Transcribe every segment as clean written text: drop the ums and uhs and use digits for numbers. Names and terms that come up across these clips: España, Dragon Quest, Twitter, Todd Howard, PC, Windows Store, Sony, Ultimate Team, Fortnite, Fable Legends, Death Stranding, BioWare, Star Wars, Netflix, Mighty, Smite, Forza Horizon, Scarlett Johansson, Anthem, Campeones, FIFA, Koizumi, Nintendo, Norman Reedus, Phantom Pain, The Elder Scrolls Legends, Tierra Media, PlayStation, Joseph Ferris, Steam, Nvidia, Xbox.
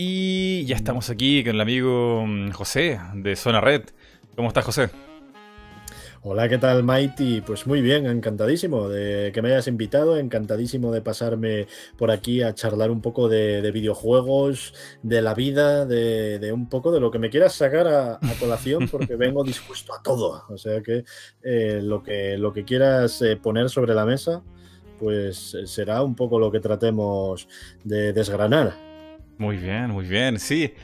Y ya estamos aquí con el amigo José de Zona Red. ¿Cómo estás, José? Hola, ¿qué tal, Mighty? Pues muy bien, encantadísimo de que me hayas invitado, encantadísimo de pasarme por aquí a charlar un poco de videojuegos, de la vida, de un poco de lo que me quieras sacar a colación, porque vengo dispuesto a todo. O sea que lo que quieras poner sobre la mesa, pues será un poco lo que tratemos de desgranar. Muy bien, sí.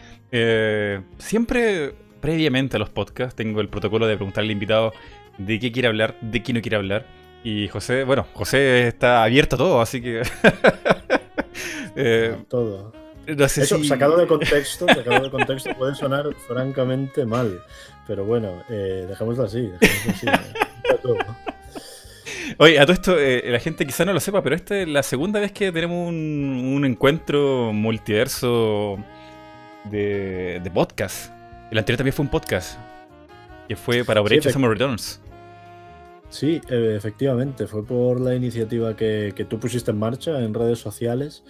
Siempre previamente a los podcasts tengo el protocolo de preguntarle al invitado de qué quiere hablar, de qué no quiere hablar. Y José, bueno, José está abierto a todo, así que... todo. No sé. Eso, si... sacado de contexto puede sonar francamente mal. Pero bueno, dejémoslo así. Todo. Oye, a todo esto, la gente quizá no lo sepa, pero esta es la segunda vez que tenemos un encuentro multiverso de podcast. El anterior también fue un podcast, que fue para Operation Summer Returns. Sí, efectivamente, fue por la iniciativa que tú pusiste en marcha en redes sociales.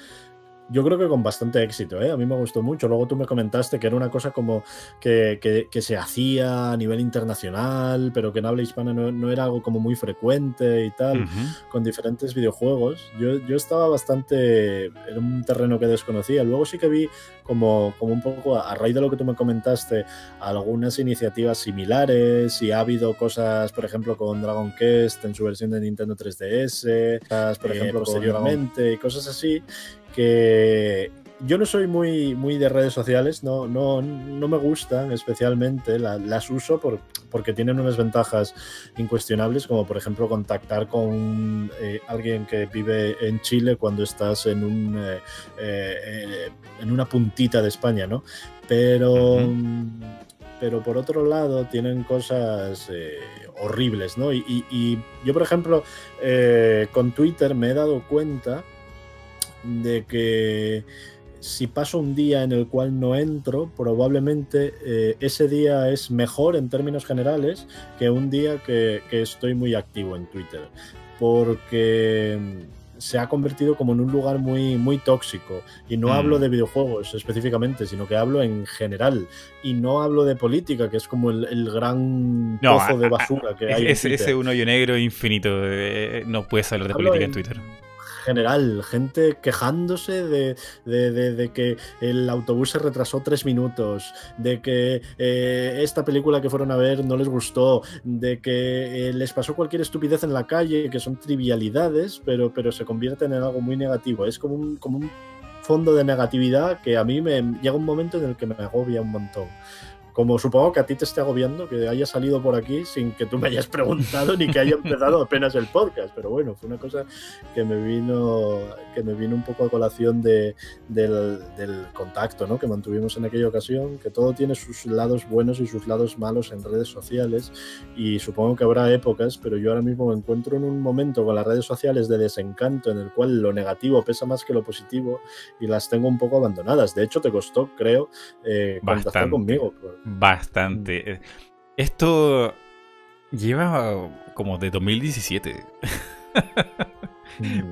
Yo creo que con bastante éxito, ¿eh? A mí me gustó mucho. Luego tú me comentaste que era una cosa como que se hacía a nivel internacional, pero que en habla hispana no era algo como muy frecuente y tal, con diferentes videojuegos. Yo estaba bastante en un terreno que desconocía. Luego sí que vi como un poco, a raíz de lo que tú me comentaste, algunas iniciativas similares, y ha habido cosas, por ejemplo, con Dragon Quest en su versión de Nintendo 3DS, cosas, por ejemplo, posteriormente, y cosas así. Que yo no soy muy de redes sociales, no me gustan especialmente, las uso porque tienen unas ventajas incuestionables, como por ejemplo contactar con alguien que vive en Chile cuando estás en una puntita de España, ¿no? Pero por otro lado tienen cosas horribles, ¿no? Y yo, por ejemplo, con Twitter me he dado cuenta de que si paso un día en el cual no entro, probablemente ese día es mejor en términos generales que un día que estoy muy activo en Twitter, porque se ha convertido como en un lugar muy tóxico. Y no hablo de videojuegos específicamente, sino que hablo en general. Y no hablo de política, que es como el gran pozo de basura que hay en Twitter. Ese un hoyo negro infinito. No puedes hablar de política en Twitter. General, gente quejándose de que el autobús se retrasó 3 minutos, de que esta película que fueron a ver no les gustó, de que les pasó cualquier estupidez en la calle, que son trivialidades, pero se convierten en algo muy negativo. Es como un fondo de negatividad que a mí me llega un momento en el que me agobia un montón. Como supongo que a ti te esté agobiando, que haya salido por aquí sin que tú me hayas preguntado ni que haya empezado apenas el podcast. Pero bueno, fue una cosa que me vino un poco a colación del contacto, ¿no?, que mantuvimos en aquella ocasión, que todo tiene sus lados buenos y sus lados malos en redes sociales. Y supongo que habrá épocas, pero yo ahora mismo me encuentro en un momento con las redes sociales de desencanto, en el cual lo negativo pesa más que lo positivo, y las tengo un poco abandonadas. De hecho, te costó, creo, contactar conmigo. Bastante. Esto lleva como de 2017.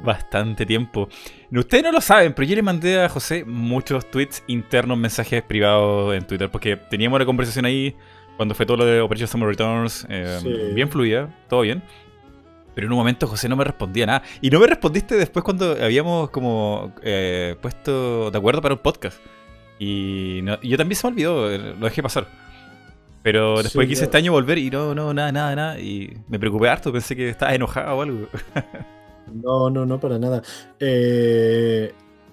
Bastante tiempo. Ustedes no lo saben, pero yo le mandé a José muchos tweets internos, mensajes privados en Twitter, porque teníamos una conversación ahí cuando fue todo lo de Operation Summer Returns, sí, bien fluida, todo bien. Pero en un momento José no me respondía nada. Y no me respondiste después cuando habíamos como puesto de acuerdo para un podcast. Y no, yo también se me olvidó, lo dejé pasar. Pero después quise este año volver y nada. Y me preocupé harto, pensé que estabas enojado o algo. No, para nada.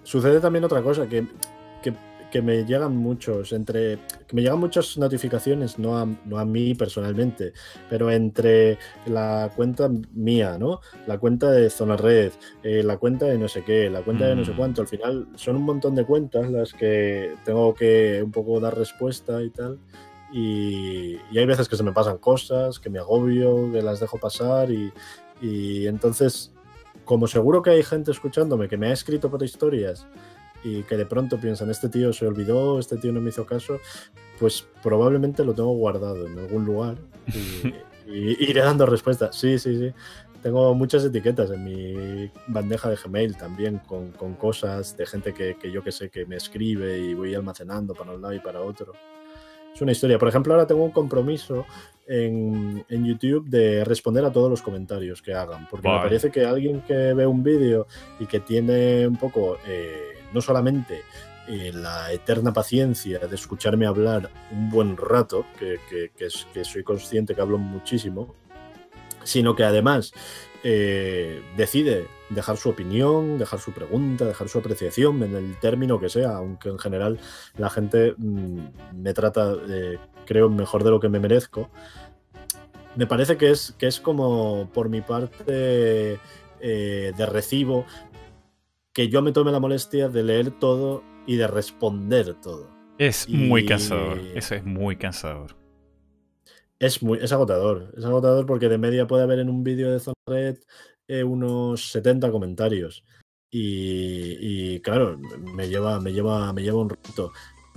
Sucede también otra cosa, que me llegan muchos, que me llegan muchas notificaciones, no a mí personalmente, pero entre la cuenta mía, ¿no?, la cuenta de Zona Red, la cuenta de no sé qué, la cuenta de no sé cuánto. Al final son un montón de cuentas las que tengo que un poco dar respuesta y tal. Y hay veces que se me pasan cosas, que me agobio, que las dejo pasar, y entonces, como seguro que hay gente escuchándome que me ha escrito por historias y que de pronto piensan, este tío se olvidó, este tío no me hizo caso, pues probablemente lo tengo guardado en algún lugar y iré dando respuesta. Sí. Tengo muchas etiquetas en mi bandeja de Gmail también con cosas de gente que yo que sé que me escribe y voy almacenando para un lado y para otro. Es una historia. Por ejemplo, ahora tengo un compromiso en YouTube de responder a todos los comentarios que hagan, porque me parece que alguien que ve un vídeo y que tiene un poco, no solamente la eterna paciencia de escucharme hablar un buen rato, que soy consciente que hablo muchísimo, sino que además decide dejar su opinión, dejar su pregunta, dejar su apreciación en el término que sea, aunque en general la gente me trata, creo, mejor de lo que me merezco. Me parece que es como, por mi parte, de recibo, que yo me tome la molestia de leer todo y de responder todo. Muy cansador, eso es muy cansador. Es agotador. Es agotador porque de media puede haber en un vídeo de Zona Red unos 70 comentarios. Y claro, me lleva un rato.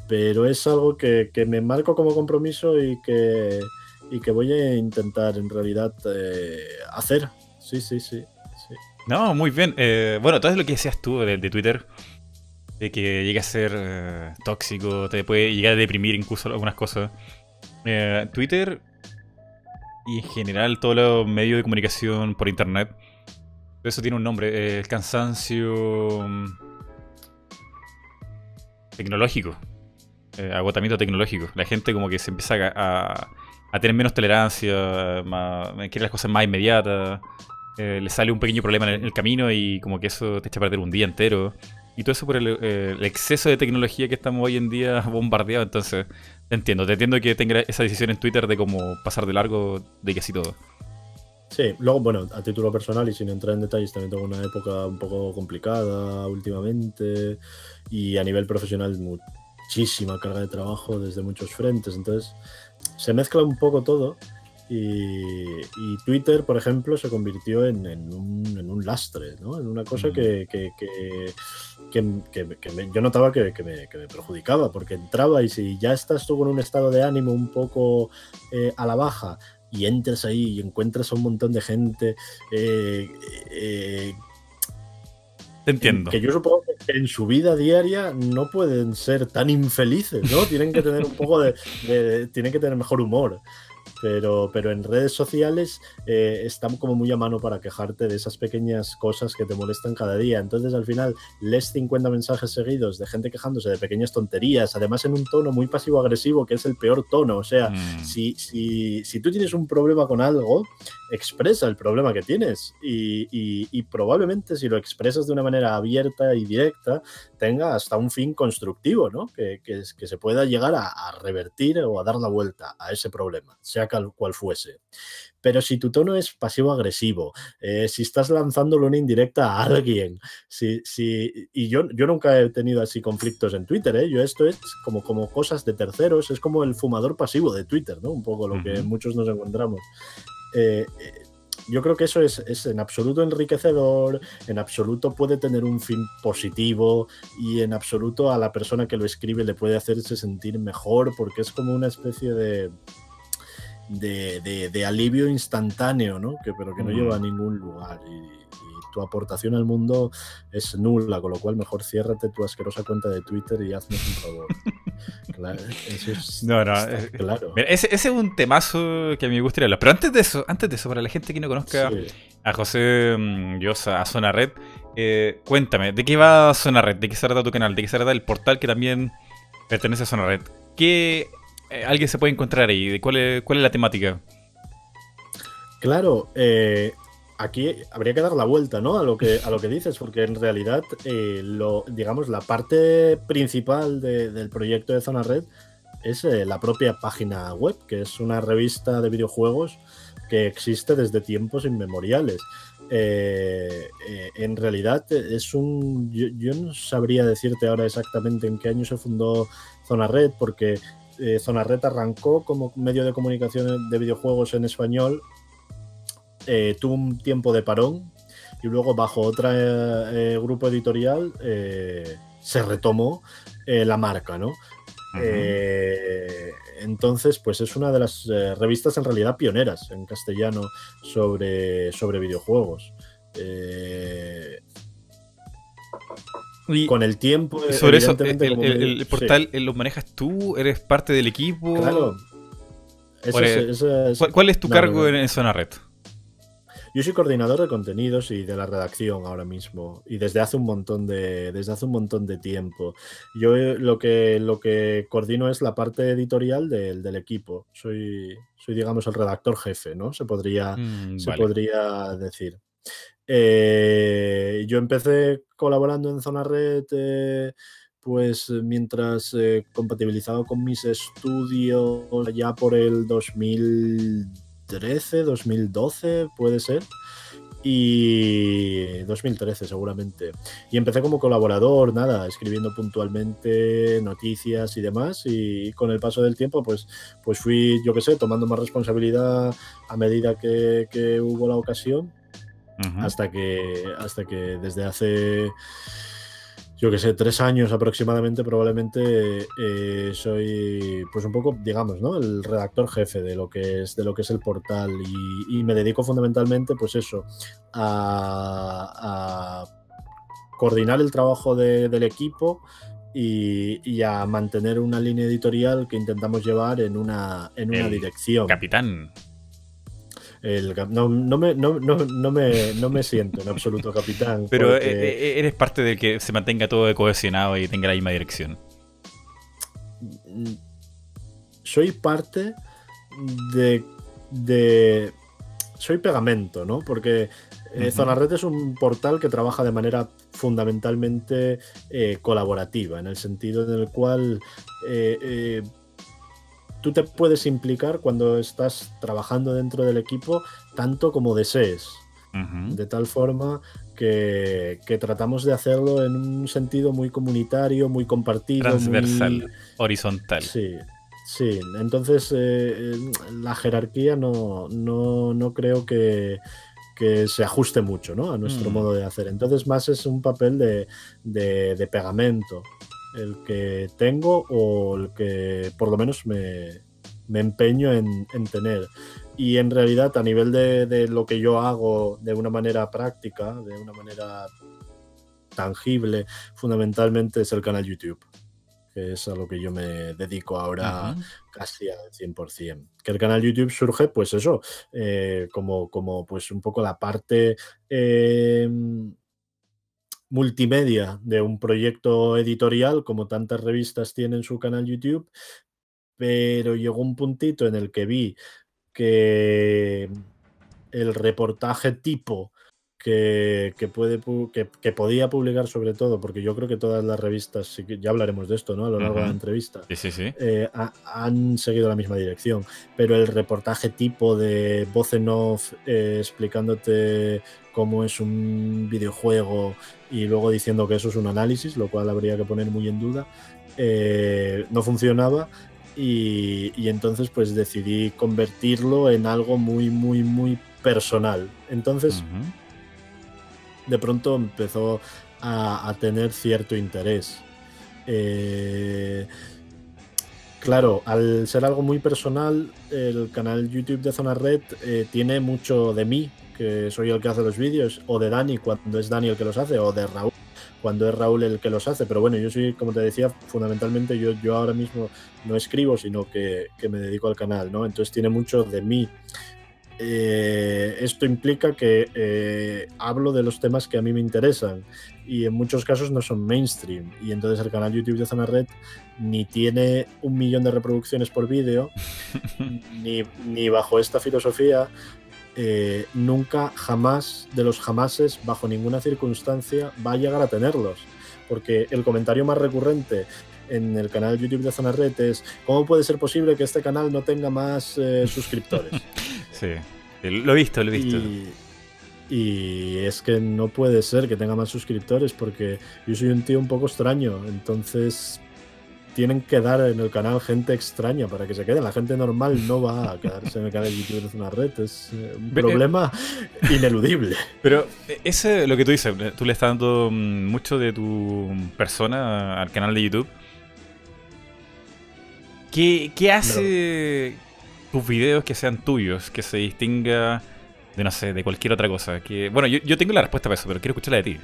Pero es algo que me marco como compromiso y que voy a intentar en realidad hacer. Sí. No, muy bien. Bueno, todo lo que decías tú de Twitter, de que llega a ser tóxico, te puede llegar a deprimir incluso algunas cosas. Twitter y en general todos los medios de comunicación por internet, eso tiene un nombre, el cansancio tecnológico, agotamiento tecnológico. La gente como que se empieza a tener menos tolerancia, quiere las cosas más inmediatas, le sale un pequeño problema en el camino y como que eso te echa a perder un día entero. Y todo eso por el exceso de tecnología que estamos hoy en día bombardeados. Entonces, te entiendo que tenga esa decisión en Twitter de cómo pasar de largo de casi todo. Sí, luego, bueno, a título personal y sin entrar en detalles, también tengo una época un poco complicada últimamente. Y a nivel profesional, muchísima carga de trabajo desde muchos frentes. Entonces, se mezcla un poco todo. Y Twitter, por ejemplo, se convirtió en un lastre, ¿no? En una cosa que yo notaba que me perjudicaba, porque entraba y si ya estás tú con un estado de ánimo un poco a la baja y entras ahí y encuentras a un montón de gente... Te entiendo. Que yo supongo que en su vida diaria no pueden ser tan infelices, ¿no? Tienen que tener un poco de tienen que tener mejor humor. Pero en redes sociales están como muy a mano para quejarte de esas pequeñas cosas que te molestan cada día. Entonces, al final, lees 50 mensajes seguidos de gente quejándose de pequeñas tonterías, además en un tono muy pasivo-agresivo, que es el peor tono. O sea, si tú tienes un problema con algo, expresa el problema que tienes. Y probablemente, si lo expresas de una manera abierta y directa, tenga hasta un fin constructivo, ¿no? Que se pueda llegar a revertir o a dar la vuelta a ese problema, sea cual fuese. Pero si tu tono es pasivo-agresivo, si estás lanzándole una indirecta a alguien, y yo nunca he tenido así conflictos en Twitter, ¿eh? Esto es como cosas de terceros, es como el fumador pasivo de Twitter, ¿no? Un poco lo que muchos nos encontramos. Yo creo que eso es en absoluto enriquecedor, en absoluto puede tener un fin positivo y en absoluto a la persona que lo escribe le puede hacerse sentir mejor, porque es como una especie de alivio instantáneo, ¿no? Pero que no lleva a ningún lugar y tu aportación al mundo es nula, con lo cual mejor ciérrate tu asquerosa cuenta de Twitter y haznos un favor. Claro, eso es, claro. Mira, ese es un temazo que me gustaría hablar, pero antes de eso, para la gente que no conozca a José Llosa, a Zona Red, cuéntame, ¿de qué va Zona Red? ¿De qué se trata tu canal? ¿De qué se trata el portal que también pertenece a Zona Red? ¿Qué alguien se puede encontrar ahí? ¿Cuál es la temática? Claro, aquí habría que dar la vuelta, ¿no? a lo que dices, porque en realidad digamos, la parte principal del proyecto de Zona Red es la propia página web, que es una revista de videojuegos que existe desde tiempos inmemoriales. En realidad es yo no sabría decirte ahora exactamente en qué año se fundó Zona Red, porque Zona Red arrancó como medio de comunicación de videojuegos en español. Tuvo un tiempo de parón y luego, bajo otro grupo editorial, se retomó la marca, ¿no? Entonces, pues es una de las revistas en realidad pioneras en castellano sobre videojuegos. Y con el tiempo, sobre eso, el portal ¿lo manejas tú? ¿Eres parte del equipo? Claro. ¿Cuál es tu cargo en Zona Red? Yo soy coordinador de contenidos y de la redacción ahora mismo, y desde hace un montón de tiempo. Yo lo que coordino es la parte editorial del equipo. Soy digamos el redactor jefe, ¿no? Se podría decir. Yo empecé colaborando en Zona Red pues mientras compatibilizado con mis estudios ya por el 2013, 2012 puede ser, y 2013 seguramente, y empecé como colaborador, nada, escribiendo puntualmente noticias y demás, y con el paso del tiempo pues fui, yo qué sé, tomando más responsabilidad a medida que hubo la ocasión. Hasta que desde hace, yo que sé, 3 años aproximadamente, probablemente soy, pues un poco, digamos, ¿no?, el redactor jefe de lo que es el portal, y me dedico fundamentalmente, pues eso, a coordinar el trabajo del equipo y a mantener una línea editorial que intentamos llevar en una dirección. Capitán. No me siento en absoluto capitán. Pero porque... eres parte de que se mantenga todo cohesionado y tenga la misma dirección. Soy parte de... Soy pegamento, ¿no? Porque Zona Red es un portal que trabaja de manera fundamentalmente colaborativa, en el sentido en el cual... tú te puedes implicar cuando estás trabajando dentro del equipo tanto como desees. De tal forma que tratamos de hacerlo en un sentido muy comunitario, muy compartido. Transversal, muy... horizontal. Sí, sí. Entonces, la jerarquía no creo que se ajuste mucho, ¿no?, a nuestro modo de hacer. Entonces, más es un papel de pegamento el que tengo, o el que por lo menos me empeño en tener. Y en realidad, a nivel de lo que yo hago de una manera práctica, de una manera tangible, fundamentalmente es el canal YouTube, que es a lo que yo me dedico ahora casi al 100%. Que el canal YouTube surge, pues eso, como pues un poco la parte... multimedia de un proyecto editorial, como tantas revistas tienen su canal YouTube, pero llegó un puntito en el que vi que el reportaje tipo que podía publicar, sobre todo, porque yo creo que todas las revistas, ya hablaremos de esto, ¿no?, a lo largo de la entrevista, sí. Han seguido la misma dirección, pero el reportaje tipo de voz en off explicándote cómo es un videojuego y luego diciendo que eso es un análisis, lo cual habría que poner muy en duda, no funcionaba, y entonces pues decidí convertirlo en algo muy, muy, muy personal. Entonces de pronto empezó a tener cierto interés. Claro, al ser algo muy personal, el canal YouTube de Zona Red tiene mucho de mí, que soy el que hace los vídeos, o de Dani cuando es Dani el que los hace, o de Raúl cuando es Raúl el que los hace. Pero bueno, yo soy, como te decía, fundamentalmente yo ahora mismo no escribo, sino que me dedico al canal, ¿no? Entonces tiene mucho de mí. Esto implica que hablo de los temas que a mí me interesan, y en muchos casos no son mainstream, y entonces el canal YouTube de Zona Red ni tiene 1 millón de reproducciones por vídeo ni bajo esta filosofía nunca, jamás de los jamases, bajo ninguna circunstancia va a llegar a tenerlos, porque el comentario más recurrente en el canal YouTube de Zona Red es: ¿cómo puede ser posible que este canal no tenga más suscriptores? Sí, lo he visto. Y es que no puede ser que tenga más suscriptores, porque yo soy un tío un poco extraño, entonces tienen que dar en el canal gente extraña para que se quede. La gente normal no va a quedarse en el canal de YouTube de Zona Red, es un problema ineludible. Pero ese, lo que tú dices, tú le estás dando mucho de tu persona al canal de YouTube. ¿Qué hace tus videos que sean tuyos, que se distinga de, no sé, de cualquier otra cosa? Que, bueno, yo tengo la respuesta para eso, pero quiero escucharla de ti.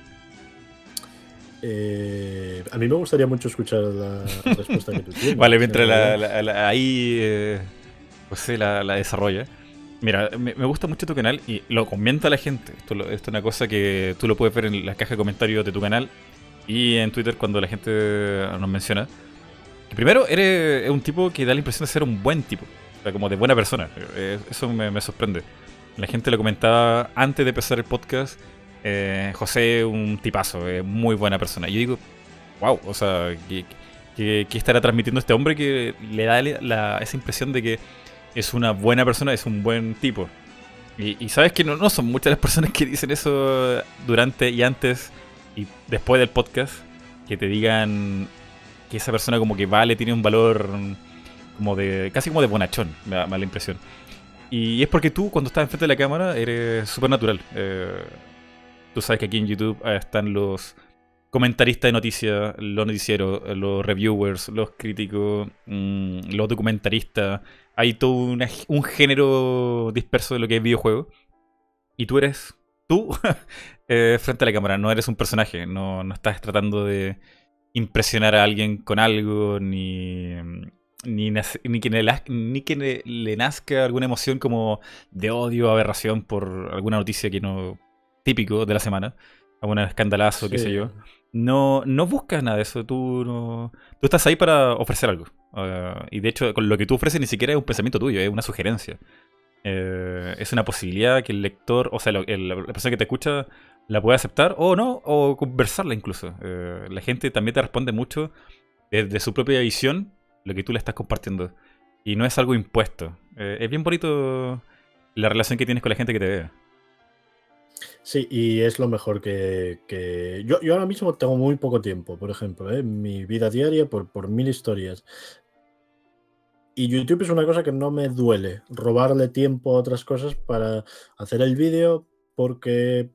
A mí me gustaría mucho escuchar la respuesta que tú tienes. Vale, mientras José la desarrolla. Mira, me gusta mucho tu canal y lo comenta la gente. Esto es una cosa que tú lo puedes ver en la caja de comentarios de tu canal y en Twitter cuando la gente nos menciona. Y primero, eres un tipo que da la impresión de ser un buen tipo, o sea, como de buena persona. Eso me sorprende. La gente lo comentaba antes de empezar el podcast. José, un tipazo, muy buena persona. Y yo digo, wow, o sea, ¿qué estará transmitiendo este hombre que le da esa impresión de que es una buena persona, es un buen tipo? Y sabes que no son muchas las personas que dicen eso durante y antes y después del podcast, que te digan que esa persona como que vale, tiene un valor como de casi como de bonachón, me da mala impresión. Y es porque tú, cuando estás enfrente de la cámara, eres súper natural. Tú sabes que aquí en YouTube están los comentaristas de noticias, los noticieros, los reviewers, los críticos, los documentaristas. Hay todo un género disperso de lo que es videojuego. Y tú eres tú frente a la cámara. No eres un personaje. No estás tratando de impresionar a alguien con algo, ni que le nazca alguna emoción como de odio, aberración por alguna noticia que no... típico de la semana, algún escandalazo, sí, qué sé yo. No buscas nada de eso, tú estás ahí para ofrecer algo. Y de hecho, con lo que tú ofreces ni siquiera es un pensamiento tuyo, es una sugerencia. Es una posibilidad que el lector, o sea, la persona que te escucha, la puede aceptar o no, o conversarla incluso. La gente también te responde mucho desde su propia visión lo que tú le estás compartiendo. Y no es algo impuesto. Es bien bonito la relación que tienes con la gente que te ve. Sí, y es lo mejor que... Yo ahora mismo tengo muy poco tiempo, por ejemplo, ¿eh? Mi vida diaria por mil historias. Y YouTube es una cosa que no me duele, robarle tiempo a otras cosas para hacer el vídeo, porque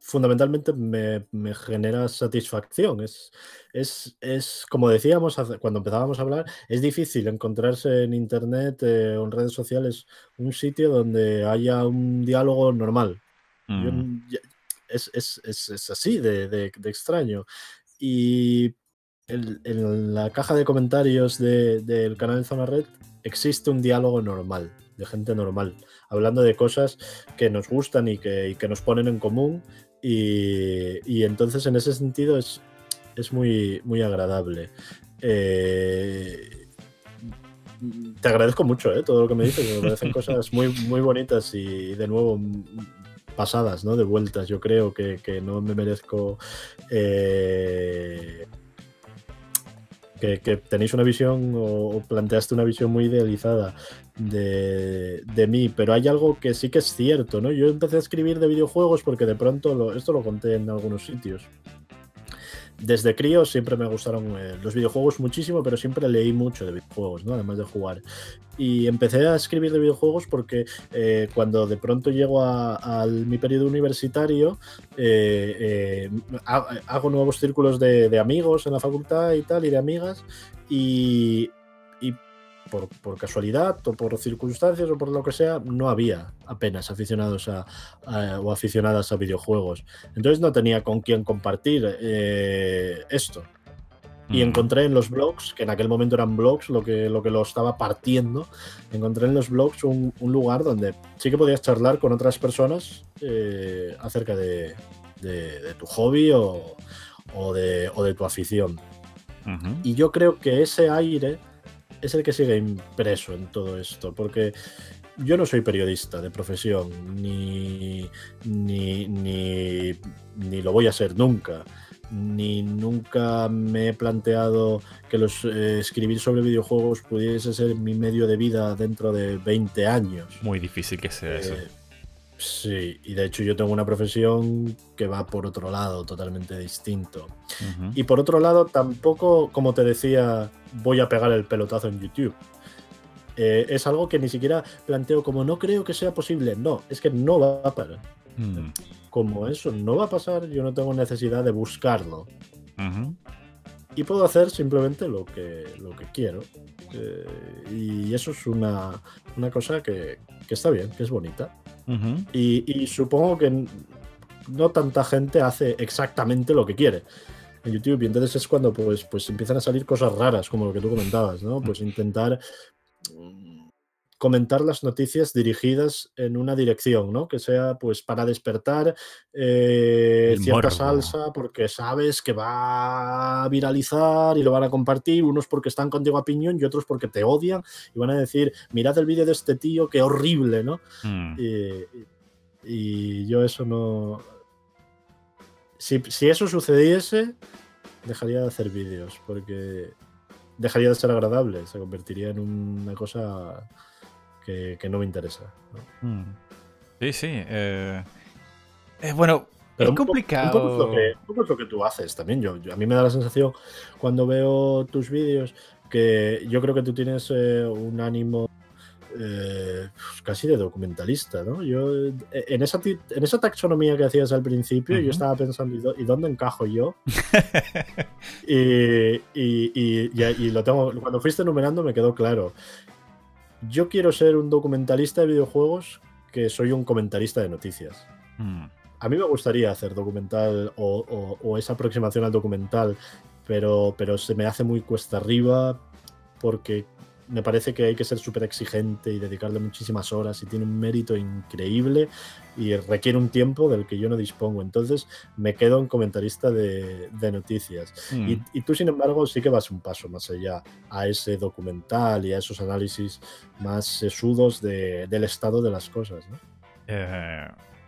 fundamentalmente me genera satisfacción. Es como decíamos cuando empezábamos a hablar, es difícil encontrarse en internet o en redes sociales un sitio donde haya un diálogo normal. Es así de extraño. Y en la caja de comentarios del canal Zona Red existe un diálogo normal, de gente normal, hablando de cosas que nos gustan y que nos ponen en común. Y entonces, en ese sentido, es muy, muy agradable. Te agradezco mucho todo lo que me dices, me parecen cosas muy, muy bonitas y, de nuevo, pasadas, ¿no? De vueltas. Yo creo que no me merezco... Que tenéis una visión o planteaste una visión muy idealizada de mí, pero hay algo que sí que es cierto, ¿no? Yo empecé a escribir de videojuegos porque de pronto, esto lo conté en algunos sitios. Desde crío siempre me gustaron los videojuegos muchísimo, pero siempre leí mucho de videojuegos, ¿no? Además de jugar. Y empecé a escribir de videojuegos porque cuando de pronto llego a mi periodo universitario, hago nuevos círculos de amigos en la facultad y tal, y de amigas, y por casualidad o por circunstancias o por lo que sea, no había apenas aficionados o aficionadas a videojuegos. Entonces no tenía con quién compartir esto. Y encontré en los blogs, que en aquel momento eran blogs lo que lo estaba partiendo, encontré en los blogs un lugar donde sí que podías charlar con otras personas acerca de tu hobby o de tu afición. Y yo creo que ese aire es el que sigue impreso en todo esto, porque yo no soy periodista de profesión, ni lo voy a ser nunca, ni nunca me he planteado que escribir sobre videojuegos pudiese ser mi medio de vida dentro de 20 años. Muy difícil que sea eso. Sí, y de hecho yo tengo una profesión que va por otro lado, totalmente distinto. Y por otro lado, tampoco, como te decía, voy a pegar el pelotazo en YouTube. Es algo que ni siquiera planteo como no creo que sea posible. No, es que no va a pasar. Como eso no va a pasar, yo no tengo necesidad de buscarlo. y puedo hacer simplemente lo que quiero. Y eso es una cosa que está bien, que es bonita. Uh-huh. Y supongo que no tanta gente hace exactamente lo que quiere en YouTube, y entonces es cuando pues empiezan a salir cosas raras, como lo que tú comentabas, ¿no? Pues intentar comentar las noticias dirigidas en una dirección, ¿no? Que sea pues para despertar cierta salsa, porque sabes que va a viralizar y lo van a compartir, unos porque están contigo a piñón y otros porque te odian y van a decir, mirad el vídeo de este tío, qué horrible, ¿no? Mm. Y yo eso no... Si eso sucediese, dejaría de hacer vídeos, porque dejaría de ser agradable, se convertiría en una cosa que no me interesa, ¿no? Sí, sí. Bueno, pero es complicado. Un poco es lo que tú haces también. A mí me da la sensación, cuando veo tus vídeos, que yo creo que tú tienes un ánimo casi de documentalista, ¿no? Yo, en esa taxonomía que hacías al principio, uh-huh, yo estaba pensando, ¿y dónde encajo yo? y lo tengo, cuando fuiste enumerando me quedó claro. Yo quiero ser un documentalista de videojuegos que soy un comentarista de noticias. Mm. A mí me gustaría hacer documental o esa aproximación al documental, pero se me hace muy cuesta arriba porque me parece que hay que ser súper exigente y dedicarle muchísimas horas, y tiene un mérito increíble y requiere un tiempo del que yo no dispongo. Entonces me quedo en comentarista de noticias. Mm. Y tú, sin embargo, sí que vas un paso más allá a ese documental y a esos análisis más sesudos del estado de las cosas, ¿no?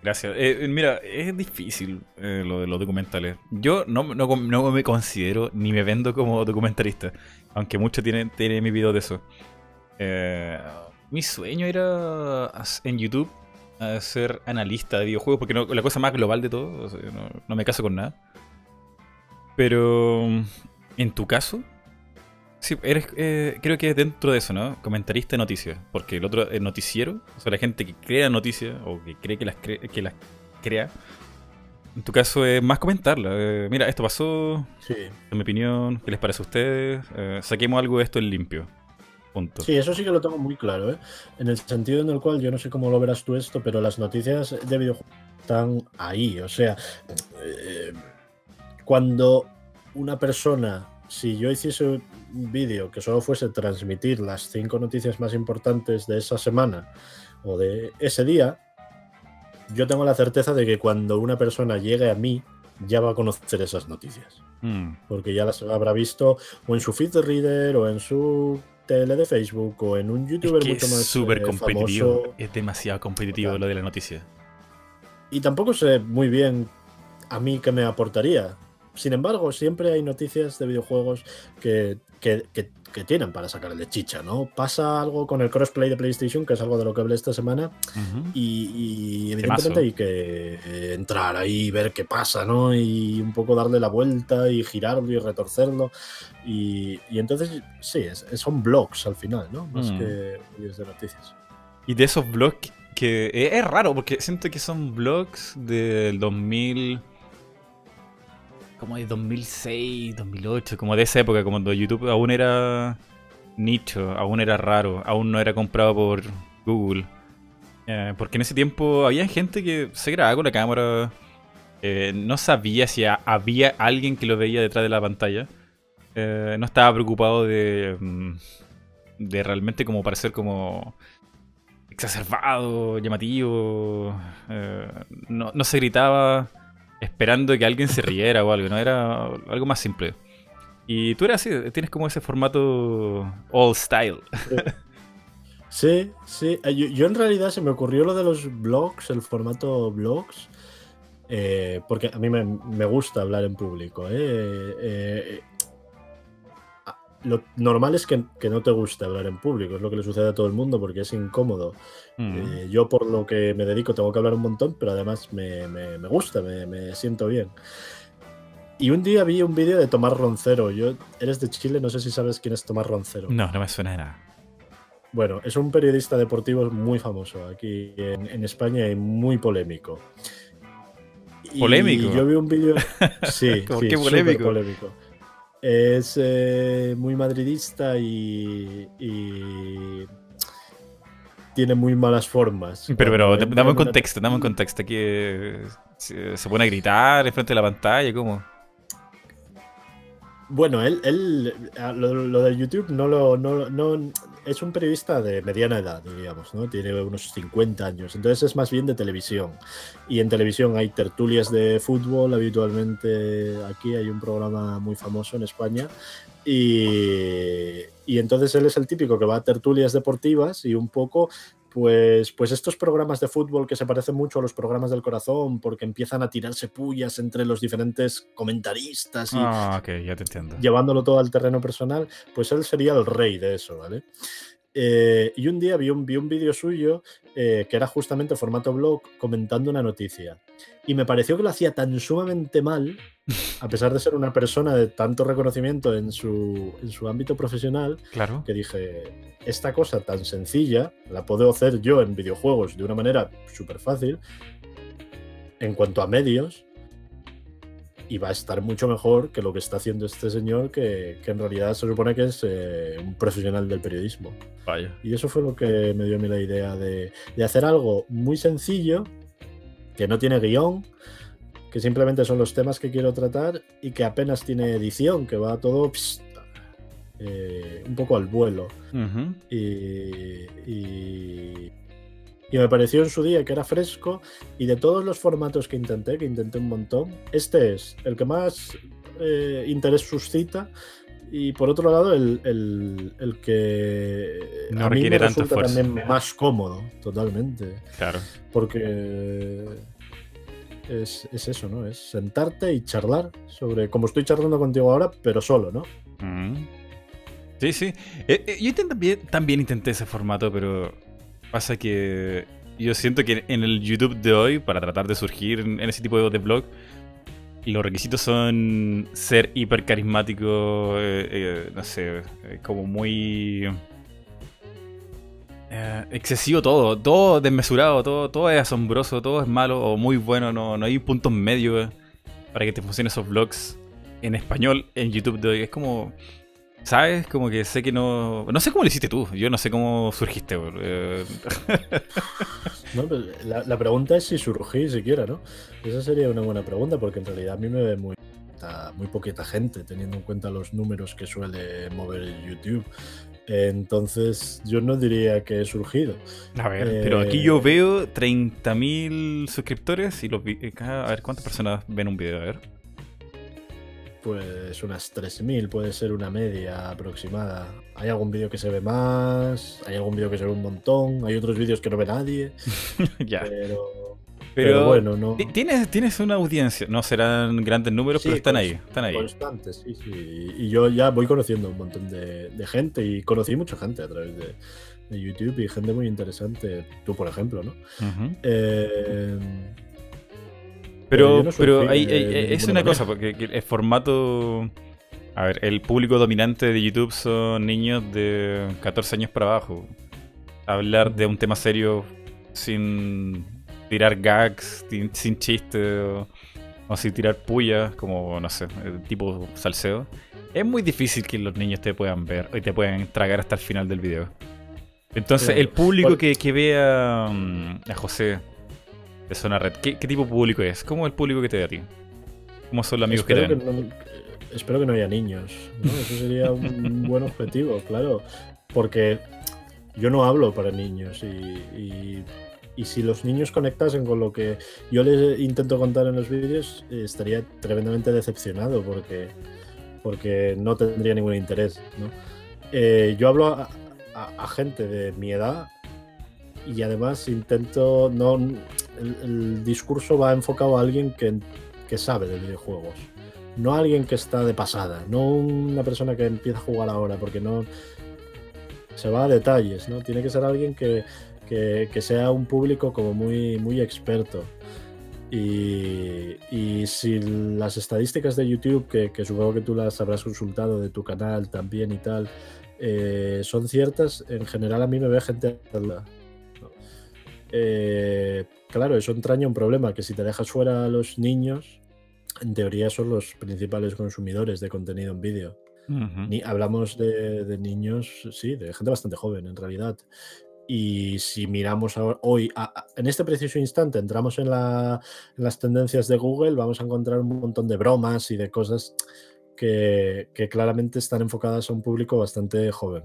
Gracias. Mira, es difícil lo de los documentales. Yo no me considero ni me vendo como documentalista, aunque muchos tienen mis videos de eso. Mi sueño era, en YouTube, ser analista de videojuegos, porque no, la cosa más global de todo, o sea, no me caso con nada. Pero en tu caso, sí, eres, creo que es dentro de eso, ¿no? Comentarista de noticias, porque el otro, el noticiero, o sea, la gente que crea noticias o que cree que las crea, en tu caso es más comentarla. Mira, esto pasó, sí, en mi opinión, ¿qué les parece a ustedes? Saquemos algo de esto en limpio. Punto. Sí, eso sí que lo tengo muy claro, ¿eh? En el sentido en el cual, yo no sé cómo lo verás tú esto, pero las noticias de videojuegos están ahí, o sea, cuando una persona, si yo hiciese un vídeo que solo fuese transmitir las 5 noticias más importantes de esa semana o de ese día, yo tengo la certeza de que cuando una persona llegue a mí ya va a conocer esas noticias. Mm. Porque ya las habrá visto o en su feed de Reader o en su tele de Facebook o en un youtuber, es que mucho más súper competitivo, famoso. Es demasiado competitivo, claro, lo de la noticia. Y tampoco sé muy bien a mí qué me aportaría. Sin embargo, siempre hay noticias de videojuegos que tienen para sacarle chicha, ¿no? Pasa algo con el crossplay de PlayStation, que es algo de lo que hablé esta semana, uh-huh, y evidentemente hay que entrar ahí y ver qué pasa, ¿no? Y un poco darle la vuelta y girarlo y retorcerlo. Y entonces, sí, son blogs al final, ¿no? Más, uh-huh, que vídeos de noticias. Y de esos blogs que... es raro, porque siento que son blogs del 2000... como de 2006, 2008, como de esa época, cuando YouTube aún era nicho, aún era raro, aún no era comprado por Google. Porque en ese tiempo había gente que se grababa con la cámara, no sabía si había alguien que lo veía detrás de la pantalla, no estaba preocupado de realmente como parecer como exacerbado, llamativo, no se gritaba esperando que alguien se riera o algo, ¿no? Era algo más simple. Y tú eras así, tienes como ese formato old style. Sí, sí. Yo en realidad se me ocurrió lo de los blogs, el formato blogs, porque a mí me gusta hablar en público, ¿eh? Lo normal es que no te guste hablar en público, es lo que le sucede a todo el mundo porque es incómodo. Mm. Yo, por lo que me dedico, tengo que hablar un montón, pero además me gusta, me siento bien. Y un día vi un vídeo de Tomás Roncero. Eres de Chile, no sé si sabes quién es Tomás Roncero. No, no me suena de nada. Bueno, es un periodista deportivo muy famoso aquí en España y muy polémico. ¿Polémico? Y yo vi un vídeo... Sí, ¿por qué polémico? es muy madridista y tiene muy malas formas. Pero dame un contexto, dame un contexto. Aquí se pone a gritar en frente de la pantalla, ¿cómo? Bueno, él lo de YouTube no es un periodista de mediana edad, diríamos, ¿no? Tiene unos 50 años, entonces es más bien de televisión. Y en televisión hay tertulias de fútbol habitualmente. Aquí hay un programa muy famoso en España. Y entonces él es el típico que va a tertulias deportivas y un poco... Pues estos programas de fútbol que se parecen mucho a los programas del corazón porque empiezan a tirarse pullas entre los diferentes comentaristas y okay, ya te entiendo. Llevándolo todo al terreno personal, pues él sería el rey de eso, ¿vale? Y un día vi un vídeo suyo que era justamente formato blog comentando una noticia y me pareció que lo hacía tan sumamente mal, a pesar de ser una persona de tanto reconocimiento en su ámbito profesional, claro, que dije, esta cosa tan sencilla la puedo hacer yo en videojuegos de una manera súper fácil en cuanto a medios y va a estar mucho mejor que lo que está haciendo este señor que en realidad se supone que es un profesional del periodismo. Vaya. Y eso fue lo que me dio a mí la idea de hacer algo muy sencillo, que no tiene guión, que simplemente son los temas que quiero tratar y que apenas tiene edición, que va todo un poco al vuelo. Uh-huh. Y me pareció en su día que era fresco y de todos los formatos que intenté un montón, este es el que más interés suscita y por otro lado el que no a mí me resulta tanto también más cómodo, totalmente. Claro. Porque es eso, ¿no? Es sentarte y charlar sobre, como estoy charlando contigo ahora, pero solo, ¿no? Mm. Sí, sí. Yo también intenté ese formato, pero... Pasa que yo siento que en el YouTube de hoy, para tratar de surgir en ese tipo de blog, los requisitos son ser hiper carismático, no sé, como muy excesivo todo desmesurado, todo es asombroso, todo es malo o muy bueno, no hay puntos medios para que te funcionen esos blogs en español en YouTube de hoy. Es como... ¿Sabes? Como que sé que no... No sé cómo lo hiciste tú. Yo no sé cómo surgiste. No, pues la pregunta es si surgí siquiera, ¿no? Esa sería una buena pregunta porque en realidad a mí me ve muy poquita gente teniendo en cuenta los números que suele mover YouTube. Entonces yo no diría que he surgido. A ver, pero aquí yo veo 30.000 suscriptores y los vi... A ver, ¿cuántas personas ven un video? A ver... Pues unas 3.000, puede ser una media aproximada. Hay algún vídeo que se ve más, hay algún vídeo que se ve un montón, hay otros vídeos que no ve nadie. Ya. Pero bueno, no. Tienes una audiencia, no serán grandes números, sí, pero están ahí. Están ahí. Constantes, sí, sí. Y yo ya voy conociendo un montón de gente y conocí mucha gente a través de YouTube y gente muy interesante. Tú, por ejemplo, ¿no? Uh-huh. Pero es una cosa, porque el formato... A ver, el público dominante de YouTube son niños de 14 años para abajo. Hablar de un tema serio sin tirar gags, sin chistes, o sin tirar pullas, como, no sé, tipo salseo. Es muy difícil que los niños te puedan ver y te puedan tragar hasta el final del video. Entonces, el público que vea a José... de Zona Red. ¿Qué tipo de público es? ¿Cómo es el público que te ve a ti? ¿Cómo son los amigos que te ven? Espero que no haya niños, ¿no? Eso sería un buen objetivo, claro. Porque yo no hablo para niños y si los niños conectasen con lo que yo les intento contar en los vídeos, estaría tremendamente decepcionado porque no tendría ningún interés, ¿no? Yo hablo a gente de mi edad y además intento... El discurso va enfocado a alguien que sabe de videojuegos, no a alguien que está de pasada, no una persona que empieza a jugar ahora, porque no se va a detalles, ¿no? Tiene que ser alguien que sea un público como muy, muy experto. Y si las estadísticas de YouTube, que supongo que tú las habrás consultado de tu canal también y tal, son ciertas, en general a mí me ve gente... Claro, eso entraña un problema, que si te dejas fuera a los niños, en teoría son los principales consumidores de contenido en vídeo. Uh-huh. Hablamos de niños, sí, de gente bastante joven en realidad. Y si miramos ahora, hoy, en este preciso instante, entramos en las tendencias de Google, vamos a encontrar un montón de bromas y de cosas que claramente están enfocadas a un público bastante joven.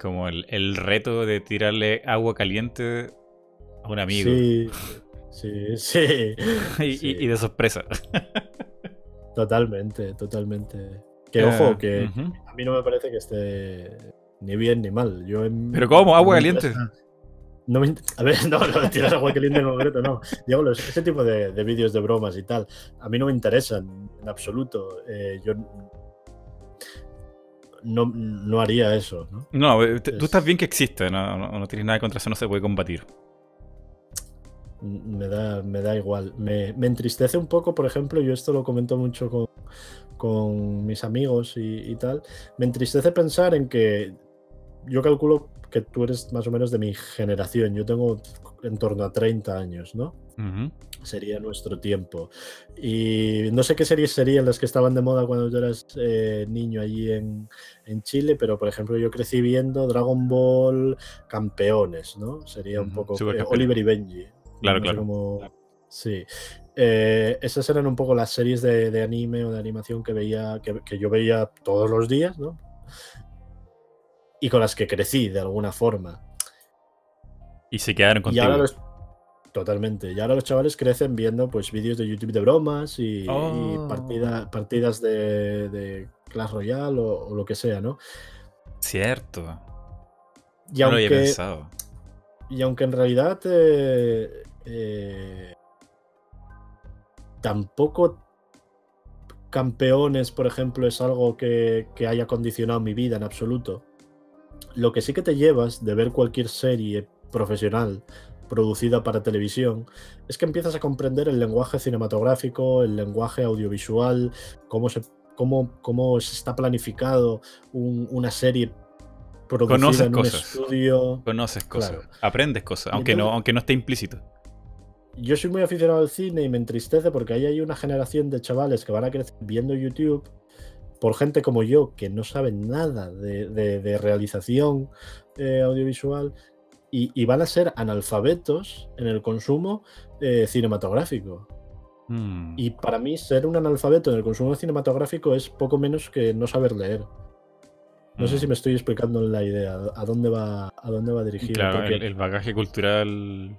Como el reto de tirarle agua caliente a un amigo. Sí, sí, sí. Y de sorpresa. Totalmente, totalmente. Que ojo, que uh-huh. a mí no me parece que esté... ni bien ni mal. Yo en... ¿Pero cómo? ¿Agua caliente? No me... A ver, no, lo de tirar agua caliente en concreto, no. Diablo, ese tipo de vídeos de bromas y tal, a mí no me interesan en absoluto. Yo no haría eso, ¿no? No, tú estás bien que existe, no tienes nada contra eso, no se puede combatir. Me da igual. Me entristece un poco, por ejemplo, yo esto lo comento mucho con mis amigos y tal. Me entristece pensar en que... Yo calculo que tú eres más o menos de mi generación. Yo tengo en torno a 30 años, ¿no? Uh-huh. Sería nuestro tiempo. Y no sé qué series serían las que estaban de moda cuando yo eras niño allí en Chile, pero por ejemplo yo crecí viendo Dragon Ball, Campeones, ¿no? Sería un poco Oliver y Benji. Claro, no sé cómo... Sí. Esas eran un poco las series de anime o de animación que veía, que yo veía todos los días, ¿no? Y con las que crecí de alguna forma. Y se quedaron contigo. Totalmente. Y ahora los chavales crecen viendo pues vídeos de YouTube de bromas y partidas de Clash Royale o lo que sea, ¿no? Cierto. Y no lo había pensado. Y aunque en realidad tampoco Campeones, por ejemplo, es algo que haya condicionado mi vida en absoluto. Lo que sí que te llevas de ver cualquier serie profesional producida para televisión es que empiezas a comprender el lenguaje cinematográfico, el lenguaje audiovisual, cómo se está planificado una serie producida en un estudio. Conoces cosas, claro. Aprendes cosas, aunque no esté implícito. Yo soy muy aficionado al cine y me entristece porque ahí hay una generación de chavales que van a crecer viendo YouTube por gente como yo que no saben nada de realización audiovisual y van a ser analfabetos en el consumo cinematográfico. Mm. Y para mí ser un analfabeto en el consumo cinematográfico es poco menos que no saber leer. No sé si me estoy explicando la idea, a dónde va dirigido. Claro, porque... el bagaje cultural...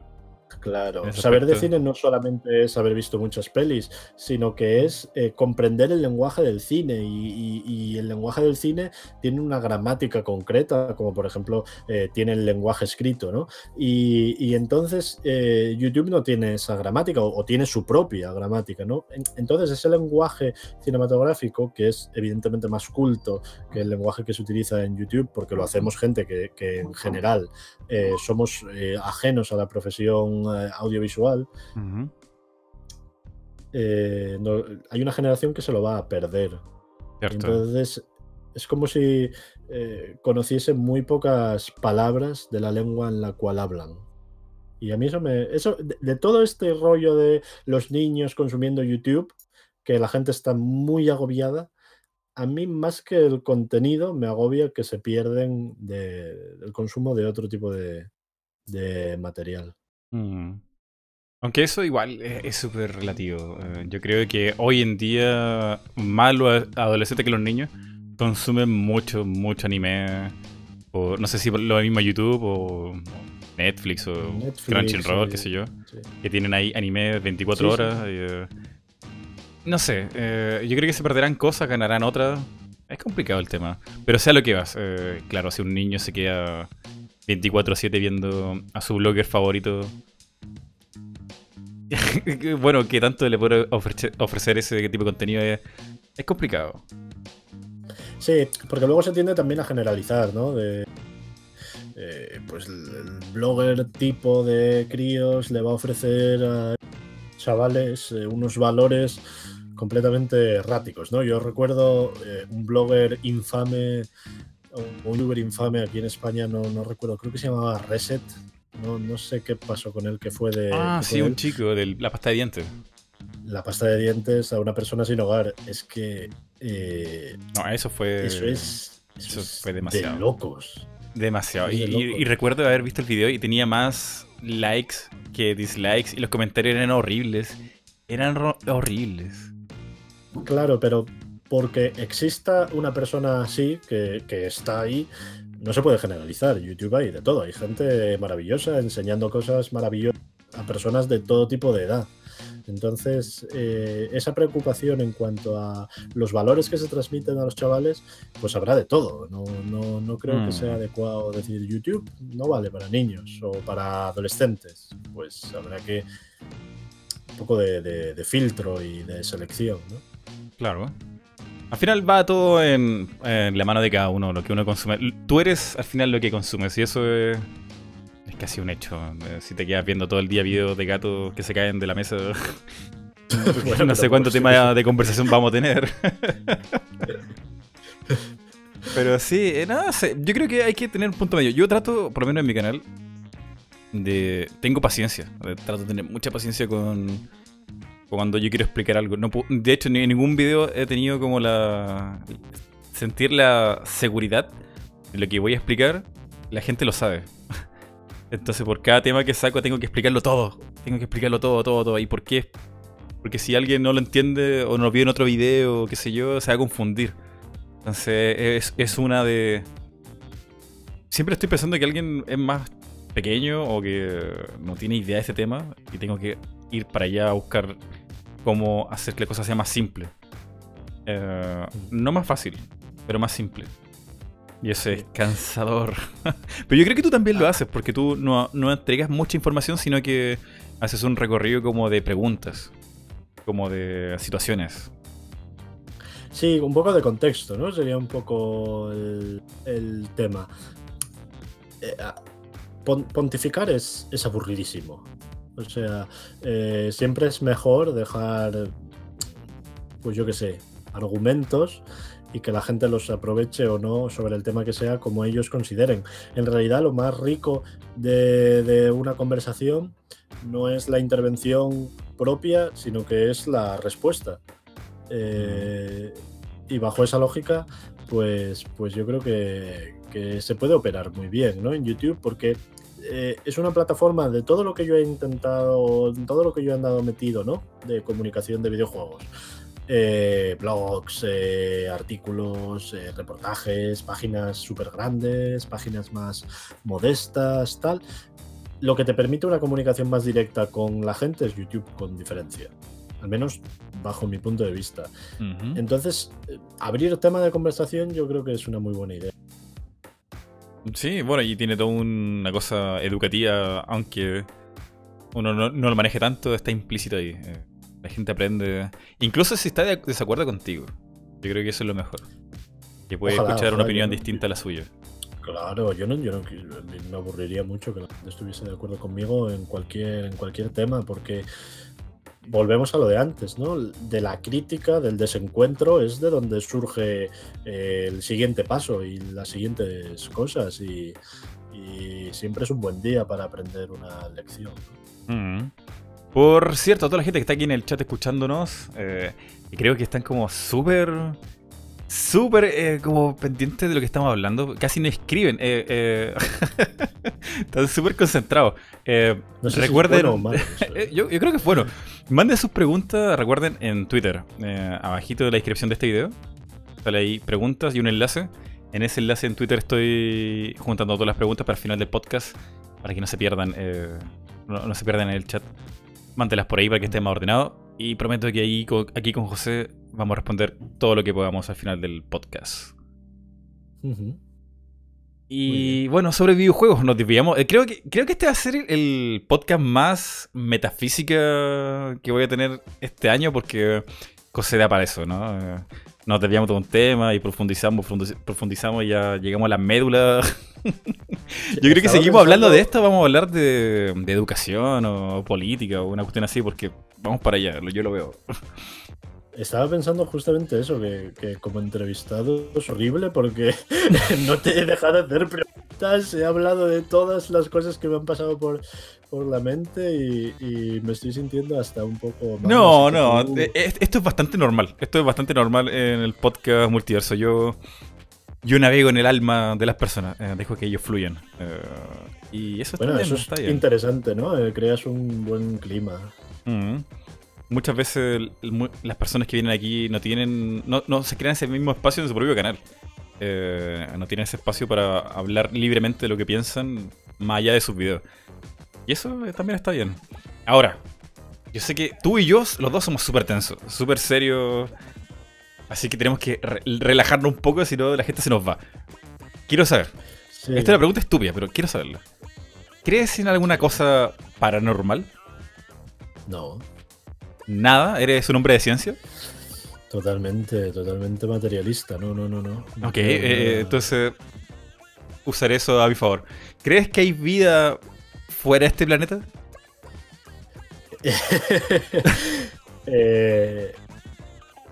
Claro, saber de cine no solamente es haber visto muchas pelis, sino que es comprender el lenguaje del cine y el lenguaje del cine tiene una gramática concreta, como por ejemplo tiene el lenguaje escrito, ¿no? Y entonces YouTube no tiene esa gramática o tiene su propia gramática, ¿no? Entonces ese lenguaje cinematográfico, que es evidentemente más culto que el lenguaje que se utiliza en YouTube, porque lo hacemos gente que en general somos ajenos a la profesión audiovisual. Uh-huh. Hay una generación que se lo va a perder. Cierto. Entonces es como si conociese muy pocas palabras de la lengua en la cual hablan. Y a mí eso de todo este rollo de los niños consumiendo YouTube, que la gente está muy agobiada, a mí más que el contenido me agobia que se pierden del consumo de otro tipo de material. Mm. Aunque eso igual es súper relativo. Yo creo que hoy en día más los adolescentes que los niños consumen mucho anime, o no sé si lo mismo YouTube o Netflix o Crunchyroll, sí, qué sé yo, sí. Que tienen ahí anime 24 horas. Sí. No sé, yo creo que se perderán cosas, ganarán otras. Es complicado el tema, pero sea lo que vas. Claro, si un niño se queda 24/7 viendo a su blogger favorito. Bueno, ¿qué tanto le puedo ofrecer ese tipo de contenido? Es complicado. Sí, porque luego se tiende también a generalizar, ¿no? Pues el blogger tipo de críos le va a ofrecer a chavales unos valores completamente erráticos, ¿no? Yo recuerdo un blogger infame... un youtuber infame aquí en España, no recuerdo, creo que se llamaba Reset, no sé qué pasó con él, que fue de... Ah, sí, un chico de la pasta de dientes. la pasta de dientes a una persona sin hogar. Es que... no, eso fue... Eso fue demasiado. De locos. Demasiado. De locos. Y recuerdo haber visto el video y tenía más likes que dislikes y los comentarios eran horribles. Eran horribles. Claro, pero porque exista una persona así que está ahí... No se puede generalizar, YouTube hay de todo, hay gente maravillosa enseñando cosas maravillosas a personas de todo tipo de edad. Entonces, esa preocupación en cuanto a los valores que se transmiten a los chavales, pues habrá de todo. No creo que sea adecuado decir YouTube no vale para niños o para adolescentes. Pues habrá que un poco de filtro y de selección, ¿no? Claro, ¿eh? Al final va todo en la mano de cada uno, lo que uno consume. Tú eres al final lo que consumes y eso es casi un hecho. Si te quedas viendo todo el día videos de gatos que se caen de la mesa, bueno, no sé cuánto tema de conversación vamos a tener. Pero sí, no sé, yo creo que hay que tener un punto medio. Yo trato, por lo menos en mi canal, tengo paciencia. Trato de tener mucha paciencia con... cuando yo quiero explicar algo. No, de hecho, en ningún video he tenido como sentir la seguridad de lo que voy a explicar. La gente lo sabe. Entonces, por cada tema que saco, tengo que explicarlo todo. Tengo que explicarlo todo. ¿Y por qué? Porque si alguien no lo entiende o no lo vio en otro video o qué sé yo, se va a confundir. Entonces, es una de... Siempre estoy pensando que alguien es más pequeño o que no tiene idea de este tema y tengo que ir para allá a buscar cómo hacer que la cosa sea más simple. No más fácil, pero más simple. Y eso es cansador. Pero yo creo que tú también lo haces, porque tú no entregas mucha información, sino que haces un recorrido como de preguntas, como de situaciones. Sí, un poco de contexto, ¿no? Sería un poco el tema. Pontificar es aburridísimo. O sea, siempre es mejor dejar, pues yo qué sé, argumentos y que la gente los aproveche o no sobre el tema que sea como ellos consideren. En realidad lo más rico de una conversación no es la intervención propia, sino que es la respuesta. Y bajo esa lógica, pues yo creo que se puede operar muy bien, ¿no? En YouTube, porque... es una plataforma de todo lo que yo he intentado, todo lo que yo he andado metido, ¿no? De comunicación de videojuegos. Blogs, artículos, reportajes, páginas súper grandes, páginas más modestas, tal. Lo que te permite una comunicación más directa con la gente es YouTube, con diferencia. Al menos bajo mi punto de vista. Uh-huh. Entonces, abrir tema de conversación yo creo que es una muy buena idea. Sí, bueno, y tiene toda una cosa educativa, aunque uno no lo maneje tanto, está implícito ahí. La gente aprende, incluso si está de desacuerdo contigo. Yo creo que eso es lo mejor. Que puede escuchar una opinión distinta a la suya. Claro, yo no me aburriría mucho que la gente estuviese de acuerdo conmigo en cualquier tema, porque volvemos a lo de antes, ¿no? De la crítica, del desencuentro, es de donde surge el siguiente paso y las siguientes cosas. Y siempre es un buen día para aprender una lección. Por cierto, a toda la gente que está aquí en el chat escuchándonos, y creo que están como súper como pendientes de lo que estamos hablando. Casi no escriben. Están súper concentrados. No sé, recuerden, si es bueno o malo, yo creo que es bueno. Manden sus preguntas, recuerden, en Twitter. Abajito de la descripción de este video sale ahí preguntas y un enlace. En ese enlace en Twitter estoy juntando todas las preguntas para el final del podcast, para que no se pierdan, no se pierdan en el chat. Mántelas por ahí para que esté más ordenado. Y prometo que aquí con José vamos a responder todo lo que podamos al final del podcast. Y bueno, sobre videojuegos nos desviamos. Creo que este va a ser el podcast más metafísica que voy a tener este año, porque José da para eso, ¿no? Nos desviamos de un tema y profundizamos y ya llegamos a la médula. Yo creo que seguimos hablando de esto, vamos a hablar de educación o política o una cuestión así, porque vamos para allá, yo lo veo. Estaba pensando justamente eso, que como entrevistado es horrible porque no te deja de hacer preguntas. listas, he hablado de todas las cosas que me han pasado por la mente y me estoy sintiendo hasta un poco mal. No, no, esto es bastante normal. Esto es bastante normal en el podcast multiverso. Yo navego en el alma de las personas, dejo que ellos fluyan. Y eso, bueno, eso es interesante, ¿no? Creas un buen clima. Muchas veces las personas que vienen aquí no tienen, no se crean ese mismo espacio en su propio canal. No tienen ese espacio para hablar libremente de lo que piensan más allá de sus videos. Y eso también está bien. Ahora, yo sé que tú y yo, los dos somos súper tensos, súper serios. Así que tenemos que relajarnos un poco, si no la gente se nos va. Quiero saber. Sí. Esta es una pregunta estúpida, pero quiero saberla. ¿Crees en alguna cosa paranormal? No. ¿Nada? ¿Eres un hombre de ciencia? Totalmente, totalmente materialista. No. Ok, entonces usaré eso a mi favor. ¿Crees que hay vida fuera de este planeta?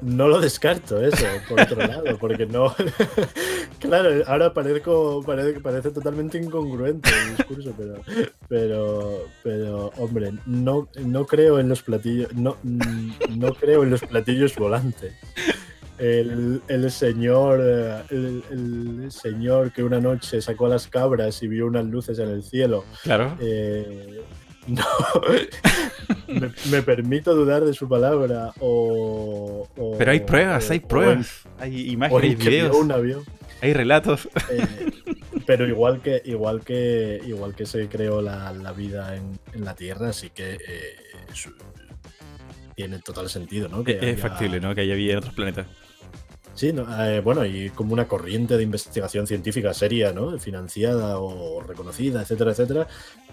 No lo descarto eso, por otro lado, porque no... Claro, ahora parece totalmente incongruente el discurso, pero hombre, no creo en los platillos, no creo en los platillos volantes. El señor que una noche sacó a las cabras y vio unas luces en el cielo. Claro. No, me permito dudar de su palabra. Pero hay pruebas, hay imágenes, videos, un avión, hay relatos. Pero igual que se creó la vida en la Tierra, así que tiene total sentido, ¿no? Que es factible, ¿no? Que haya vida en otros planetas. Sí, no, bueno, y como una corriente de investigación científica seria, ¿no? Financiada o reconocida, etcétera, etcétera,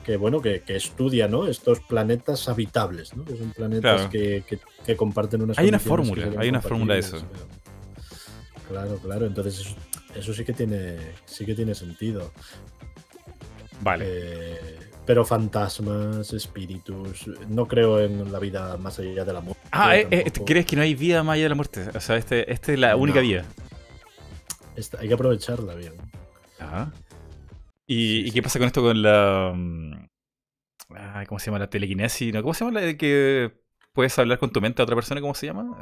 que bueno, que estudia, ¿no? Estos planetas habitables, ¿no? Que son planetas, claro, que comparten unas... Hay una fórmula de eso. Pero... Claro, entonces eso sí que tiene sentido. Vale. Pero fantasmas, espíritus... No creo en la vida más allá de la muerte. ¿Crees que no hay vida más allá de la muerte? O sea, este es la única vida. Hay que aprovecharla bien. Ajá. ¿Y qué pasa con esto, con la... ¿cómo se llama? La telequinesis. ¿No? ¿Cómo se llama la de que puedes hablar con tu mente a otra persona? ¿Cómo se llama?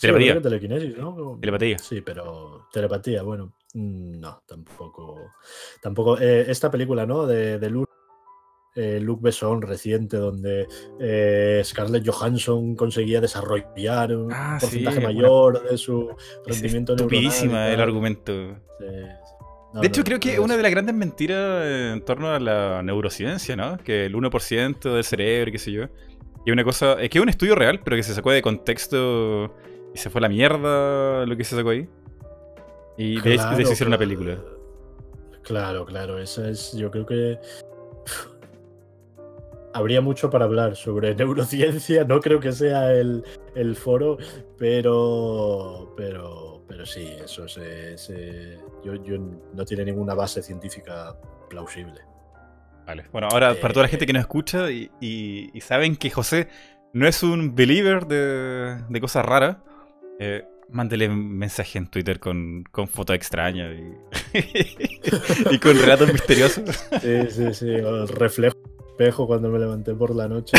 Telepatía. Sí, telequinesis, ¿no? Telepatía. Sí, pero... Telepatía, bueno. No, tampoco. Esta película, ¿no? De Luz. Luc Besson reciente, donde Scarlett Johansson conseguía desarrollar un porcentaje mayor de su rendimiento neuronal. Es estupidísima el argumento. No, de hecho, creo que una de las grandes mentiras en torno a la neurociencia, ¿no? Que el 1% del cerebro, qué sé yo, que una cosa, es que es un estudio real, pero que se sacó de contexto y se fue a la mierda lo que se sacó ahí. Y claro, de eso hicieron una película. Claro, esa es, yo creo que... Habría mucho para hablar sobre neurociencia, no creo que sea el foro, pero sí, eso yo no tiene ninguna base científica plausible. Vale, bueno, ahora para toda la gente que nos escucha y saben que José no es un believer de cosas raras, mándele un mensaje en Twitter con fotos extrañas y con relatos misteriosos. Sí, el reflejo espejo cuando me levanté por la noche.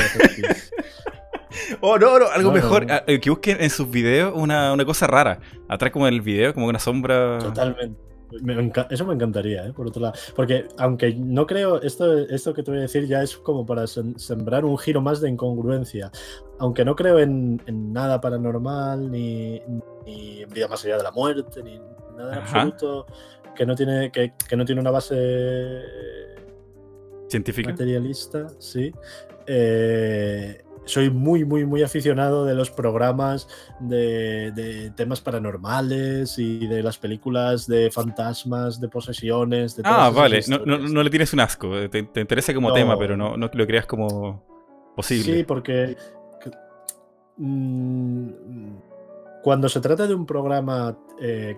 Algo mejor. Que busquen en sus videos una cosa rara. Atrás como en el video, como una sombra. Totalmente. Eso me encantaría, por otro lado. Porque aunque no creo, esto que te voy a decir ya es como para sembrar un giro más de incongruencia. Aunque no creo en nada paranormal, ni en vida más allá de la muerte, ni nada en absoluto que no tiene una base científica. Materialista, sí. Soy muy, muy, muy aficionado de los programas de temas paranormales y de las películas de fantasmas, de posesiones. De todas esas historias. No le tienes un asco. Te interesa como tema, pero no lo creas como posible. Sí, porque... Cuando se trata de un programa,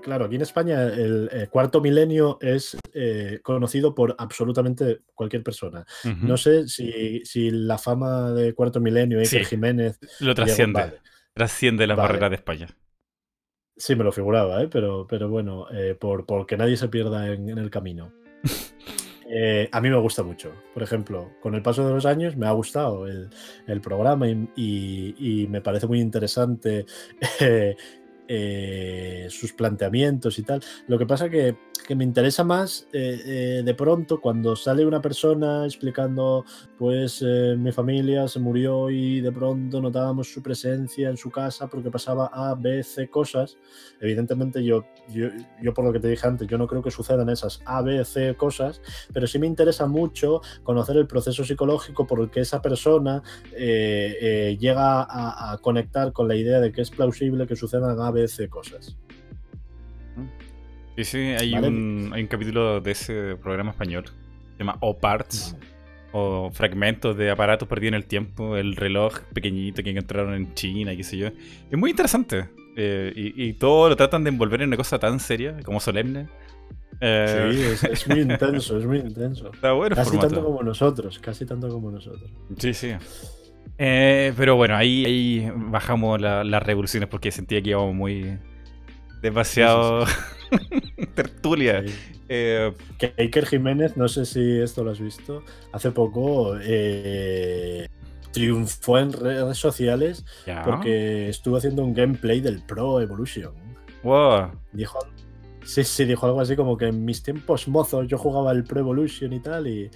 claro, aquí en España el Cuarto Milenio es conocido por absolutamente cualquier persona. No sé si la fama de Cuarto Milenio y Iker Jiménez... Lo trasciende, trasciende las barreras de España. Sí, me lo figuraba, pero bueno, porque nadie se pierda en el camino. A mí me gusta mucho. Por ejemplo, con el paso de los años me ha gustado el programa y me parece muy interesante sus planteamientos y tal. Lo que pasa que me interesa más de pronto cuando sale una persona explicando pues mi familia se murió y de pronto notábamos su presencia en su casa porque pasaba A, B, C cosas. Evidentemente yo por lo que te dije antes, yo no creo que sucedan esas A, B, C cosas, pero sí me interesa mucho conocer el proceso psicológico porque esa persona llega a conectar con la idea de que es plausible que sucedan A, B, C cosas. Sí, sí, hay un capítulo de ese programa español, se llama O Parts, o fragmentos de aparatos perdidos en el tiempo, el reloj pequeñito que encontraron en China, qué sé yo. Es muy interesante, y todo lo tratan de envolver en una cosa tan seria, como solemne. Sí, es muy intenso, es muy intenso. Está bueno casi formato. Tanto como nosotros, casi tanto como nosotros. Sí, sí. Pero bueno, ahí bajamos las revoluciones porque sentía que íbamos muy... demasiado... Sí, sí, sí. Tertulia. Sí. Que Iker Jiménez, no sé si esto lo has visto, hace poco triunfó en redes sociales porque estuvo haciendo un gameplay del Pro Evolution. Wow. Dijo algo así como que en mis tiempos mozos yo jugaba el Pro Evolution y tal, y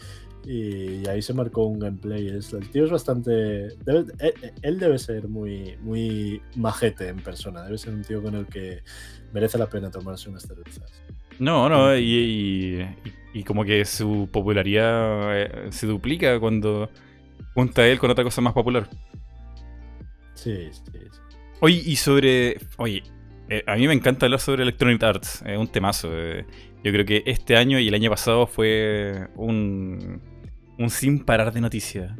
ahí se marcó un gameplay. El tío es bastante... Él debe ser muy, muy majete en persona, debe ser un tío con el que merece la pena tomarse unas cervezas. No, y como que su popularidad se duplica cuando junta él con otra cosa más popular. Sí, sí, sí. Oye, a mí me encanta hablar sobre Electronic Arts, es un temazo. Yo creo que este año y el año pasado fue un sin parar de noticias,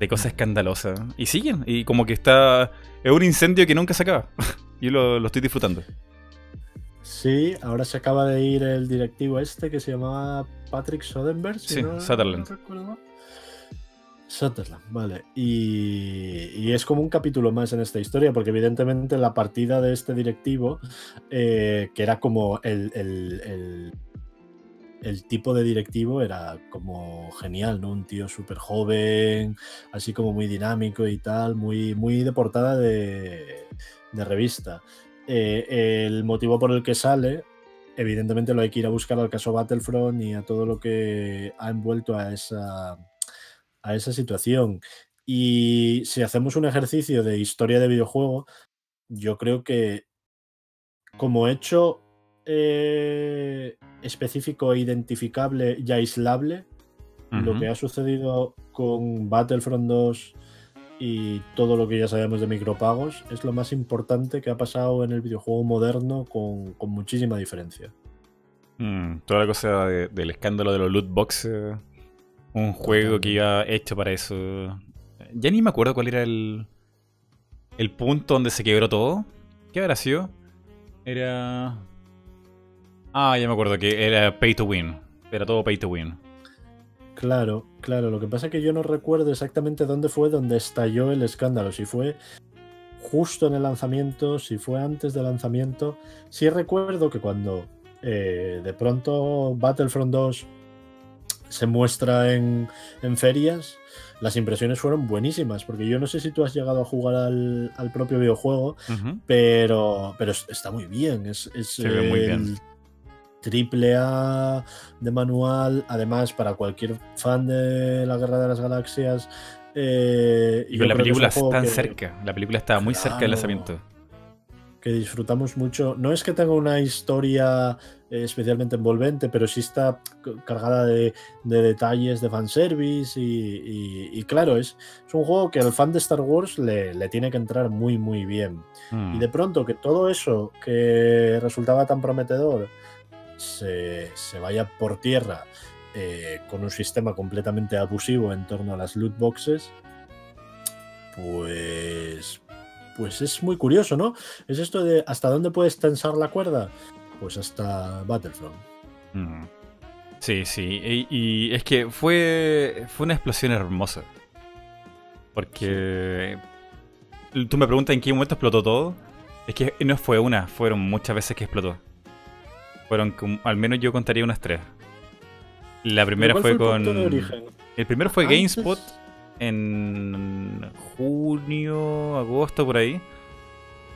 de cosas escandalosas. Y siguen, y como que está... Es un incendio que nunca se acaba. Yo lo estoy disfrutando. Sí, ahora se acaba de ir el directivo este que se llamaba Patrick Sutherland. Sutherland, vale. Y es como un capítulo más en esta historia, porque evidentemente la partida de este directivo, que era como el tipo de directivo era como genial, ¿no? Un tío súper joven, así como muy dinámico y tal, muy, muy de portada de revista. El motivo por el que sale, evidentemente lo hay que ir a buscar al caso Battlefront y a todo lo que ha envuelto a esa situación. Y si hacemos un ejercicio de historia de videojuego, yo creo que como hecho específico, identificable y aislable, lo que ha sucedido con Battlefront 2 y todo lo que ya sabemos de micropagos es lo más importante que ha pasado en el videojuego moderno con muchísima diferencia. Toda la cosa del escándalo de los loot boxes, un juego que iba hecho para eso. Ya ni me acuerdo cuál era el punto donde se quebró todo. ¿Qué habrá sido? Era... Ah, ya me acuerdo que era pay to win. Era todo pay to win. Claro, claro. Lo que pasa es que yo no recuerdo exactamente dónde fue donde estalló el escándalo. Si fue justo en el lanzamiento, si fue antes del lanzamiento. Sí recuerdo que cuando de pronto Battlefront 2 se muestra en ferias, las impresiones fueron buenísimas, porque yo no sé si tú has llegado a jugar al propio videojuego, pero está muy bien. Se ve muy bien. Triple A de manual, además para cualquier fan de la Guerra de las Galaxias. Y con la película tan cerca, la película estaba muy cerca del lanzamiento. Que disfrutamos mucho. No es que tenga una historia especialmente envolvente, pero sí está cargada de detalles de fanservice y claro, es un juego que al fan de Star Wars le tiene que entrar muy, muy bien. Y de pronto que todo eso que resultaba tan prometedor se vaya por tierra con un sistema completamente abusivo en torno a las loot boxes, pues es muy curioso, ¿no? Es esto de ¿hasta dónde puedes tensar la cuerda? Pues hasta Battlefront. Sí, sí. Y es que fue una explosión hermosa. Porque tú me preguntas en qué momento explotó todo. Es que no fue una, fueron muchas veces que explotó. Al menos yo contaría unas 3. La primera fue con... El primero fue GameSpot en junio, agosto, por ahí.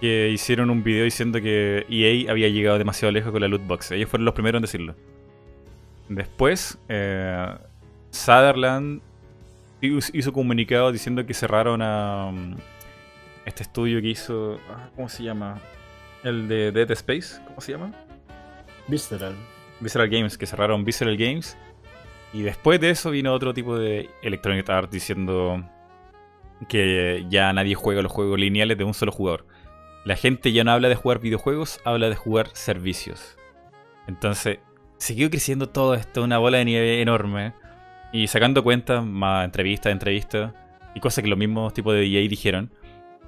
Que hicieron un video diciendo que EA había llegado demasiado lejos con la loot box. Ellos fueron los primeros en decirlo. Después, Sutherland hizo comunicado diciendo que cerraron a este estudio que hizo... ¿Cómo se llama? El de Dead Space, ¿cómo se llama? Visceral Games, que cerraron Visceral Games. Y después de eso vino otro tipo de Electronic Arts diciendo que ya nadie juega los juegos lineales de un solo jugador. La gente ya no habla de jugar videojuegos, habla de jugar servicios. Entonces, siguió creciendo todo esto, una bola de nieve enorme. Y sacando cuentas, más entrevistas, y cosas que los mismos tipos de EA dijeron.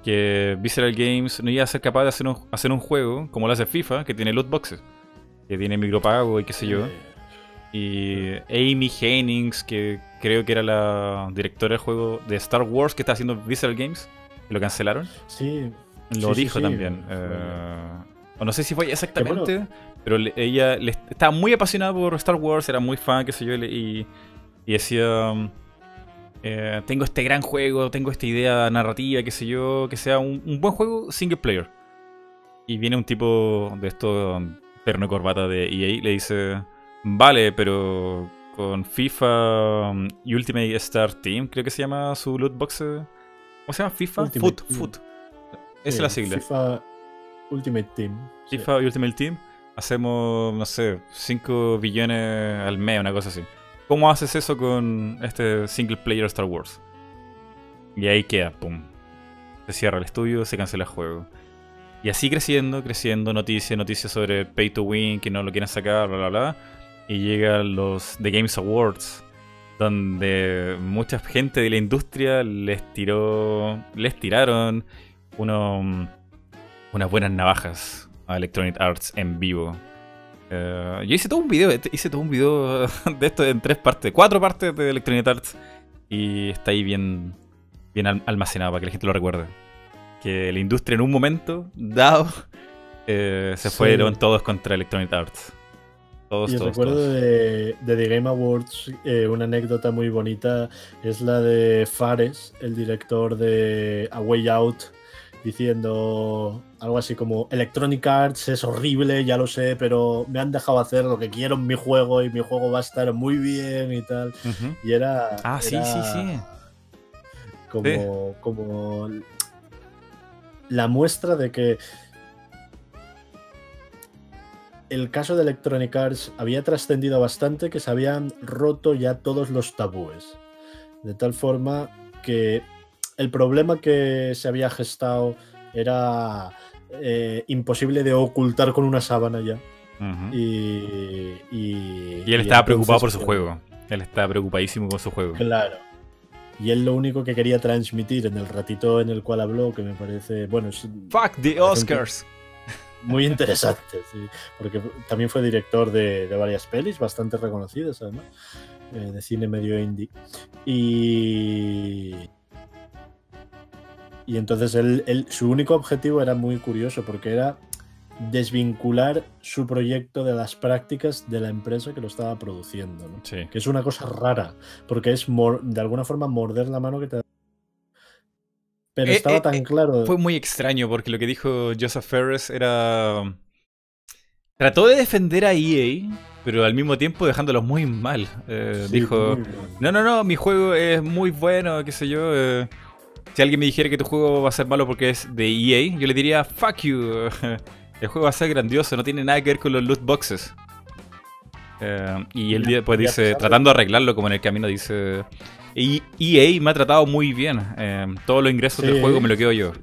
Que Visceral Games no iba a ser capaz de hacer un juego como lo hace FIFA, que tiene loot boxes, que tiene micropago y qué sé yo. Y Amy Hennings, que creo que era la directora del juego de Star Wars que está haciendo Visceral Games, que lo cancelaron. Sí. Lo dijo también. No sé si fue exactamente, bueno, pero ella estaba muy apasionada por Star Wars, era muy fan, qué sé yo, y decía... tengo este gran juego, tengo esta idea narrativa, qué sé yo, que sea un buen juego single player. Y viene un tipo de estos perno y corbata de EA y le dice: vale, pero con FIFA y Ultimate Star Team, creo que se llama su loot box. ¿Cómo se llama? FIFA Ultimate Foot. Esa es la sigla. FIFA Ultimate Team. FIFA y Ultimate Team. Hacemos, no sé, 5 billones al mes, una cosa así. ¿Cómo haces eso con este single player Star Wars? Y ahí queda, pum. Se cierra el estudio, se cancela el juego. Y así creciendo, noticias sobre Pay to Win, que no lo quieren sacar, bla, bla, bla. Y llegan los The Games Awards, donde mucha gente de la industria les tiraron unas buenas navajas a Electronic Arts en vivo. Yo hice todo un video de esto en 4 partes de Electronic Arts. Y está ahí bien almacenado para que la gente lo recuerde. Que la industria en un momento dado se fueron todos contra Electronic Arts. Yo recuerdo todos. De The Game Awards una anécdota muy bonita. Es la de Fares, el director de A Way Out, diciendo algo así como: Electronic Arts es horrible, ya lo sé, pero me han dejado hacer lo que quiero en mi juego y mi juego va a estar muy bien y tal. Y era... Como la muestra de que el caso de Electronic Arts había trascendido bastante, que se habían roto ya todos los tabúes. De tal forma que el problema que se había gestado era imposible de ocultar con una sábana ya. Y él estaba preocupado por su juego. Él estaba preocupadísimo con su juego. Claro. Y él lo único que quería transmitir en el ratito en el cual habló, que me parece... Bueno, es, ¡fuck the Oscars! Muy interesante, sí, porque también fue director de varias pelis, bastante reconocidas además, de cine medio indie. Y entonces su único objetivo era muy curioso, porque era desvincular su proyecto de las prácticas de la empresa que lo estaba produciendo, ¿no? Sí. Que es una cosa rara, porque es de alguna forma morder la mano que te da. Pero estaba tan claro. Fue muy extraño, porque lo que dijo Joseph Ferris era... Trató de defender a EA, pero al mismo tiempo dejándolos muy mal. Dijo, muy bueno. No, mi juego es muy bueno, qué sé yo... Si alguien me dijera que tu juego va a ser malo porque es de EA, yo le diría, fuck you, el juego va a ser grandioso, no tiene nada que ver con los loot boxes. Y él después dice, tratando de arreglarlo como en el camino, dice, EA me ha tratado muy bien, todos los ingresos del juego me lo quedo yo.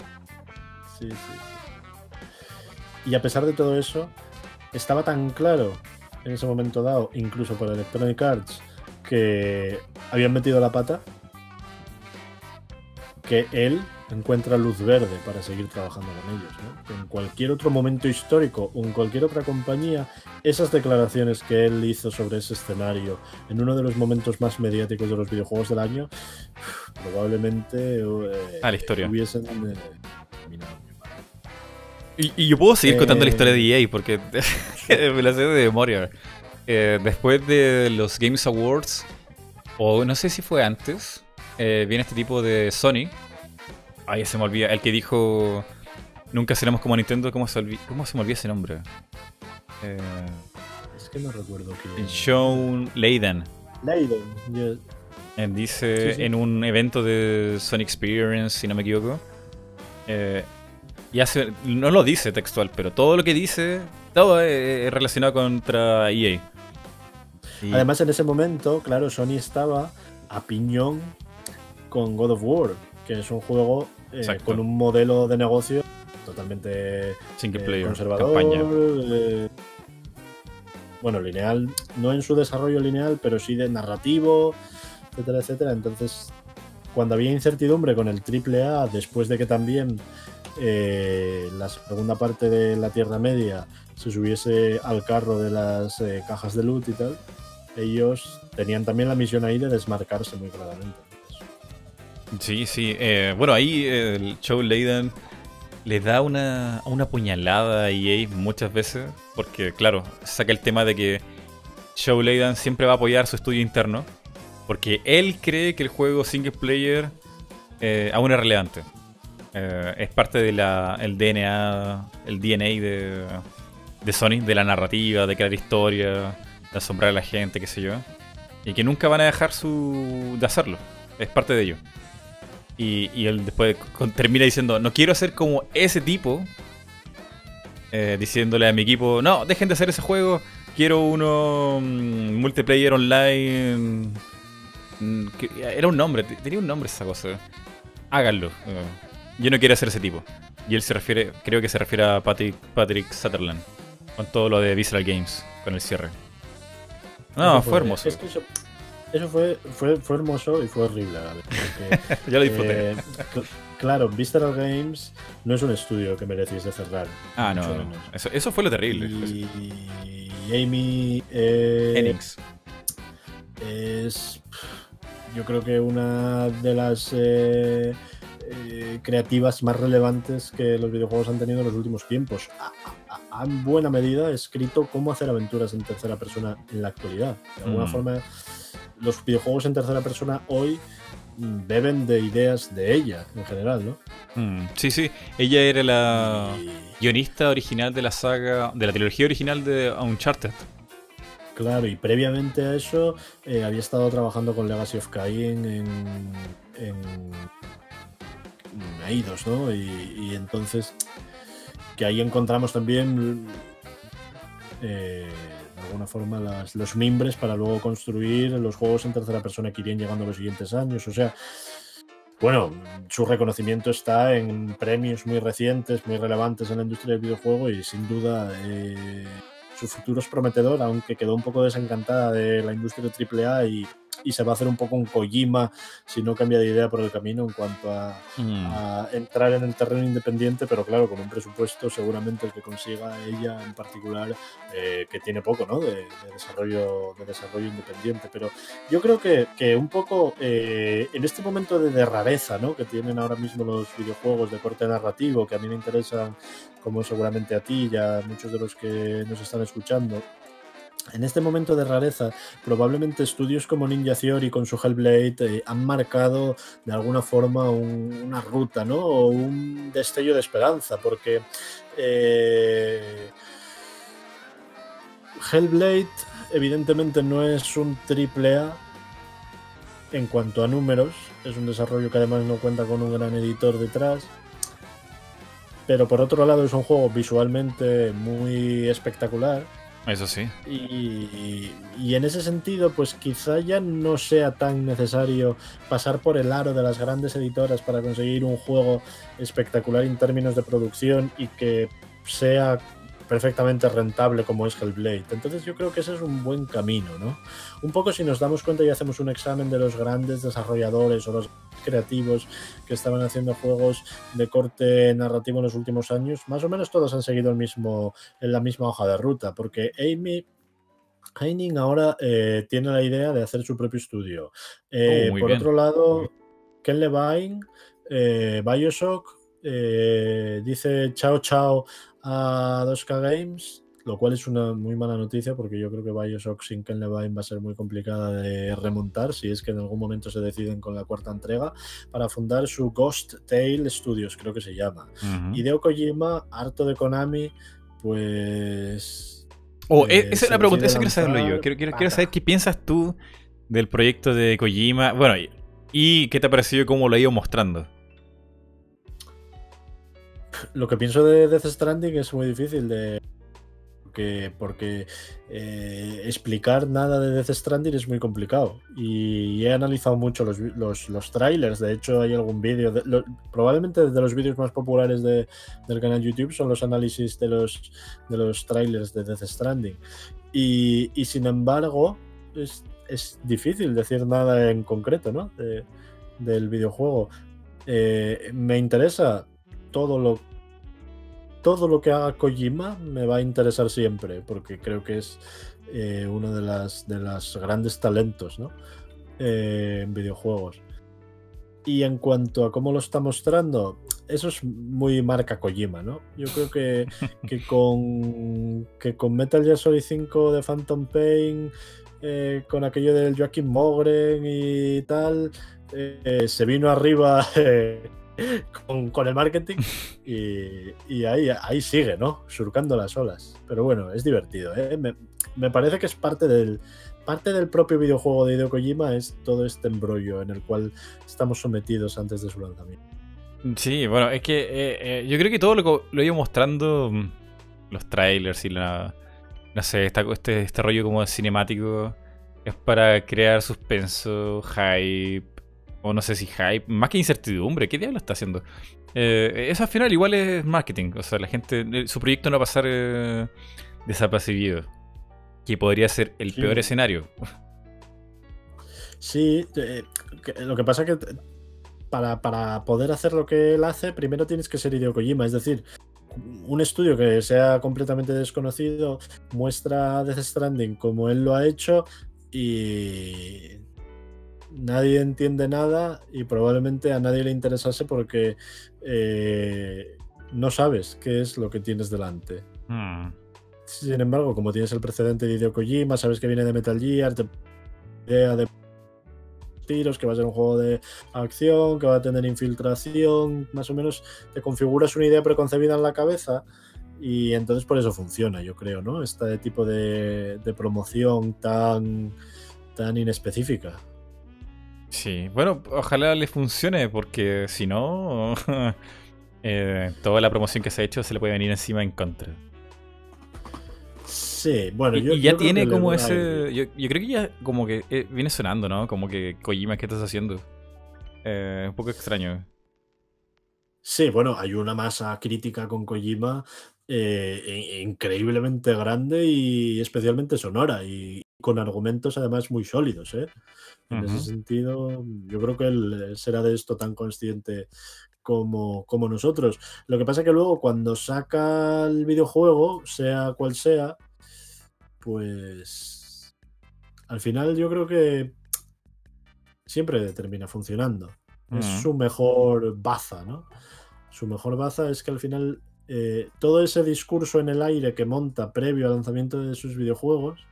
Sí. Y a pesar de todo eso, estaba tan claro en ese momento dado, incluso para Electronic Arts, que habían metido la pata, que él encuentra luz verde para seguir trabajando con ellos, ¿no? En cualquier otro momento histórico o en cualquier otra compañía, esas declaraciones que él hizo sobre ese escenario en uno de los momentos más mediáticos de los videojuegos del año, probablemente la historia. Hubiesen terminado. Y yo puedo seguir contando la historia de EA porque me la sé de memoria. después de los Games Awards, o no sé si fue antes, viene este tipo de Sony. Ay, se me olvida, el que dijo nunca seremos como Nintendo. ¿Cómo se me olvida ese nombre? Es que no recuerdo que... Shawn Layden. Layden, yes. Dice sí, sí, en un evento de Sony Experience, si no me equivoco, y hace, no lo dice textual, pero todo lo que dice, todo es relacionado contra EA. Y... además en ese momento, claro, Sony estaba a piñón con God of War, que es un juego con un modelo de negocio totalmente single player, conservador, campaña. Bueno, lineal, no en su desarrollo lineal, pero sí de narrativo, etcétera, etcétera. Entonces, cuando había incertidumbre con el AAA, después de que también la segunda parte de la Tierra Media se subiese al carro de las cajas de loot y tal, ellos tenían también la misión ahí de desmarcarse muy claramente. Sí, sí. Bueno, ahí el show Layden le da una puñalada a EA muchas veces, porque, claro, saca el tema de que Shawn Layden siempre va a apoyar su estudio interno, porque él cree que el juego single player aún es relevante. Es parte del DNA de Sony, de la narrativa, de crear historia, de asombrar a la gente, qué sé yo. Y que nunca van a dejar de hacerlo. Es parte de ello. Y él después termina diciendo, no quiero ser como ese tipo, diciéndole a mi equipo, no, dejen de hacer ese juego, quiero uno multiplayer online, que era un nombre, tenía un nombre esa cosa, háganlo, yo no quiero ser ese tipo. Y él se refiere, creo que se refiere a Patrick Sutherland, con todo lo de Visceral Games, con el cierre. No, fue hermoso. Eso fue hermoso y fue horrible, ¿vale? Porque, yo lo disfruté. Claro, Visceral Games no es un estudio que mereciese cerrar. Ah, no, no, no. Eso fue lo terrible. Y Amy Henix es, yo creo que una de las creativas más relevantes que los videojuegos han tenido en los últimos tiempos. A buena medida, escrito cómo hacer aventuras en tercera persona en la actualidad. De alguna forma... los videojuegos en tercera persona hoy beben de ideas de ella, en general, ¿no? Sí, sí. Ella era la guionista original de la saga, de la trilogía original de Uncharted. Claro, y previamente a eso había estado trabajando con Legacy of Kain en Eidos, ¿no? Y entonces, que ahí encontramos también... de alguna forma los mimbres para luego construir los juegos en tercera persona que irían llegando los siguientes años. O sea, bueno, su reconocimiento está en premios muy recientes, muy relevantes en la industria del videojuego, y sin duda su futuro es prometedor, aunque quedó un poco desencantada de la industria AAA y se va a hacer un poco un Kojima si no cambia de idea por el camino en cuanto a entrar en el terreno independiente, pero claro, con un presupuesto seguramente el que consiga ella en particular, que tiene poco, ¿no?, de desarrollo independiente. Pero yo creo que un poco en este momento de rareza, ¿no?, que tienen ahora mismo los videojuegos de corte narrativo, que a mí me interesan, como seguramente a ti y a muchos de los que nos están escuchando, en este momento de rareza, probablemente estudios como Ninja Theory con su Hellblade han marcado de alguna forma una ruta, ¿no?, o un destello de esperanza, porque Hellblade evidentemente no es un AAA en cuanto a números, es un desarrollo que además no cuenta con un gran editor detrás. Pero por otro lado es un juego visualmente muy espectacular. Eso sí. Y en ese sentido, pues quizá ya no sea tan necesario pasar por el aro de las grandes editoras para conseguir un juego espectacular en términos de producción y que sea perfectamente rentable como es Hellblade. Entonces yo creo que ese es un buen camino, ¿no? Un poco si nos damos cuenta y hacemos un examen de los grandes desarrolladores o los creativos que estaban haciendo juegos de corte narrativo en los últimos años, más o menos todos han seguido la misma hoja de ruta, porque Amy Henning ahora tiene la idea de hacer su propio estudio. Por bien. Otro lado, Ken Levine, BioShock, dice chao chao a 2K Games, lo cual es una muy mala noticia porque yo creo que BioShock Sinken Levine va a ser muy complicada de remontar si es que en algún momento se deciden con la cuarta entrega para fundar su Ghost Tale Studios, creo que se llama. Y Hideo Kojima, harto de Konami, pues... esa es la pregunta, esa quiero saberlo yo. Quiero saber qué piensas tú del proyecto de Kojima, bueno, y qué te ha parecido y cómo lo ha ido mostrando. Lo que pienso de Death Stranding es muy difícil de... Porque explicar nada de Death Stranding es muy complicado y he analizado mucho los trailers. De hecho hay algún vídeo, probablemente de los vídeos más populares del canal YouTube son los análisis de los trailers de Death Stranding y sin embargo es difícil decir nada en concreto, ¿no? Del videojuego. Me interesa todo lo que haga Kojima, me va a interesar siempre, porque creo que es uno de los grandes talentos, ¿no? En videojuegos. Y en cuanto a cómo lo está mostrando, eso es muy marca Kojima, ¿no? Yo creo que con Metal Gear Solid 5 de Phantom Pain, con aquello del Joaquín Mogren y tal, se vino arriba... Con el marketing y ahí sigue, ¿no? Surcando las olas. Pero bueno, es divertido, ¿eh? Me parece que es parte del propio videojuego de Hideo Kojima, es todo este embrollo en el cual estamos sometidos antes de su lanzamiento. Sí, bueno, es que yo creo que todo lo he ido mostrando, los trailers y no sé, este rollo como cinemático es para crear suspenso, hype. O no sé si hype, más que incertidumbre, ¿qué diablo está haciendo? Eso al final igual es marketing, o sea, la gente, su proyecto no va a pasar desapercibido, que podría ser el peor escenario. Sí, lo que pasa es que para poder hacer lo que él hace, primero tienes que ser Hideo Kojima, es decir, un estudio que sea completamente desconocido muestra Death Stranding como él lo ha hecho y... nadie entiende nada y probablemente a nadie le interesase porque no sabes qué es lo que tienes delante. Sin embargo, como tienes el precedente de Hideo Kojima, sabes que viene de Metal Gear, idea de tiros, que va a ser un juego de acción, que va a tener infiltración, más o menos te configuras una idea preconcebida en la cabeza y entonces por eso funciona, yo creo, ¿no? Este tipo de promoción tan inespecífica. Sí, bueno, ojalá le funcione porque si no, toda la promoción que se ha hecho se le puede venir encima en contra. Sí, bueno, yo ya tiene como ese... Yo creo que ya como que viene sonando, ¿no? Como que Kojima, ¿qué estás haciendo? Un poco extraño. Sí, bueno, hay una masa crítica con Kojima increíblemente grande y especialmente sonora y con argumentos además muy sólidos, ¿eh? En ese sentido, yo creo que él será de esto tan consciente como nosotros. Lo que pasa es que luego cuando saca el videojuego, sea cual sea, pues al final yo creo que siempre termina funcionando. Es su mejor baza, ¿no? Su mejor baza es que al final todo ese discurso en el aire que monta previo al lanzamiento de sus videojuegos,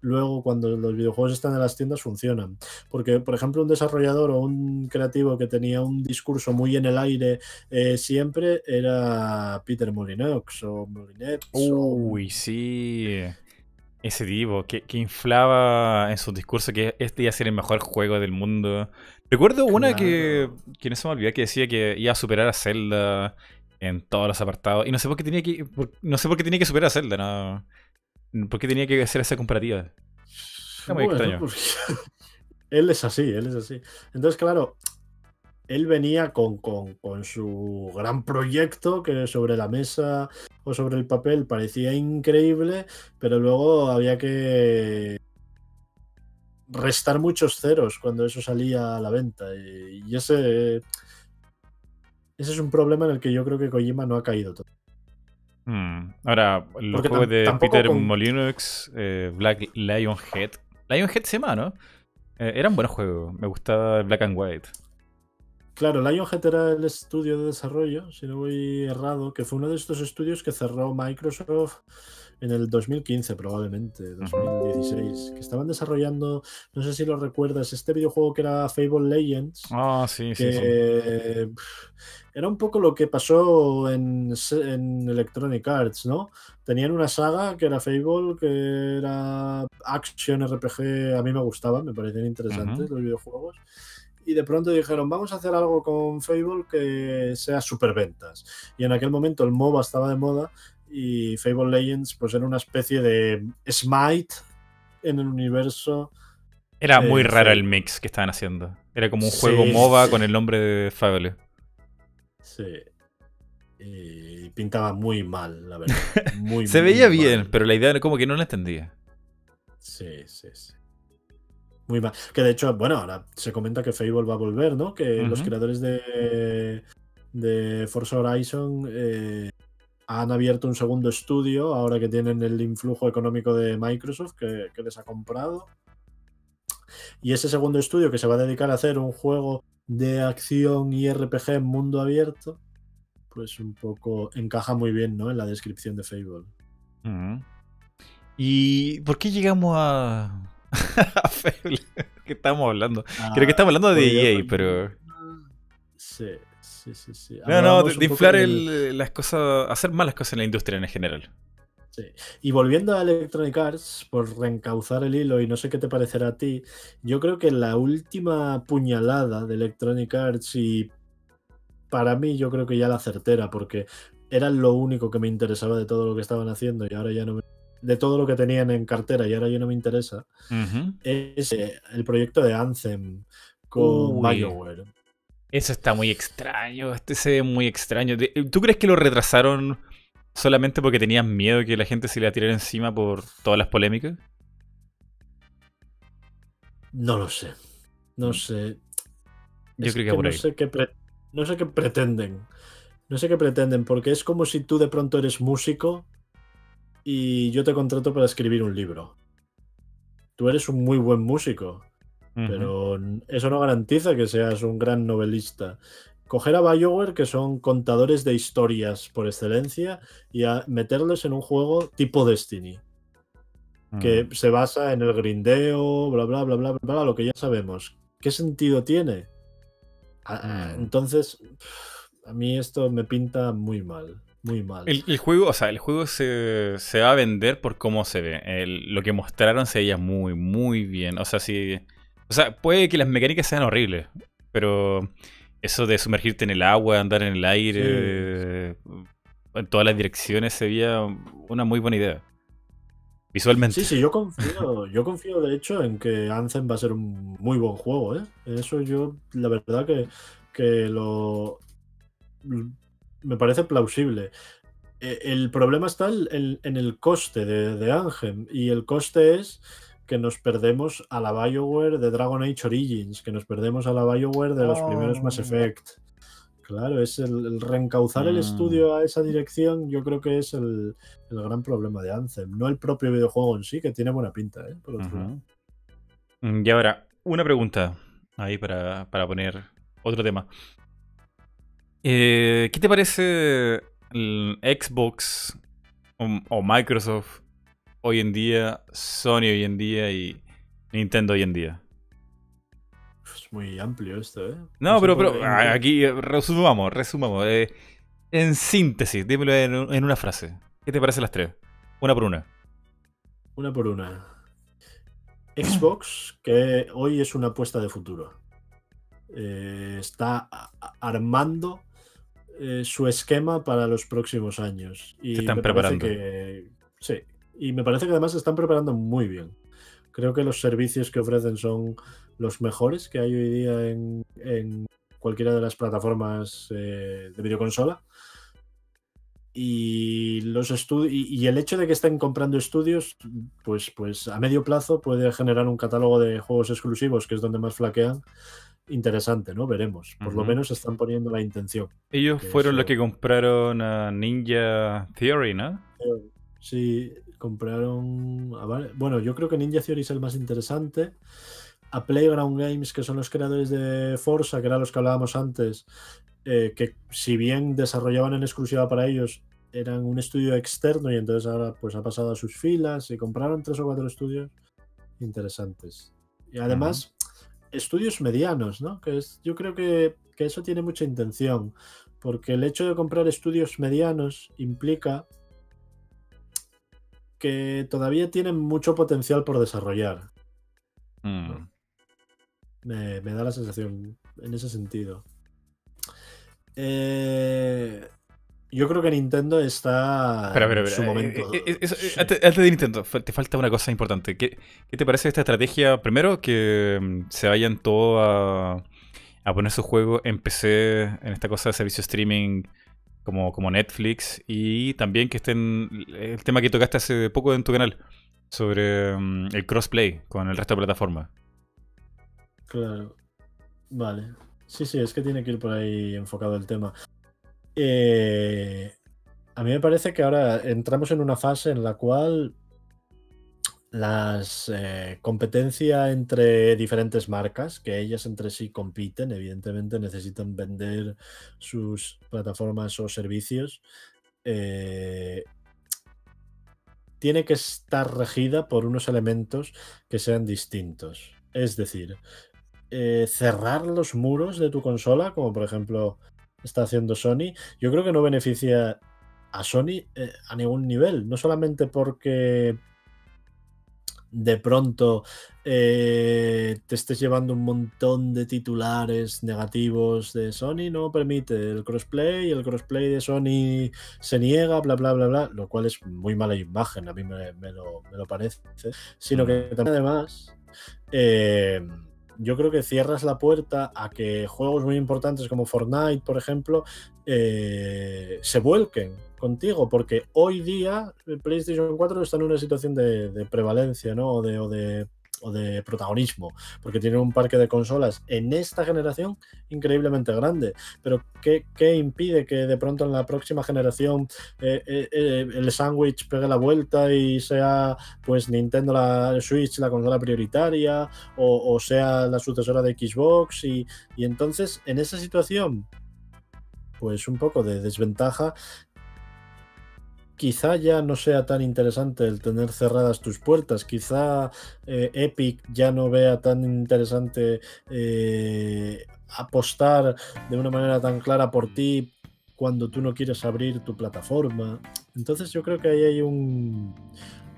luego cuando los videojuegos están en las tiendas funcionan, porque por ejemplo un desarrollador o un creativo que tenía un discurso muy en el aire siempre era Peter Molyneux o Molineux. Uy, sí, ese tipo que inflaba en su discurso que este iba a ser el mejor juego del mundo. Recuerdo una que no se me olvidó, que decía que iba a superar a Zelda en todos los apartados y no sé por qué tenía que superar a Zelda, no. ¿Por qué tenía que hacer esa comparativa? Está muy extraño. Él es así, él es así. Entonces, claro, él venía con su gran proyecto que sobre la mesa o sobre el papel parecía increíble, pero luego había que restar muchos ceros cuando eso salía a la venta. Y ese es un problema en el que yo creo que Kojima no ha caído todo. Ahora, los juegos de Peter Molyneux, Black Lionhead. Lionhead se llama, ¿no? Eran buenos juegos. Me gustaba Black and White. Claro, Lionhead era el estudio de desarrollo, si no voy errado, que fue uno de estos estudios que cerró Microsoft en el 2015 probablemente, 2016, que estaban desarrollando, no sé si lo recuerdas, este videojuego que era Fable Legends. Ah, sí, que sí. Era un poco lo que pasó en Electronic Arts, ¿no? Tenían una saga que era Fable, que era Action RPG, a mí me gustaban, me parecían interesantes los videojuegos. Y de pronto dijeron, vamos a hacer algo con Fable que sea superventas. Y en aquel momento el MOBA estaba de moda y Fable Legends pues era una especie de Smite en el universo. Era muy raro el mix que estaban haciendo. Era como un juego MOBA con el nombre de Fable. Sí. Y pintaba muy mal, la verdad. Muy, se muy veía mal. Bien, pero la idea era como que no la entendía. Sí, sí, sí. Muy mal. Que de hecho, bueno, ahora se comenta que Fable va a volver, ¿no? Que los creadores de Forza Horizon han abierto un segundo estudio ahora que tienen el influjo económico de Microsoft que les ha comprado. Y ese segundo estudio que se va a dedicar a hacer un juego de acción y RPG en mundo abierto, pues un poco encaja muy bien, ¿no? En la descripción de Fable. ¿Y por qué llegamos a... Fable, ¿qué estamos hablando? Creo que estamos hablando de EA, pero... Sí, sí, sí, sí. No, de inflar las cosas, hacer malas cosas en la industria en general. Sí. Y volviendo a Electronic Arts, por reencauzar el hilo, y no sé qué te parecerá a ti, yo creo que la última puñalada de Electronic Arts, y para mí yo creo que ya la certera, porque era lo único que me interesaba de todo lo que estaban haciendo y ahora ya no me... de todo lo que tenían en cartera y ahora ya no me interesa, es el proyecto de Anthem con BioWare. Eso está muy extraño, se ve muy extraño. ¿Tú crees que lo retrasaron solamente porque tenían miedo que la gente se le tirara encima por todas las polémicas? No lo sé, no sé. Yo creo que por ahí. No sé qué pretenden, porque es como si tú de pronto eres músico y yo te contrato para escribir un libro. Tú eres un muy buen músico, pero eso no garantiza que seas un gran novelista. Coger a BioWare, que son contadores de historias por excelencia, y a meterles en un juego tipo Destiny, que se basa en el grindeo, bla, bla, bla, bla, bla, bla, lo que ya sabemos. ¿Qué sentido tiene? Entonces, a mí esto me pinta muy mal. Muy mal. El juego, o sea, el juego se va a vender por cómo se ve. Lo que mostraron se veía muy, muy bien. O sea, sí. O sea, puede que las mecánicas sean horribles, pero eso de sumergirte en el agua, andar en el aire, en todas las direcciones, se veía una muy buena idea. Visualmente. Sí, sí, yo confío de hecho en que Anthem va a ser un muy buen juego, ¿eh? Eso yo, la verdad que lo... me parece plausible. El problema está en el coste de Anthem, y el coste es que nos perdemos a la BioWare de Dragon Age Origins, que nos perdemos a la BioWare de los primeros Mass Effect. Claro, es el reencauzar el estudio a esa dirección, yo creo que es el gran problema de Anthem, no el propio videojuego en sí, que tiene buena pinta, ¿eh? Por otro lado. Y ahora, una pregunta ahí para poner otro tema. ¿Qué te parece el Xbox o Microsoft hoy en día, Sony hoy en día y Nintendo hoy en día? Es muy amplio esto, ¿eh? No, pero aquí resumamos. En síntesis, dímelo en una frase. ¿Qué te parece las tres? Una por una. Una por una. Xbox, que hoy es una apuesta de futuro. Está armando su esquema para los próximos años. Y se están preparando. Sí, y me parece que además se están preparando muy bien. Creo que los servicios que ofrecen son los mejores que hay hoy día en cualquiera de las plataformas de videoconsola. Y el hecho de que estén comprando estudios, pues a medio plazo puede generar un catálogo de juegos exclusivos, que es donde más flaquean. Interesante, ¿no? Veremos. Por lo menos están poniendo la intención. Ellos fueron los que compraron a Ninja Theory, ¿no? Sí, compraron... Bueno, yo creo que Ninja Theory es el más interesante, a Playground Games, que son los creadores de Forza, que eran los que hablábamos antes, que si bien desarrollaban en exclusiva para ellos, eran un estudio externo y entonces ahora pues ha pasado a sus filas y compraron 3 o 4 estudios interesantes. Y además, estudios medianos, ¿no? Que es, yo creo que eso tiene mucha intención, porque el hecho de comprar estudios medianos implica que todavía tienen mucho potencial por desarrollar. Me da la sensación en ese sentido. Yo creo que Nintendo está en su momento. Antes de Nintendo, te falta una cosa importante. ¿Qué te parece esta estrategia? Primero, que se vayan todos a poner su juego en PC, en esta cosa de servicio streaming como Netflix, y también que estén, el tema que tocaste hace poco en tu canal, sobre el crossplay con el resto de plataformas. Claro. Vale. Sí, es que tiene que ir por ahí enfocado el tema. A mí me parece que ahora entramos en una fase en la cual las competencia entre diferentes marcas, que ellas entre sí compiten, evidentemente necesitan vender sus plataformas o servicios, tiene que estar regida por unos elementos que sean distintos. Es decir, cerrar los muros de tu consola, como por ejemplo está haciendo Sony, yo creo que no beneficia a Sony a ningún nivel. No solamente porque de pronto te estés llevando un montón de titulares negativos de Sony, no permite el crossplay, y el crossplay de Sony se niega, bla, bla, bla, bla, lo cual es muy mala imagen, a mí me lo parece, sino que también además yo creo que cierras la puerta a que juegos muy importantes como Fortnite, por ejemplo, se vuelquen contigo, porque hoy día el PlayStation 4 está en una situación de prevalencia, ¿no? o de protagonismo, porque tiene un parque de consolas en esta generación increíblemente grande, pero ¿qué impide que de pronto en la próxima generación el sándwich pegue la vuelta y sea pues Nintendo la Switch la consola prioritaria, o sea la sucesora de Xbox? Y entonces en esa situación pues un poco de desventaja, quizá ya no sea tan interesante el tener cerradas tus puertas, quizá Epic ya no vea tan interesante apostar de una manera tan clara por ti cuando tú no quieres abrir tu plataforma. Entonces yo creo que ahí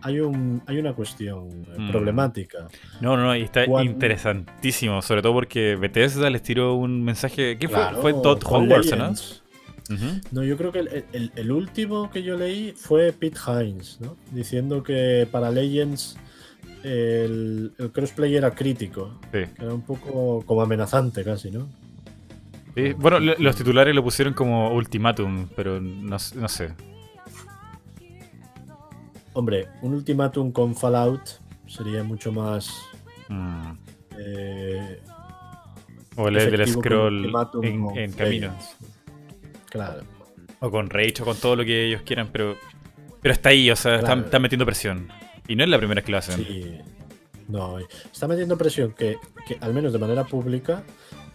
hay una cuestión problemática. No, y está interesantísimo, sobre todo porque Bethesda les tiró un mensaje. ¿Qué fue? Claro, fue Todd Howard, ¿no? No, yo creo que el último que yo leí fue Pete Hines, ¿no? Diciendo que para Legends el crossplay era crítico. Sí. Que era un poco como amenazante casi, ¿no? Sí. Bueno, los titulares lo pusieron como ultimátum, pero no sé. Hombre, un ultimátum con Fallout sería mucho más... o el del scroll en caminos. Claro. O con Rage o con todo lo que ellos quieran, pero está ahí, o sea, claro. están metiendo presión. Y no es la primera que lo hacen. Sí. No, está metiendo presión que al menos de manera pública,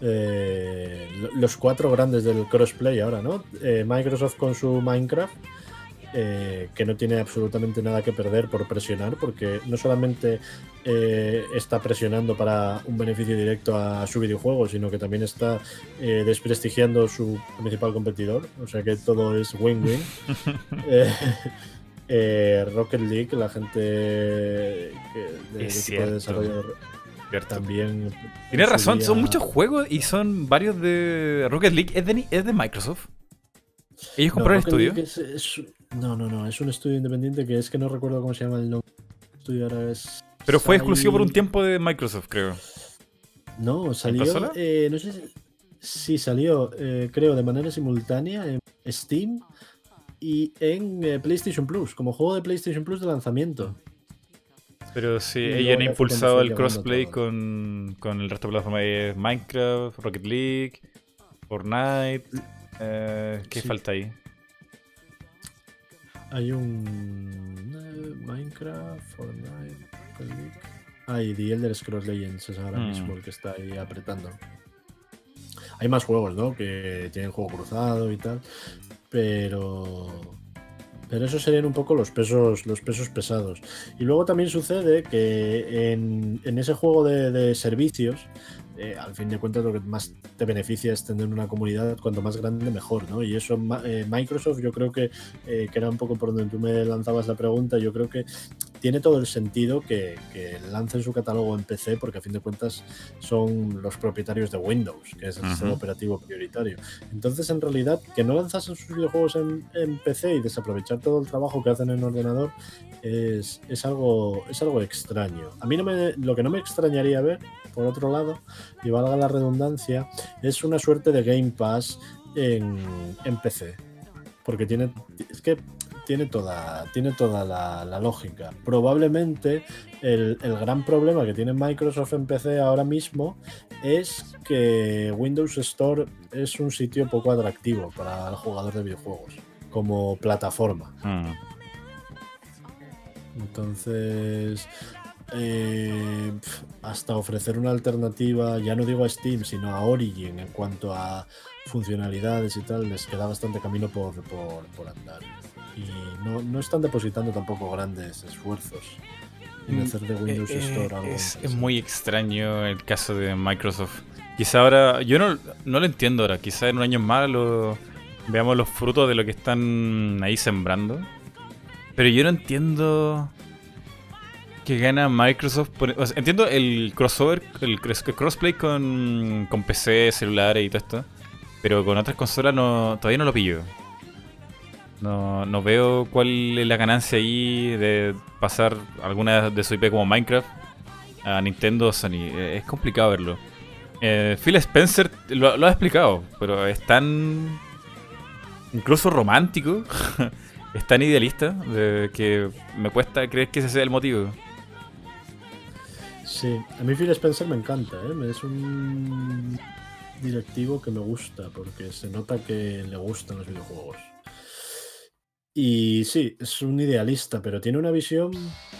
los 4 grandes del crossplay ahora, ¿no? Microsoft con su Minecraft, que no tiene absolutamente nada que perder por presionar, porque no solamente está presionando para un beneficio directo a su videojuego, sino que también está desprestigiando su principal competidor, o sea que todo es win-win. Rocket League, la gente de equipo de desarrollador también... Tienes razón, son muchos juegos y son varios de... Rocket League es de Microsoft. ¿Ellos compraron el estudio? No, es un estudio independiente que es que no recuerdo cómo se llama el nombre. Pero fue exclusivo por un tiempo de Microsoft, creo. No, salió... no sé si salió, creo, de manera simultánea en Steam y en PlayStation Plus, como juego de PlayStation Plus de lanzamiento. Pero sí, ellos han impulsado el crossplay con el resto de plataformas. Minecraft, Rocket League, Fortnite... ¿qué falta ahí? Hay un Minecraft, Fortnite, Rocket League. Ah, y The Elder Scrolls Legends es ahora mismo el que está ahí apretando. Hay más juegos, ¿no? Que tienen juego cruzado y tal, pero esos serían un poco los pesos pesados. Y luego también sucede que en ese juego de servicios, al fin de cuentas lo que más te beneficia es tener una comunidad cuanto más grande mejor, ¿no? Y eso Microsoft, yo creo que era un poco por donde tú me lanzabas la pregunta, yo creo que tiene todo el sentido que lancen su catálogo en PC, porque a fin de cuentas son los propietarios de Windows, que es el sistema operativo prioritario. Entonces, en realidad, que no lanzasen sus videojuegos en PC y desaprovechar todo el trabajo que hacen en ordenador es algo extraño. A mí lo que no me extrañaría ver, por otro lado, y valga la redundancia, es una suerte de Game Pass en PC. Porque tiene toda la lógica. Probablemente el gran problema que tiene Microsoft en PC ahora mismo es que Windows Store es un sitio poco atractivo para el jugador de videojuegos como plataforma. Entonces, hasta ofrecer una alternativa, ya no digo a Steam, sino a Origin en cuanto a funcionalidades y tal, les queda bastante camino por andar. Y no están depositando tampoco grandes esfuerzos en hacer de Windows Store algo. Es muy extraño el caso de Microsoft. Quizá ahora, yo no lo entiendo ahora, quizá en un año más veamos los frutos de lo que están ahí sembrando. Pero yo no entiendo que gana Microsoft por, o sea, entiendo el crossover, el crossplay con PC, celulares y todo esto, pero con otras consolas todavía no lo pillo. No veo cuál es la ganancia ahí de pasar alguna de su IP como Minecraft a Nintendo o Sony. Es complicado verlo. Phil Spencer lo ha explicado, pero es tan incluso romántico, es tan idealista, que me cuesta creer que ese sea el motivo. Sí, a mí Phil Spencer me encanta, ¿eh? Es un directivo que me gusta porque se nota que le gustan los videojuegos. Y sí, es un idealista, pero tiene una visión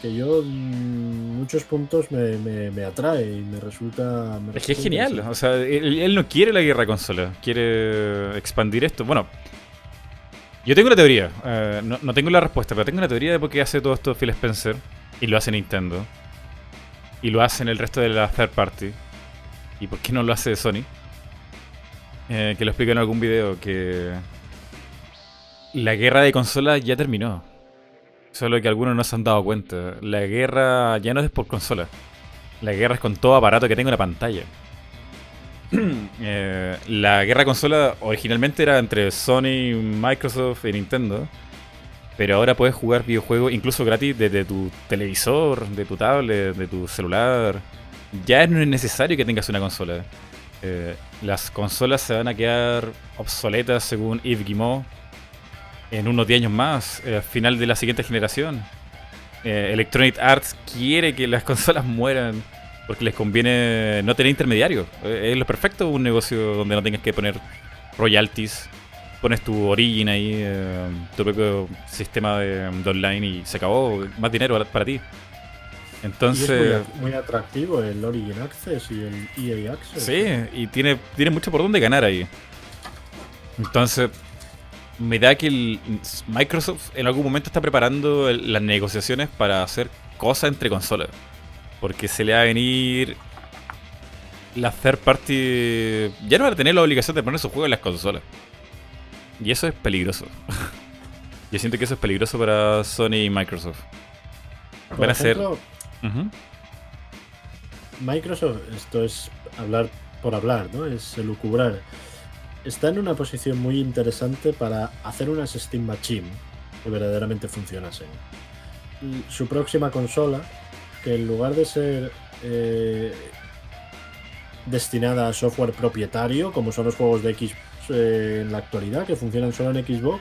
que yo en muchos puntos me atrae y me resulta... Es que es genial, o sea, él no quiere la guerra consola, quiere expandir esto. Bueno, yo tengo una teoría, no tengo la respuesta, pero tengo una teoría de por qué hace todo esto Phil Spencer, y lo hace Nintendo, y lo hacen el resto de la third party, y por qué no lo hace Sony, que lo explico en algún video, que... La guerra de consolas ya terminó. Solo que algunos no se han dado cuenta. La guerra ya no es por consola. La guerra es con todo aparato que tenga una pantalla. La guerra de consola originalmente era entre Sony, Microsoft y Nintendo. Pero ahora puedes jugar videojuegos incluso gratis desde tu televisor, de tu tablet, de tu celular. Ya no es necesario que tengas una consola. Las consolas se van a quedar obsoletas según Yves Guillemot en unos 10 años más, al final de la siguiente generación. Electronic Arts quiere que las consolas mueran porque les conviene no tener intermediarios. Es lo perfecto un negocio donde no tengas que poner royalties. Pones tu Origin ahí, tu propio sistema de online y se acabó. Más dinero para ti. Entonces, es muy atractivo el Origin Access y el EA Access. Sí, y tiene mucho por dónde ganar ahí. Entonces... me da que Microsoft en algún momento está preparando las negociaciones para hacer cosas entre consolas. Porque se le va a venir la third party. Ya no va a tener la obligación de poner su juego en las consolas. Y eso es peligroso. Yo siento que eso es peligroso para Sony y Microsoft. Van a hacer... Microsoft, esto es hablar por hablar, ¿no? Es elucubrar. Está en una posición muy interesante para hacer unas Steam Machine que verdaderamente funcionasen. Su próxima consola, que en lugar de ser destinada a software propietario, como son los juegos de Xbox en la actualidad, que funcionan solo en Xbox,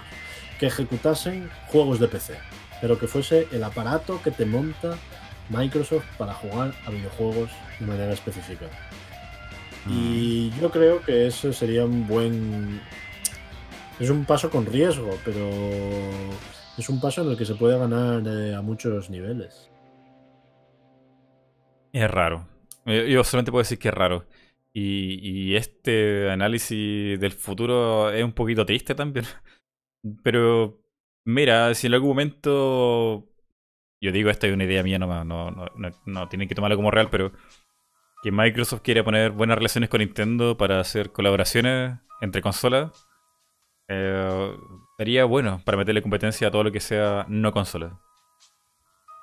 que ejecutasen juegos de PC, pero que fuese el aparato que te monta Microsoft para jugar a videojuegos de manera específica. Y yo creo que eso sería un buen... Es un paso con riesgo, pero es un paso en el que se puede ganar a muchos niveles. Es raro. Yo solamente puedo decir que es raro. Y este análisis del futuro es un poquito triste también. Pero mira, si en algún momento... Yo digo, esta es una idea mía nomás, no tienen que tomarlo como real, pero... Que Microsoft quiere poner buenas relaciones con Nintendo para hacer colaboraciones entre consolas. Sería bueno para meterle competencia a todo lo que sea no consola.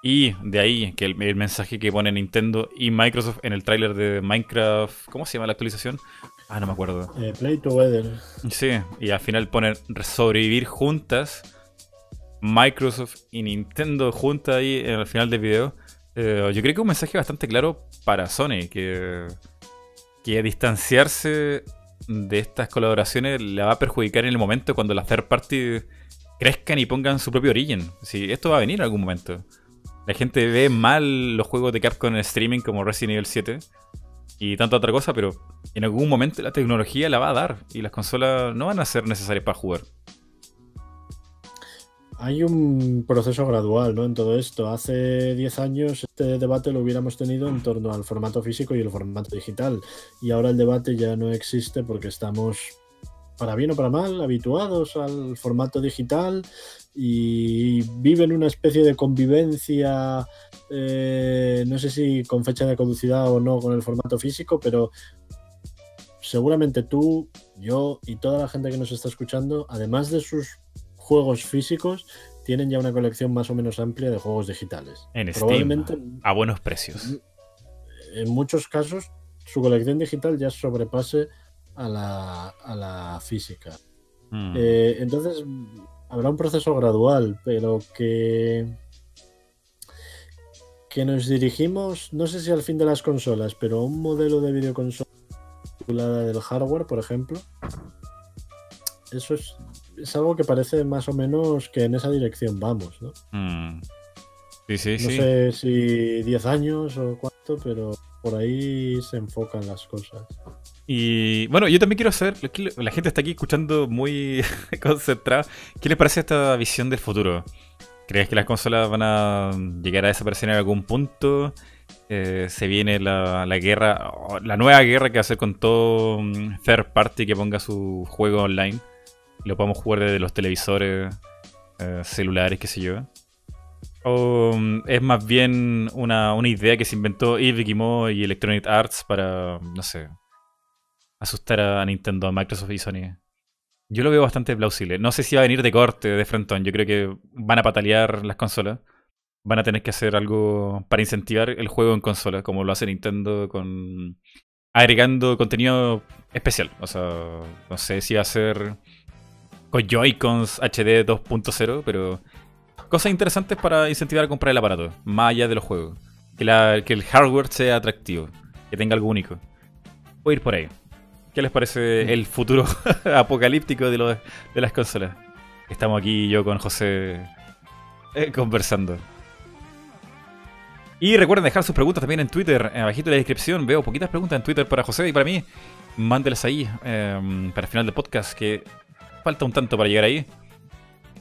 Y de ahí que el mensaje que pone Nintendo y Microsoft en el tráiler de Minecraft... ¿Cómo se llama la actualización? Ah, no me acuerdo. Play Together. Sí, y al final ponen sobrevivir juntas. Microsoft y Nintendo juntas ahí en el final del video. Yo creo que un mensaje bastante claro para Sony, que distanciarse de estas colaboraciones la va a perjudicar en el momento cuando las third party crezcan y pongan su propio Origin. Sí, esto va a venir en algún momento. La gente ve mal los juegos de Capcom en streaming como Resident Evil 7 y tanta otra cosa, pero en algún momento la tecnología la va a dar y las consolas no van a ser necesarias para jugar. Hay un proceso gradual, ¿no?, en todo esto. Hace 10 años este debate lo hubiéramos tenido en torno al formato físico y el formato digital. Y ahora el debate ya no existe porque estamos, para bien o para mal, habituados al formato digital y viven una especie de convivencia, no sé si con fecha de caducidad o no con el formato físico, pero... Seguramente tú, yo y toda la gente que nos está escuchando, además de sus... juegos físicos, tienen ya una colección más o menos amplia de juegos digitales. En probablemente, Steam, a buenos precios. En muchos casos, su colección digital ya sobrepase a la física. Entonces, habrá un proceso gradual, pero que nos dirigimos, no sé si al fin de las consolas, pero a un modelo de videoconsola vinculada del hardware, por ejemplo. Eso es algo que parece más o menos que en esa dirección vamos, ¿no? Sí. No sé si 10 años o cuánto, pero por ahí se enfocan las cosas. Y bueno, yo también quiero saber, la gente está aquí escuchando muy concentrada. ¿Qué les parece esta visión del futuro? ¿Crees que las consolas van a llegar a desaparecer en algún punto? Se viene la guerra, la nueva guerra que va a hacer con todo third party que ponga su juego online. Lo podemos jugar desde los televisores, celulares, qué sé yo. O es más bien una idea que se inventó Yves Guillemot y Electronic Arts para, no sé, asustar a Nintendo, a Microsoft y Sony. Yo lo veo bastante plausible. No sé si va a venir de corte, de frentón. Yo creo que van a patalear las consolas. Van a tener que hacer algo para incentivar el juego en consola, como lo hace Nintendo con agregando contenido especial. O sea, no sé si va a ser... con Joy-Cons HD 2.0, pero cosas interesantes para incentivar a comprar el aparato, más allá de los juegos. Que el hardware sea atractivo, que tenga algo único. Voy a ir por ahí. ¿Qué les parece el futuro apocalíptico de las consolas? Estamos aquí yo con José conversando. Y recuerden dejar sus preguntas también en Twitter, abajito en la descripción. Veo poquitas preguntas en Twitter para José y para mí. Mándelas ahí para el final del podcast, que... falta un tanto para llegar ahí,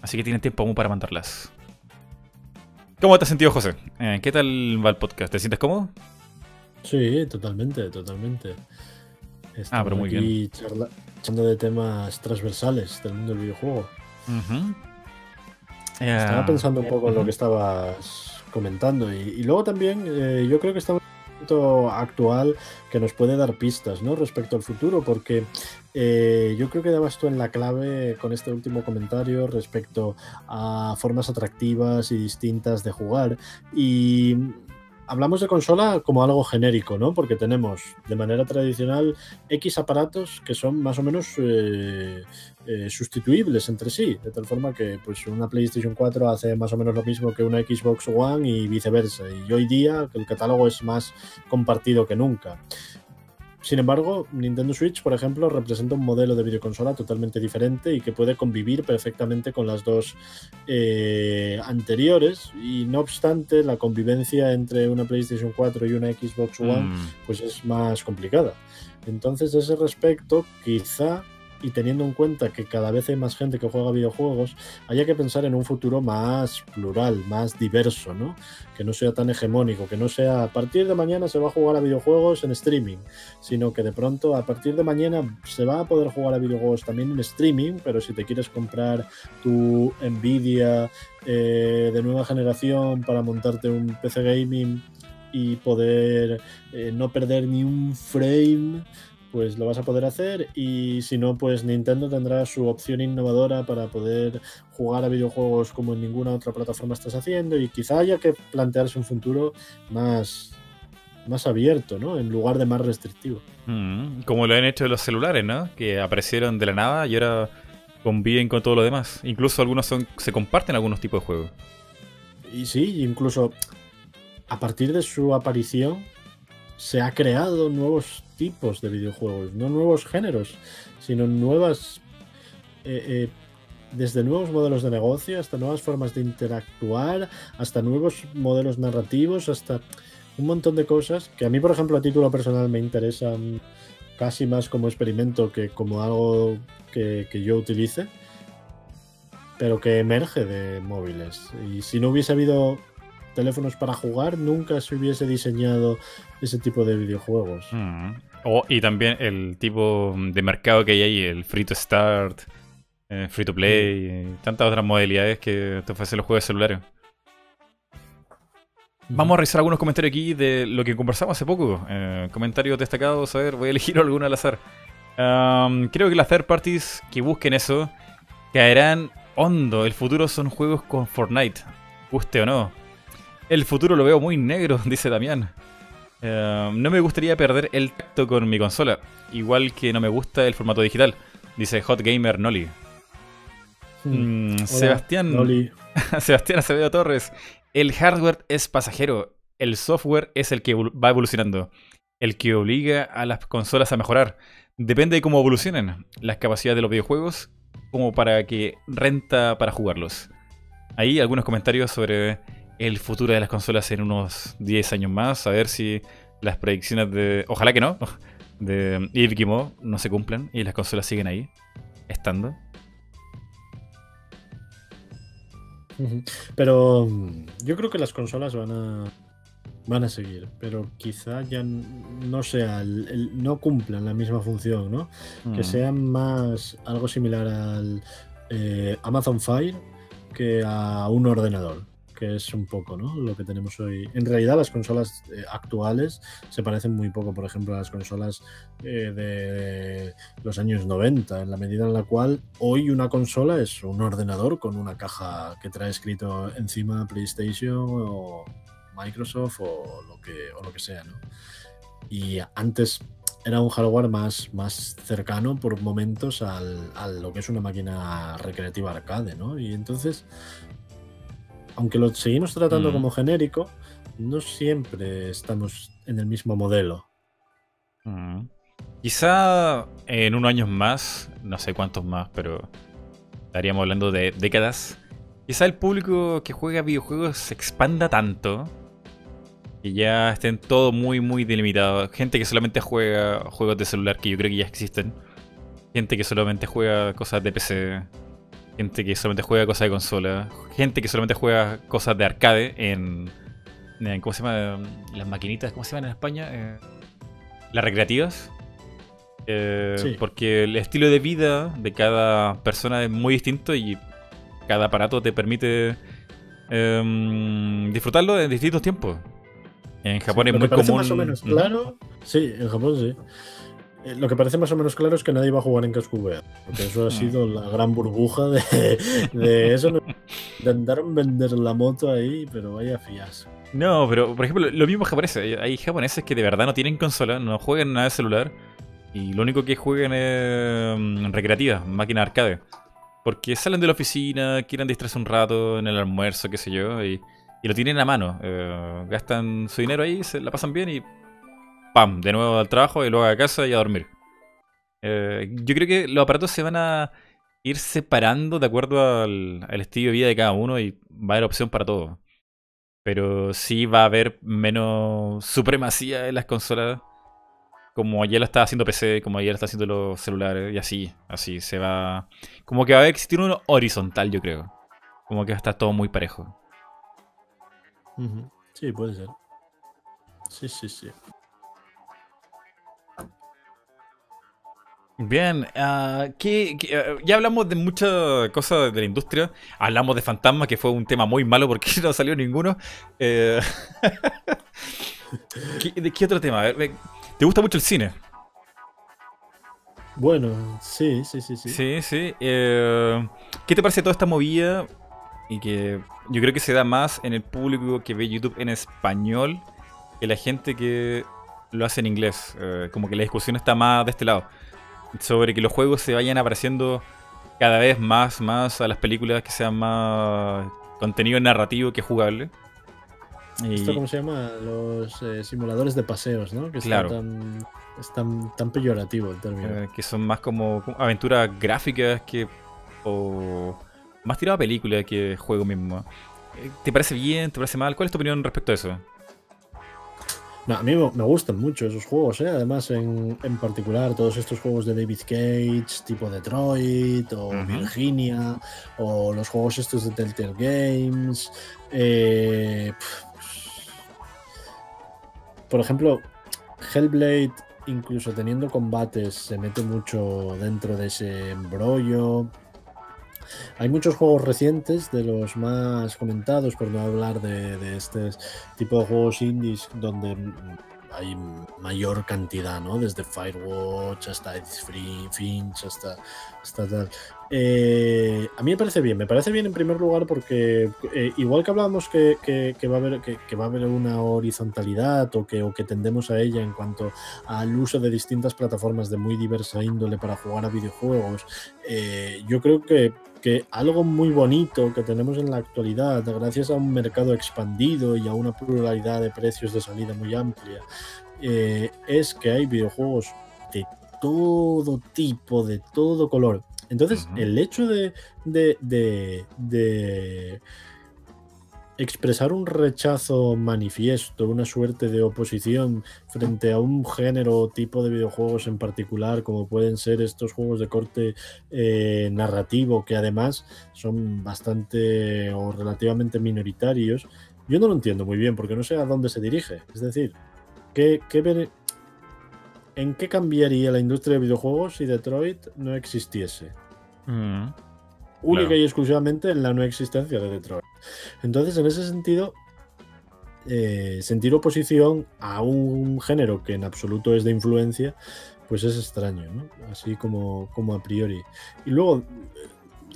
así que tienen tiempo aún para mandarlas. ¿Cómo te has sentido, José? ¿Qué tal va el podcast? ¿Te sientes cómodo? Sí, totalmente. Estamos pero muy bien. Charlando de temas transversales del mundo del videojuego. Estaba pensando un poco en lo que estabas comentando y luego también yo creo que estamos en un momento actual que nos puede dar pistas, ¿no?, respecto al futuro, porque... yo creo que dabas tú en la clave con este último comentario respecto a formas atractivas y distintas de jugar. Y hablamos de consola como algo genérico, ¿no? Porque tenemos de manera tradicional X aparatos que son más o menos sustituibles entre sí, de tal forma que pues una PlayStation 4 hace más o menos lo mismo que una Xbox One y viceversa. Y hoy día el catálogo es más compartido que nunca. Sin embargo, Nintendo Switch, por ejemplo, representa un modelo de videoconsola totalmente diferente y que puede convivir perfectamente con las dos anteriores, y no obstante, la convivencia entre una PlayStation 4 y una Xbox One pues es más complicada. Entonces, a ese respecto, quizá y teniendo en cuenta que cada vez hay más gente que juega videojuegos, haya que pensar en un futuro más plural, más diverso, ¿no? Que no sea tan hegemónico, que no sea a partir de mañana se va a jugar a videojuegos en streaming, sino que de pronto a partir de mañana se va a poder jugar a videojuegos también en streaming, pero si te quieres comprar tu Nvidia de nueva generación para montarte un PC gaming y poder no perder ni un frame, pues lo vas a poder hacer. Y si no, pues Nintendo tendrá su opción innovadora para poder jugar a videojuegos como en ninguna otra plataforma estás haciendo, y quizá haya que plantearse un futuro más abierto, ¿no? En lugar de más restrictivo. Como lo han hecho los celulares, ¿no? Que aparecieron de la nada y ahora conviven con todo lo demás. Incluso algunos se comparten algunos tipos de juegos. Y sí, incluso a partir de su aparición se ha creado nuevos tipos de videojuegos, no nuevos géneros, sino nuevas, desde nuevos modelos de negocio hasta nuevas formas de interactuar, hasta nuevos modelos narrativos, hasta un montón de cosas que a mí, por ejemplo, a título personal me interesan casi más como experimento que como algo que yo utilice, pero que emerge de móviles. Y si no hubiese habido teléfonos para jugar, nunca se hubiese diseñado ese tipo de videojuegos. Y también el tipo de mercado que hay ahí, el free to start, free to play, tantas otras modalidades que te ofrecen los juegos celulares. Vamos a revisar algunos comentarios aquí de lo que conversamos hace poco. Comentarios destacados, a ver, voy a elegir alguno al azar. Creo que las third parties que busquen eso caerán hondo. El futuro son juegos con Fortnite, guste o no. El futuro lo veo muy negro, dice Damián. No me gustaría perder el tacto con mi consola, igual que no me gusta el formato digital, dice Hot Gamer Noli. Hola, Sebastián Noli. Sebastián Acevedo Torres. El hardware es pasajero, el software es el que va evolucionando, el que obliga a las consolas a mejorar. Depende de cómo evolucionen las capacidades de los videojuegos, como para que renta para jugarlos. Ahí algunos comentarios sobre el futuro de las consolas en unos 10 años más, a ver si las predicciones de, ojalá que no, de Yves Guillemot no se cumplan y las consolas siguen ahí, estando. Pero yo creo que las consolas van a seguir, pero quizá ya no sea, no cumplan la misma función, ¿no? Que sean más algo similar al Amazon Fire que a un ordenador, que es un poco, ¿no?, lo que tenemos hoy. En realidad las consolas actuales se parecen muy poco, por ejemplo, a las consolas de los años 90, en la medida en la cual hoy una consola es un ordenador con una caja que trae escrito encima PlayStation o Microsoft o lo que sea, ¿no? Y antes era un hardware más cercano por momentos a lo que es una máquina recreativa arcade, ¿no? Y entonces, aunque lo seguimos tratando como genérico, no siempre estamos en el mismo modelo. Quizá en unos años más, no sé cuántos más, pero estaríamos hablando de décadas, quizá el público que juega videojuegos se expanda tanto que ya estén todo muy delimitado. Gente que solamente juega juegos de celular, que yo creo que ya existen. Gente que solamente juega cosas de PC. Gente que solamente juega cosas de consola. Gente que solamente juega cosas de arcade en ¿cómo se llama? Las maquinitas, ¿cómo se llaman en España? Las recreativas. Sí. Porque el estilo de vida de cada persona es muy distinto y cada aparato te permite disfrutarlo en distintos tiempos. En Japón sí, es muy común. Más o menos claro. Sí, en Japón sí. Lo que parece más o menos claro es que nadie va a jugar en casco VR, porque eso ha sido la gran burbuja de eso. Intentaron vender la moto ahí, pero vaya fiasco. No, pero por ejemplo, lo mismo japoneses. Hay japoneses que de verdad no tienen consola, no juegan nada de celular y lo único que juegan es recreativa, máquina arcade. Porque salen de la oficina, quieren distraerse un rato en el almuerzo, qué sé yo, y lo tienen a mano. Gastan su dinero ahí, se la pasan bien y ¡pam! De nuevo al trabajo y luego a casa y a dormir. Yo creo que los aparatos se van a ir separando de acuerdo al estilo de vida de cada uno y va a haber opción para todo. Pero sí va a haber menos supremacía en las consolas como ya lo está haciendo PC, como ya lo está haciendo los celulares, y así se va. Como que va a existir uno horizontal, yo creo. Como que va a estar todo muy parejo. Sí, puede ser. Sí. Bien, ya hablamos de muchas cosas de la industria. Hablamos de fantasmas, que fue un tema muy malo porque no salió ninguno. ¿Qué otro tema? A ver, ¿te gusta mucho el cine? Bueno, sí. Sí. ¿Qué te parece toda esta movida? Y que yo creo que se da más en el público que ve YouTube en español que la gente que lo hace en inglés. Como que la discusión está más de este lado. Sobre que los juegos se vayan apareciendo cada vez más a las películas, que sean más contenido narrativo que jugable. Y... ¿esto cómo se llama? Los simuladores de paseos, ¿no? Que claro. Es tan peyorativo el término. Que son más como aventuras gráficas que... o más tirado a película que juego mismo. ¿Te parece bien? ¿Te parece mal? ¿Cuál es tu opinión respecto a eso? No, a mí me gustan mucho esos juegos, ¿eh? Además, en particular, todos estos juegos de David Cage, tipo Detroit o Virginia, o los juegos estos de Telltale Games. Por ejemplo, Hellblade, incluso teniendo combates, se mete mucho dentro de ese embrollo. Hay muchos juegos recientes, de los más comentados, por no hablar de este tipo de juegos indies, donde hay mayor cantidad, ¿no? Desde Firewatch hasta It's Free, Finch, hasta tal. A mí me parece bien en primer lugar porque igual que hablábamos que va a haber, que va a haber una horizontalidad o que tendemos a ella en cuanto al uso de distintas plataformas de muy diversa índole para jugar a videojuegos, yo creo que algo muy bonito que tenemos en la actualidad, gracias a un mercado expandido y a una pluralidad de precios de salida muy amplia, es que hay videojuegos de todo tipo, de todo color. Entonces, el hecho de expresar un rechazo manifiesto, una suerte de oposición frente a un género o tipo de videojuegos en particular, como pueden ser estos juegos de corte narrativo, que además son bastante o relativamente minoritarios, yo no lo entiendo muy bien porque no sé a dónde se dirige. Es decir, ¿en qué cambiaría la industria de videojuegos si Detroit no existiese? Única y exclusivamente en la no existencia de Detroit. Entonces, en ese sentido, sentir oposición a un género que en absoluto es de influencia, pues es extraño, ¿no? Así como a priori. Y luego,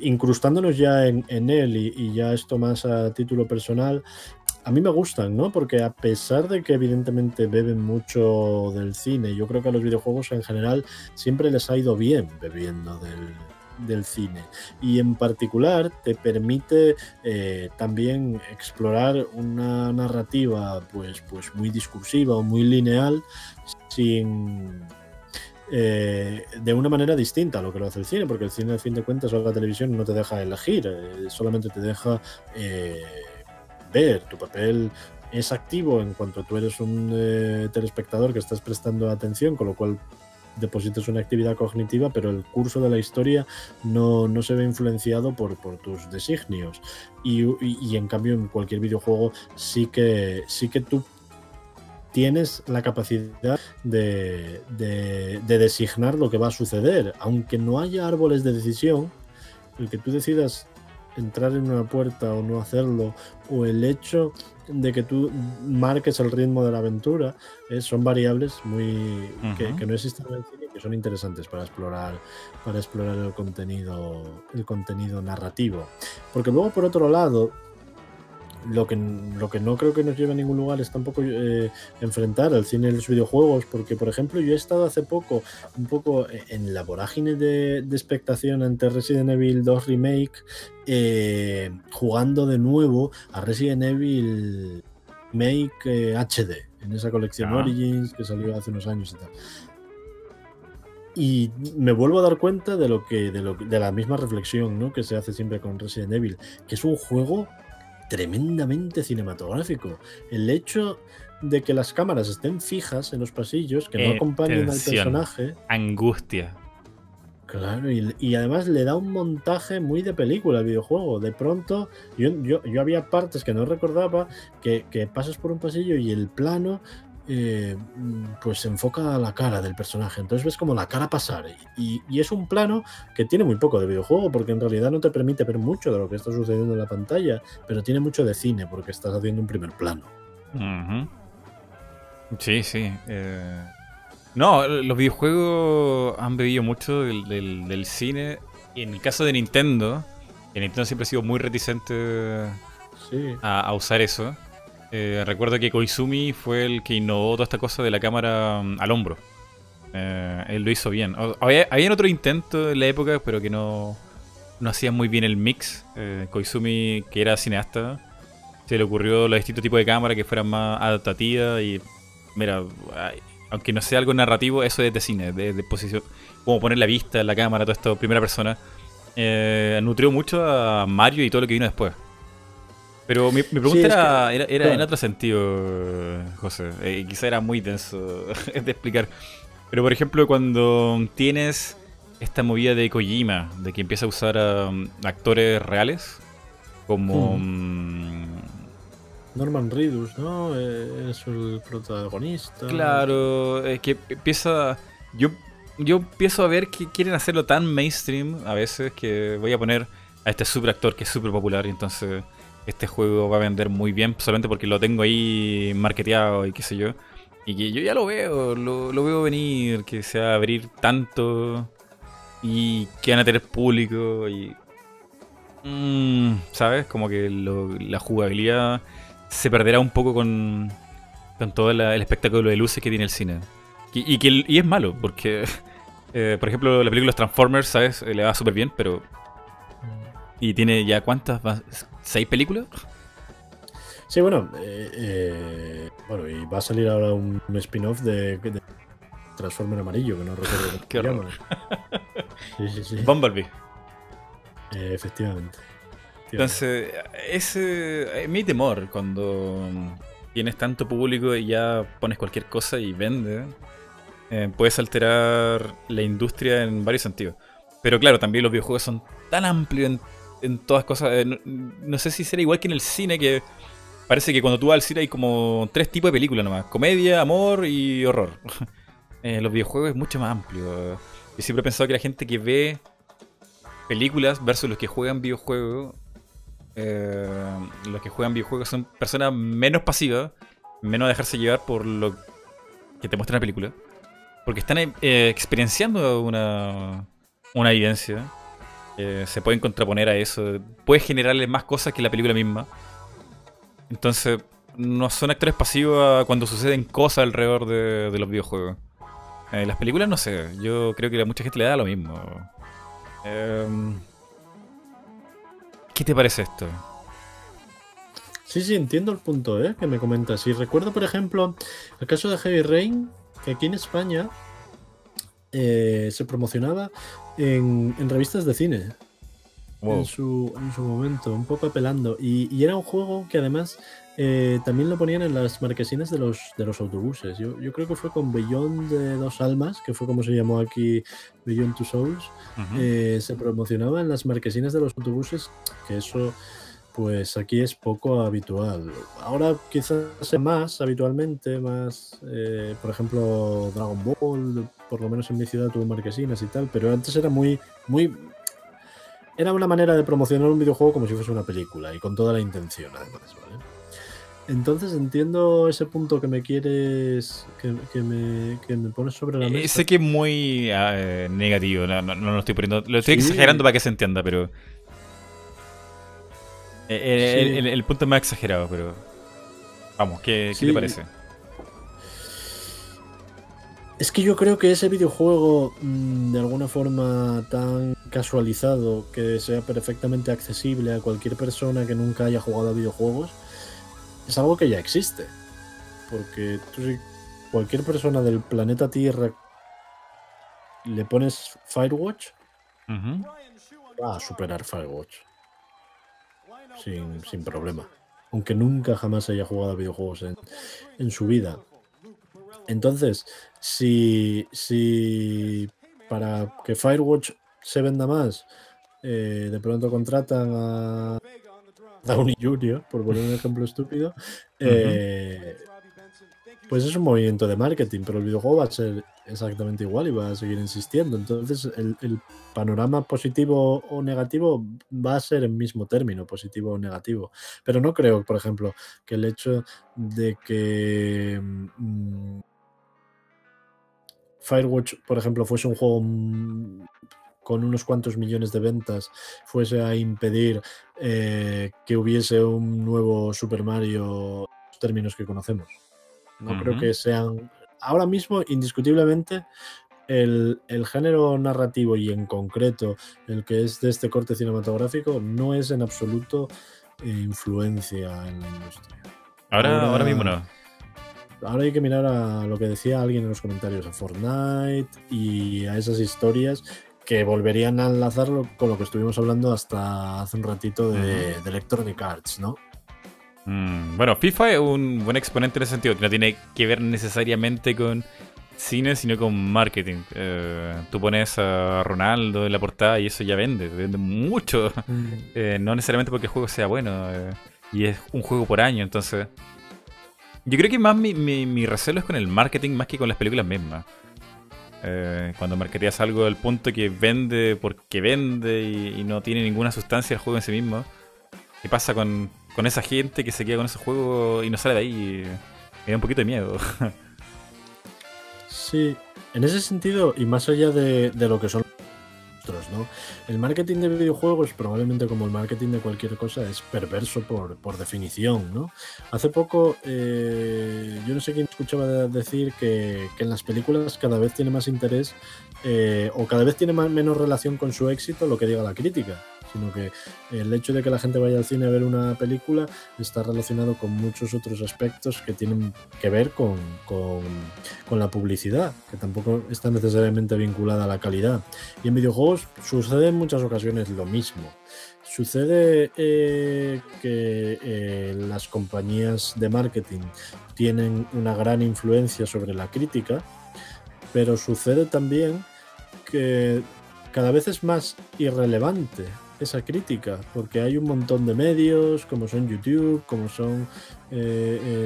incrustándonos ya en él y ya esto más a título personal, a mí me gustan, ¿no? Porque a pesar de que evidentemente beben mucho del cine, yo creo que a los videojuegos en general siempre les ha ido bien bebiendo del cine, y en particular te permite también explorar una narrativa pues muy discursiva o muy lineal, de una manera distinta a lo que lo hace el cine, porque el cine, al fin de cuentas, o la televisión no te deja elegir, solamente te deja ver. Tu papel es activo en cuanto tú eres un telespectador que estás prestando atención, con lo cual depositas una actividad cognitiva, pero el curso de la historia no se ve influenciado por tus designios. Y en cambio, en cualquier videojuego sí que tú tienes la capacidad de designar lo que va a suceder. Aunque no haya árboles de decisión, el que tú decidas entrar en una puerta o no hacerlo, o el hecho de que tú marques el ritmo de la aventura, son variables muy que no existen en el cine, que son interesantes para explorar el contenido narrativo. Porque luego, por otro lado, lo que no creo que nos lleve a ningún lugar es tampoco enfrentar al cine y los videojuegos, porque, por ejemplo, yo he estado hace poco un poco en la vorágine de expectación ante Resident Evil 2 Remake, jugando de nuevo a Resident Evil Remake HD, en esa colección Origins que salió hace unos años y tal. Y me vuelvo a dar cuenta de la misma reflexión, ¿no?, que se hace siempre con Resident Evil, que es un juego tremendamente cinematográfico. El hecho de que las cámaras estén fijas en los pasillos, que no acompañen tensión, al personaje. Angustia. Claro, y además le da un montaje muy de película al videojuego. De pronto, yo había partes que no recordaba, que pasas por un pasillo y el plano pues se enfoca a la cara del personaje. Entonces ves como la cara pasar. Y es un plano que tiene muy poco de videojuego, porque en realidad no te permite ver mucho de lo que está sucediendo en la pantalla, pero tiene mucho de cine, porque estás haciendo un primer plano. Uh-huh. Sí, sí. No, los videojuegos han bebido mucho del cine. Y en el caso de Nintendo, siempre ha sido muy reticente a usar eso. Recuerdo que Koizumi fue el que innovó toda esta cosa de la cámara al hombro. Él lo hizo bien. Había otro intento en la época, pero que no hacían muy bien el mix. Koizumi, que era cineasta, se le ocurrió los distintos tipos de cámara que fueran más adaptativas. Y mira, aunque no sea algo narrativo, eso es de cine, de posición, como poner la vista en la cámara, todo esto, primera persona. Nutrió mucho a Mario y todo lo que vino después. Pero mi pregunta era claro, en otro sentido, José. Quizá era muy denso de explicar. Pero por ejemplo, cuando tienes esta movida de Kojima, de que empieza a usar a actores reales, como... Norman Reedus, ¿no? Es el protagonista. Claro, es que empieza... Yo empiezo a ver que quieren hacerlo tan mainstream a veces, que voy a poner a este super actor que es súper popular, y entonces este juego va a vender muy bien solamente porque lo tengo ahí marketeado y qué sé yo. Y que yo ya lo veo, lo veo venir, que se va a abrir tanto y que van a tener público y... ¿sabes? Como que la jugabilidad se perderá un poco con todo el espectáculo de luces que tiene el cine. Y es malo, porque por ejemplo, la película Transformers, ¿sabes? Le va súper bien, pero... ¿Y tiene ya cuántas? ¿6 películas? Sí, bueno, bueno, y va a salir ahora un spin-off de Transformer amarillo, que no recuerdo cómo se llama. Sí. Bumblebee. Efectivamente. Entonces, ese es mi temor cuando tienes tanto público y ya pones cualquier cosa y vende. Puedes alterar la industria en varios sentidos. Pero claro, también los videojuegos son tan amplios en todas cosas. No sé si será igual que en el cine, que parece que cuando tú vas al cine hay como 3 tipos de películas nomás: comedia, amor y horror. Los videojuegos es mucho más amplio. Yo siempre he pensado que la gente que ve películas versus los que juegan videojuegos, los que juegan videojuegos son personas menos pasivas, menos a dejarse llevar por lo que te muestra la película, porque están experienciando una evidencia. Se pueden contraponer a eso, puede generarles más cosas que la película misma. Entonces no son actores pasivos cuando suceden cosas alrededor de los videojuegos. Las películas, no sé, yo creo que a mucha gente le da lo mismo. ¿Qué te parece esto? Sí, entiendo el punto que me comentas. Y recuerdo, por ejemplo, el caso de Heavy Rain, que aquí en España se promocionaba en revistas de cine. Wow. En su momento, un poco apelando. Y era un juego que además también lo ponían en las marquesinas de los autobuses. Yo creo que fue con Beyond de 2 Almas, que fue como se llamó aquí, Beyond 2 Souls. Uh-huh. Se promocionaba en las marquesinas de los autobuses, que eso pues aquí es poco habitual. Ahora quizás sea más habitualmente, más por ejemplo Dragon Ball, por lo menos en mi ciudad tuvo marquesinas y tal, pero antes era muy era una manera de promocionar un videojuego como si fuese una película, y con toda la intención además, ¿vale? Entonces entiendo ese punto que me quieres, que me pones sobre la mesa. Sé que es muy negativo, no lo estoy poniendo, lo estoy exagerando para que se entienda, pero el punto es más exagerado, pero vamos, ¿qué te parece? Es que yo creo que ese videojuego, de alguna forma tan casualizado, que sea perfectamente accesible a cualquier persona que nunca haya jugado a videojuegos, es algo que ya existe. Porque tú, si cualquier persona del planeta Tierra le pones Firewatch, va a superar Firewatch. sin problema. Aunque nunca jamás haya jugado a videojuegos en su vida. Entonces, si para que Firewatch se venda más, de pronto contratan a Downey Jr., por poner un ejemplo estúpido, pues es un movimiento de marketing, pero el videojuego va a ser exactamente igual y va a seguir insistiendo. Entonces, el panorama positivo o negativo va a ser el mismo término, positivo o negativo. Pero no creo, por ejemplo, que el hecho de que Firewatch, por ejemplo, fuese un juego con unos cuantos millones de ventas, fuese a impedir que hubiese un nuevo Super Mario, los términos que conocemos. No creo que sean... Ahora mismo, indiscutiblemente, el género narrativo y en concreto el que es de este corte cinematográfico no es en absoluto influencia en la industria. Ahora mismo no. Ahora hay que mirar a lo que decía alguien en los comentarios, a Fortnite y a esas historias que volverían a enlazarlo con lo que estuvimos hablando hasta hace un ratito de Electronic Arts, ¿no? Bueno, FIFA es un buen exponente en ese sentido. No tiene que ver necesariamente con cine, sino con marketing. Tú pones a Ronaldo en la portada y eso ya vende mucho. No necesariamente porque el juego sea bueno. Y es un juego por año, entonces... Yo creo que más mi recelo es con el marketing más que con las películas mismas. Cuando marketeas algo al punto que vende porque vende y no tiene ninguna sustancia el juego en sí mismo. ¿Qué pasa con esa gente que se queda con ese juego y no sale de ahí? Me da un poquito de miedo. Sí, en ese sentido, y más allá de lo que son otros, ¿no? El marketing de videojuegos, probablemente como el marketing de cualquier cosa, es perverso por definición, ¿no? Hace poco, yo no sé quién escuchaba decir que en las películas cada vez tiene más interés o cada vez tiene menos relación con su éxito lo que diga la crítica, sino que el hecho de que la gente vaya al cine a ver una película está relacionado con muchos otros aspectos que tienen que ver con la publicidad, que tampoco está necesariamente vinculada a la calidad. Y en videojuegos sucede en muchas ocasiones lo mismo. Sucede que las compañías de marketing tienen una gran influencia sobre la crítica, pero sucede también que cada vez es más irrelevante esa crítica, porque hay un montón de medios, como son YouTube, como son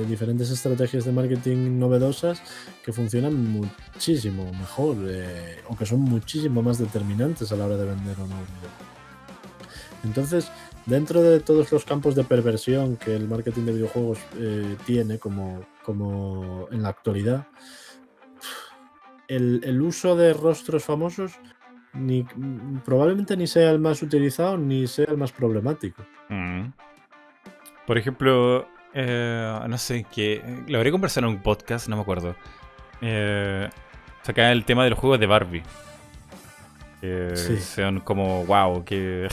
diferentes estrategias de marketing novedosas que funcionan muchísimo mejor o que son muchísimo más determinantes a la hora de vender o no un videojuego. Entonces, dentro de todos los campos de perversión que el marketing de videojuegos tiene como en la actualidad, el uso de rostros famosos probablemente ni sea el más utilizado ni sea el más problemático. Por ejemplo, no sé, que lo habría conversado en un podcast, no me acuerdo, saca el tema de los juegos de Barbie, que son como wow, que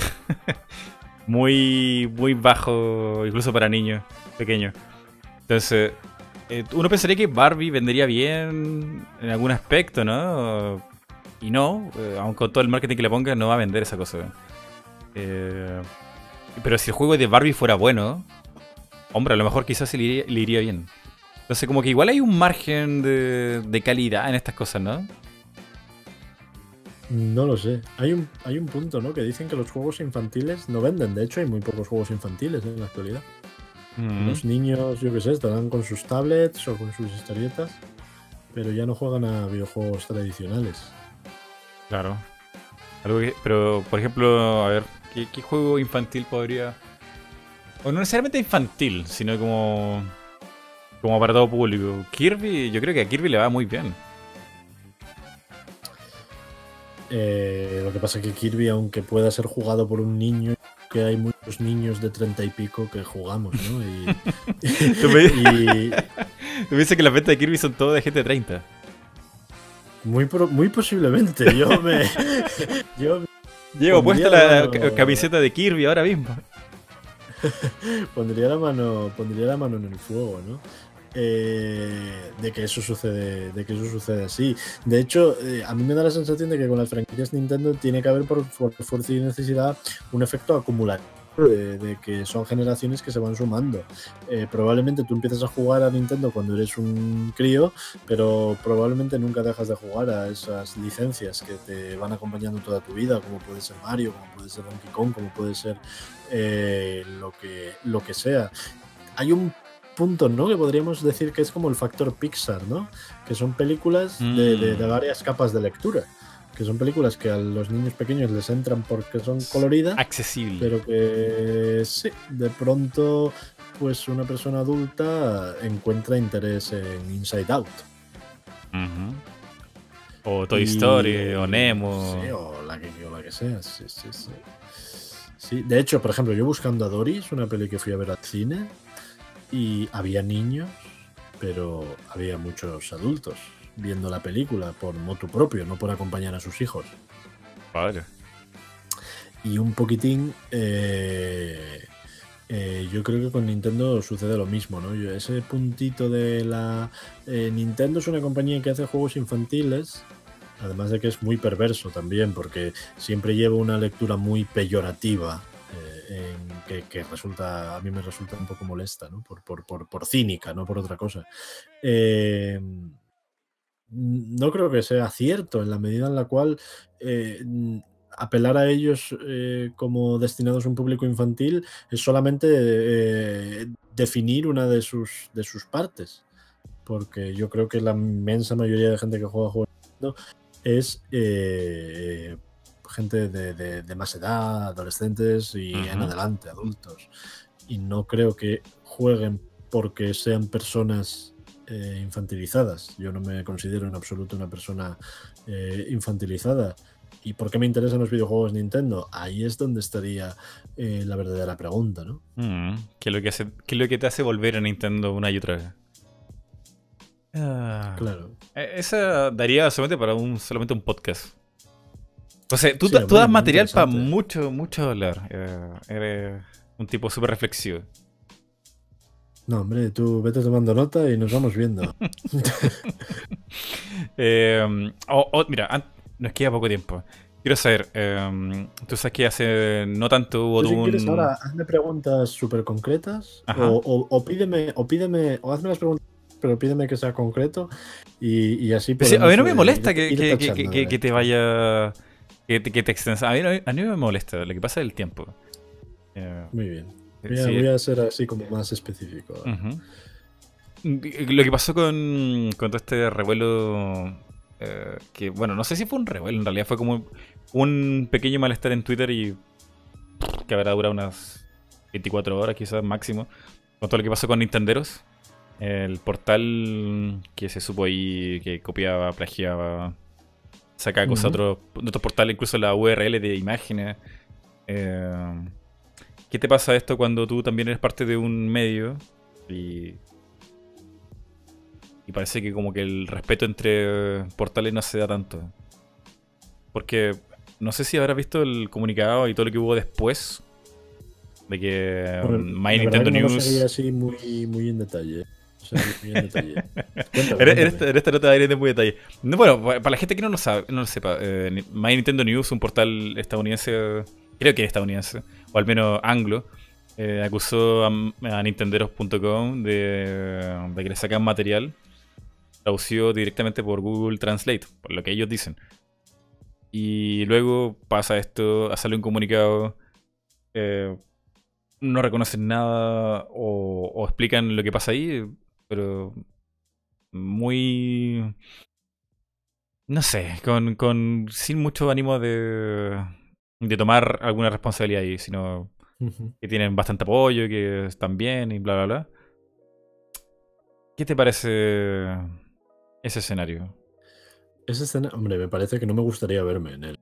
muy, muy bajo incluso para niños pequeños. Entonces uno pensaría que Barbie vendería bien en algún aspecto, ¿no? Y no, aun con todo el marketing que le ponga, no va a vender esa cosa. Pero si el juego de Barbie fuera bueno, hombre, a lo mejor quizás le iría bien. Entonces como que igual hay un margen de calidad en estas cosas, ¿no? No lo sé. Hay un punto, ¿no? Que dicen que los juegos infantiles no venden. De hecho, hay muy pocos juegos infantiles en la actualidad. Los niños, yo qué sé, estarán con sus tablets o con sus historietas, pero ya no juegan a videojuegos tradicionales. Claro. Pero, por ejemplo, a ver, ¿qué juego infantil podría...? O no necesariamente infantil, sino como para todo público. Kirby, yo creo que a Kirby le va muy bien. Lo que pasa es que Kirby, aunque pueda ser jugado por un niño, que hay muchos niños de 30 y pico que jugamos, ¿no? ¿Tú piensas que las ventas de Kirby son todas de gente de 30? Muy posiblemente. Yo me llevo puesta la camiseta de Kirby ahora mismo. Pondría la mano en el fuego, ¿no? De que eso sucede así. De hecho, a mí me da la sensación de que con las franquicias Nintendo tiene que haber por fuerza y necesidad un efecto acumulativo. de que son generaciones que se van sumando. Probablemente tú empiezas a jugar a Nintendo cuando eres un crío, pero probablemente nunca dejas de jugar a esas licencias que te van acompañando toda tu vida, como puede ser Mario, como puede ser Donkey Kong, como puede ser lo que sea. Hay un punto, ¿no?, que podríamos decir que es como el factor Pixar, ¿no?, que son películas de varias capas de lectura, que son películas que a los niños pequeños les entran porque son coloridas, accesibles, pero que sí, de pronto pues una persona adulta encuentra interés en Inside Out, o Toy Story, o Nemo, sí, o la que sea, sí. De hecho, por ejemplo, yo buscando a Doris, una peli que fui a ver al cine, y había niños, pero había muchos adultos viendo la película por motu propio, no por acompañar a sus hijos. Vale. Y un poquitín, yo creo que con Nintendo sucede lo mismo, ¿no? Ese puntito de la... Nintendo es una compañía que hace juegos infantiles, además de que es muy perverso también, porque siempre lleva una lectura muy peyorativa, que resulta, a mí me resulta un poco molesta, ¿no? Por cínica, no por otra cosa. No creo que sea cierto, en la medida en la cual apelar a ellos como destinados a un público infantil es solamente definir una de sus partes, porque yo creo que la inmensa mayoría de gente que juega jugando es gente de más edad, adolescentes y en adelante, adultos, y no creo que jueguen porque sean personas infantilizadas. Yo no me considero en absoluto una persona infantilizada. ¿Y por qué me interesan los videojuegos Nintendo? Ahí es donde estaría la verdadera pregunta, ¿no? ¿Qué es lo que te hace volver a Nintendo una y otra vez? Claro. Esa daría solamente un podcast. O sea, tú, sí, tú das material para mucho hablar. Eres un tipo súper reflexivo. No, hombre, tú vete tomando nota y nos vamos viendo. Mira, nos queda poco tiempo. Quiero saber, tú sabes que hace no tanto hubo si quieres ahora, hazme preguntas súper concretas o hazme las preguntas, pero pídeme que sea concreto y así... Sí, a mí no me molesta que te vaya... que te extensas. A mí no me molesta, lo que pasa es el tiempo. Muy bien. Voy a ser así como más específico. Lo que pasó con todo este revuelo, que bueno, no sé si fue un revuelo, en realidad fue como un pequeño malestar en Twitter y que habrá durado unas 24 horas quizás máximo, con todo lo que pasó con Nintenderos, el portal que se supo ahí que copiaba, plagiaba, sacaba cosas de otros portales, incluso la URL de imágenes. ¿Qué te pasa esto cuando tú también eres parte de un medio y parece que como que el respeto entre portales no se da tanto? Porque no sé si habrás visto el comunicado y todo lo que hubo después de que My Nintendo News... así muy en detalle. Esta nota de aire muy detalle. No, bueno, para la gente que no lo sepa, My Nintendo News, un portal estadounidense, creo que es estadounidense, o al menos anglo, acusó a Nintenderos.com de que le sacan material traducido directamente por Google Translate, por lo que ellos dicen. Y luego pasa esto, sale un comunicado, no reconocen nada o explican lo que pasa ahí, pero muy... no sé, sin mucho ánimo de tomar alguna responsabilidad ahí, sino que tienen bastante apoyo, que están bien y bla, bla, bla. ¿Qué te parece ese escenario? Ese escenario, hombre, me parece que no me gustaría verme en él.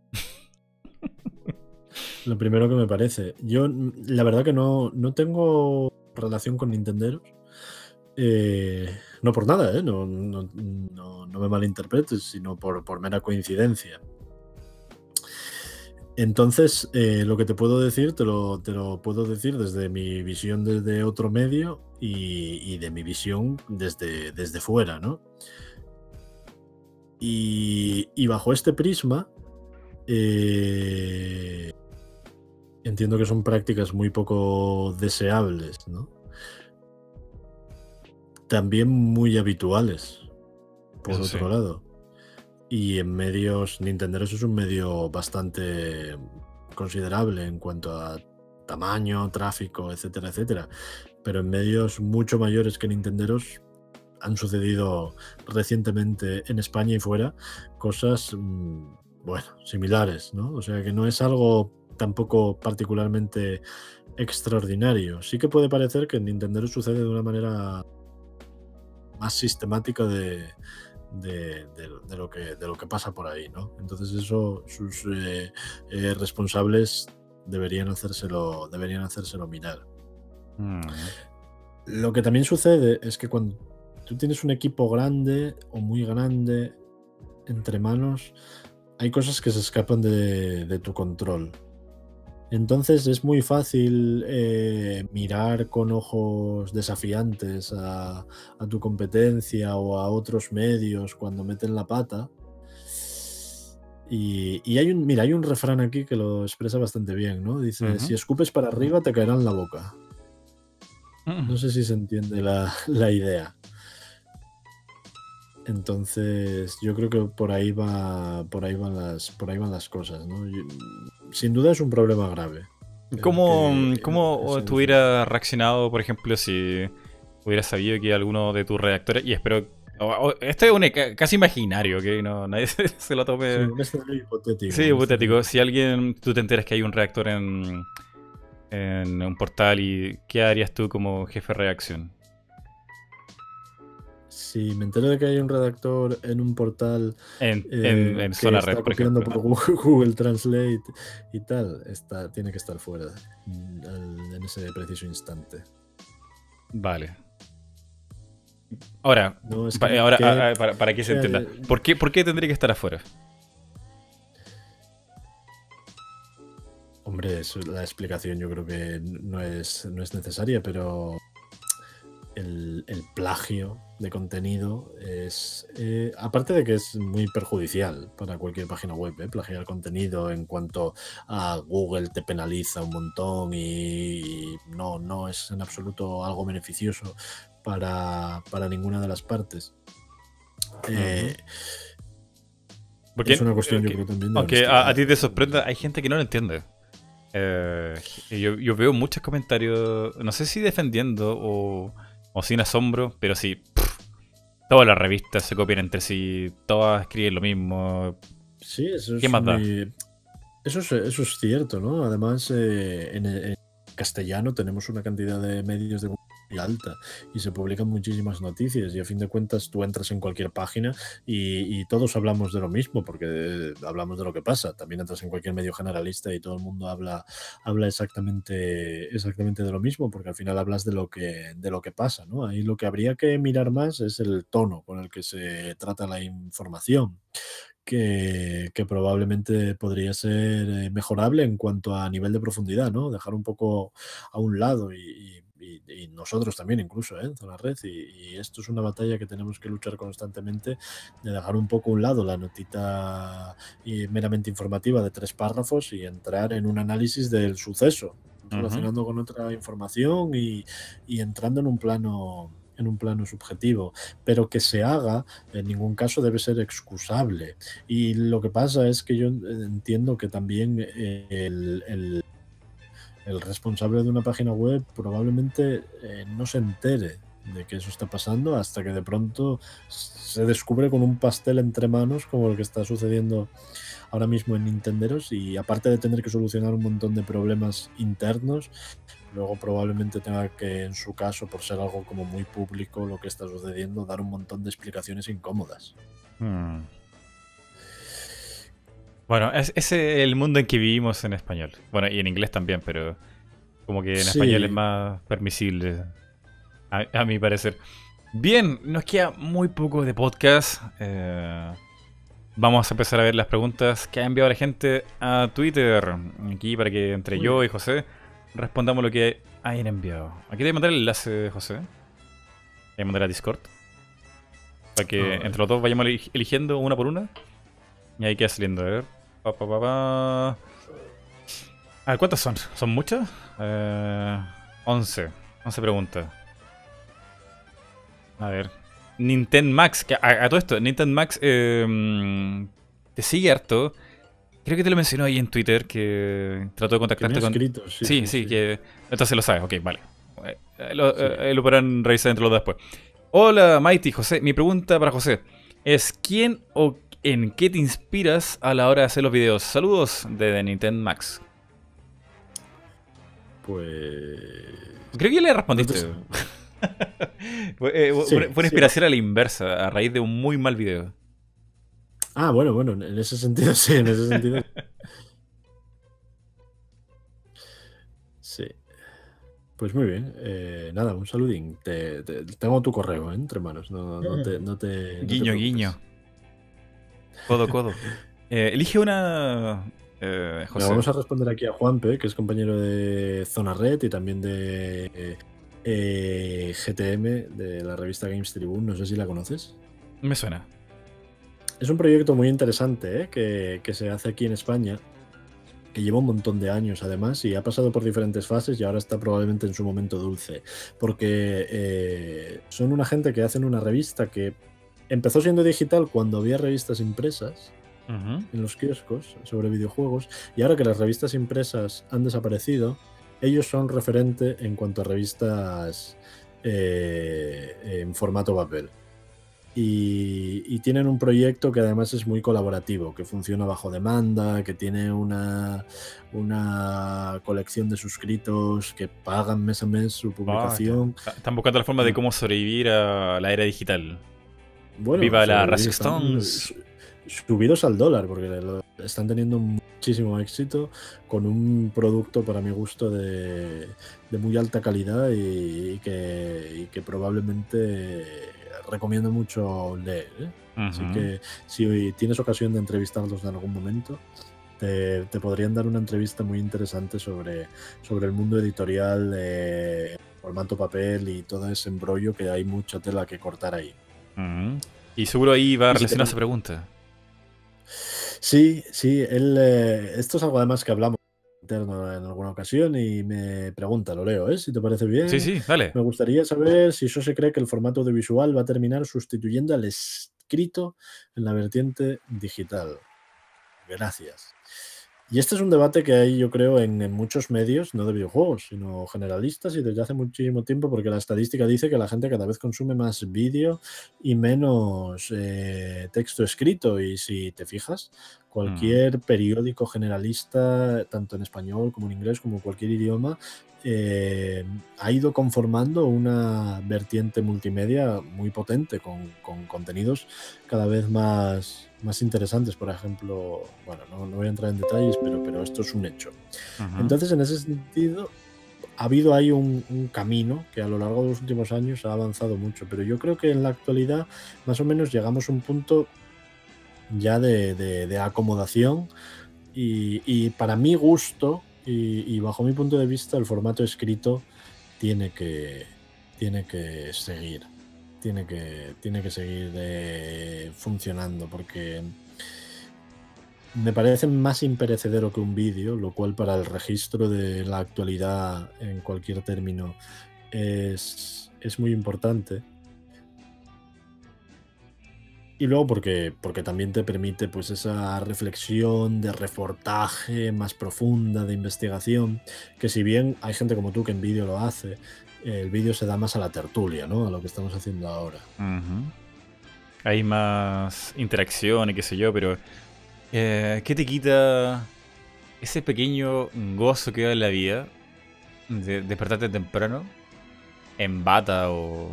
Lo primero que me parece. Yo, la verdad que no tengo relación con Nintenderos. No por nada, no me malinterpretes, sino por mera coincidencia. Entonces, lo que te puedo decir, te lo puedo decir desde mi visión desde otro medio y de mi visión desde fuera, ¿no? Y bajo este prisma, entiendo que son prácticas muy poco deseables, ¿no? También muy habituales, por eso otro lado. Y en medios, Nintendo es un medio bastante considerable en cuanto a tamaño, tráfico, etcétera, etcétera. Pero en medios mucho mayores que Nintenderos han sucedido recientemente en España y fuera cosas, bueno, similares, ¿no? O sea que no es algo tampoco particularmente extraordinario. Sí que puede parecer que en Nintenderos sucede de una manera más sistemática de lo que pasa por ahí, ¿no? Entonces eso sus responsables deberían hacérselo mirar. Lo que también sucede es que cuando tú tienes un equipo grande o muy grande entre manos, hay cosas que se escapan de tu control. Entonces es muy fácil mirar con ojos desafiantes a tu competencia o a otros medios cuando meten la pata. Y hay un refrán aquí que lo expresa bastante bien, ¿no? Dice, si escupes para arriba te caerá en la boca. No sé si se entiende la idea. Entonces, yo creo que por ahí van las cosas, ¿no? Sin duda es un problema grave. ¿Cómo tú hubieras reaccionado, por ejemplo, si hubieras sabido que alguno de tus redactores, y espero, este es un casi imaginario, que no nadie se lo tome, sí, es hipotético, sí, hipotético, si alguien, tú te enteras que hay un redactor en un portal, y ¿qué harías tú como jefe de redacción? Si me entero de que hay un redactor en un portal en Zona Red, por ejemplo, por Google Translate y tal, tiene que estar fuera en ese preciso instante. Vale. Ahora, no, es que ahora para que se entienda, ¿por qué tendría que estar afuera? Hombre, la explicación yo creo que no es necesaria, pero el plagio de contenido es, aparte de que es muy perjudicial para cualquier página web, plagiar contenido, en cuanto a Google te penaliza un montón y no es en absoluto algo beneficioso para ninguna de las partes. Es una cuestión yo creo también de a ti te sorprenda, hay gente que no lo entiende. Yo veo muchos comentarios, no sé si defendiendo o sin asombro, pero sí, todas las revistas se copian entre sí, todas escriben lo mismo. Sí, eso es eso es cierto, ¿no? Además, en castellano tenemos una cantidad de medios de alta y se publican muchísimas noticias, y a fin de cuentas tú entras en cualquier página y todos hablamos de lo mismo, porque hablamos de lo que pasa. También entras en cualquier medio generalista y todo el mundo habla exactamente de lo mismo, porque al final hablas de lo que pasa, ¿no? Ahí lo que habría que mirar más es el tono con el que se trata la información, que probablemente podría ser mejorable en cuanto a nivel de profundidad, ¿no? Dejar un poco a un lado y nosotros también, incluso en Zona Red, y esto es una batalla que tenemos que luchar constantemente, de dejar un poco a un lado la notita meramente informativa de 3 párrafos y entrar en un análisis del suceso, relacionando con otra información y entrando en un plano subjetivo, pero que se haga en ningún caso debe ser excusable. Y lo que pasa es que yo entiendo que también el responsable de una página web probablemente no se entere de que eso está pasando hasta que de pronto se descubre con un pastel entre manos, como el que está sucediendo ahora mismo en Nintenderos, y aparte de tener que solucionar un montón de problemas internos, luego probablemente tenga que, en su caso, por ser algo como muy público lo que está sucediendo, dar un montón de explicaciones incómodas. Bueno, ese es el mundo en que vivimos en español. Bueno, y en inglés también, pero como que en español es más permisible, a mi parecer. Bien, nos queda muy poco de podcast. Vamos a empezar a ver las preguntas que ha enviado la gente a Twitter. Aquí para que entre yo y José respondamos lo que hayan enviado. Aquí te voy a mandar el enlace, José. Te voy a mandar a Discord, para que entre los dos vayamos eligiendo una por una. Y ahí queda saliendo, a ver. A ver, ¿cuántas son? ¿Son muchas? 11. 11 preguntas. A ver. Nintendo Max. Que a todo esto, Nintendo Max te sigue harto. Creo que te lo mencionó ahí en Twitter, que trató de contactarte con... Escrito, sí, sí, que... Entonces lo sabes, ok, vale. Lo podrán revisar entre los dos después. Hola, Mighty, José. Mi pregunta para José es ¿quién o en qué te inspiras a la hora de hacer los videos? Saludos desde Nintendo Max. Pues... Creo que ya le respondiste. Entonces... fue una inspiración a la inversa, a raíz de un muy mal video. Ah, bueno, bueno, en ese sentido sí, en ese sentido. Sí. Pues muy bien. Nada, un saludín. Tengo tu correo, ¿eh? Entre manos. No te guiño, guiño. Codo, codo. Elige una... José. Vamos a responder aquí a Juanpe, que es compañero de Zona Red y también de GTM, de la revista Games Tribune. No sé si la conoces. Me suena. Es un proyecto muy interesante, ¿eh? que se hace aquí en España, que lleva un montón de años además y ha pasado por diferentes fases y ahora está probablemente en su momento dulce, porque son una gente que hacen una revista que empezó siendo digital cuando había revistas impresas en los kioscos sobre videojuegos, y ahora que las revistas impresas han desaparecido, ellos son referente en cuanto a revistas en formato papel. Y tienen un proyecto que además es muy colaborativo, que funciona bajo demanda, que tiene una colección de suscritos que pagan mes a mes su publicación. Están buscando la forma de cómo sobrevivir a la era digital. Bueno, viva la Resistance. Subidos al dólar, porque están teniendo muchísimo éxito con un producto, para mi gusto, de muy alta calidad y que probablemente... recomiendo mucho leer, ¿eh? Así que si tienes ocasión de entrevistarlos en algún momento, te podrían dar una entrevista muy interesante sobre el mundo editorial, formato papel y todo ese embrollo, que hay mucha tela que cortar ahí. Y seguro ahí va relacionada esa pregunta. Sí, sí, esto es algo además que hablamos en alguna ocasión y me pregunta, lo leo, ¿eh? Si te parece bien. Sí, sí, dale. Me gustaría saber si Sose cree que el formato audiovisual va a terminar sustituyendo al escrito en la vertiente digital. Gracias. Y este es un debate que hay, yo creo, en muchos medios, no de videojuegos, sino generalistas, y desde hace muchísimo tiempo, porque la estadística dice que la gente cada vez consume más vídeo y menos texto escrito. Y si te fijas, cualquier periódico generalista, tanto en español como en inglés, como cualquier idioma, ha ido conformando una vertiente multimedia muy potente, con contenidos cada vez más interesantes. Por ejemplo, bueno, no voy a entrar en detalles, pero esto es un hecho. Entonces, en ese sentido, ha habido ahí un camino que a lo largo de los últimos años ha avanzado mucho, pero yo creo que en la actualidad más o menos llegamos a un punto ya de acomodación, y para mi gusto y bajo mi punto de vista, el formato escrito tiene que seguir. Tiene que seguir funcionando, porque me parece más imperecedero que un vídeo, lo cual para el registro de la actualidad en cualquier término es muy importante. Y luego porque también te permite, pues, esa reflexión de reportaje más profunda, de investigación, que si bien hay gente como tú que en vídeo lo hace, el vídeo se da más a la tertulia, ¿no? A lo que estamos haciendo ahora. Hay más interacción y qué sé yo, pero ¿qué te quita ese pequeño gozo que da en la vida de despertarte temprano en bata o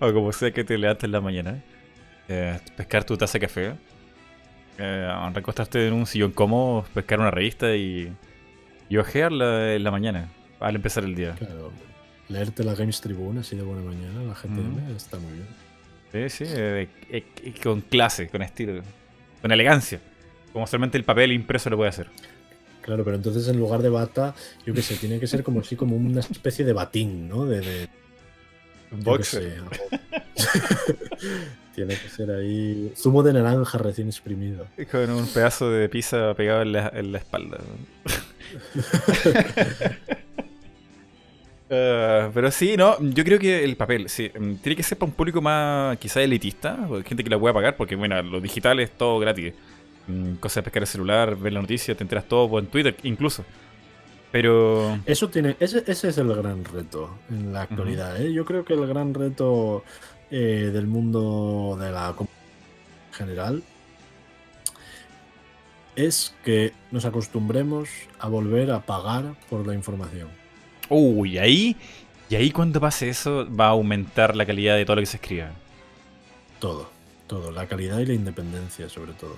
o como sea que te levantes en la mañana, pescar tu taza de café, recostarte en un sillón cómodo, pescar una revista y hojearla en la mañana al empezar el día? Claro, leerte la Games Tribune así de buena mañana, la GTM, está muy bien. Sí, sí, con clase, con estilo, con elegancia, como solamente el papel impreso lo puede hacer. Claro, pero entonces en lugar de bata, yo qué sé, tiene que ser como así, como una especie de batín, ¿no? De boxer. Tiene que ser ahí zumo de naranja recién exprimido. Y con un pedazo de pizza pegado en la espalda. Pero sí, no, yo creo que el papel, sí, tiene que ser para un público más quizá elitista, gente que la pueda pagar, porque bueno, lo digital es todo gratis. Cosas de pescar el celular, ver la noticia, te enteras todo en Twitter incluso. Pero eso tiene, ese es el gran reto en la actualidad, ¿eh? Yo creo que el gran reto del mundo de la comunicación en general es que nos acostumbremos a volver a pagar por la información. Uy, y ahí cuando pase eso va a aumentar la calidad de todo lo que se escriba. Todo, la calidad y la independencia sobre todo.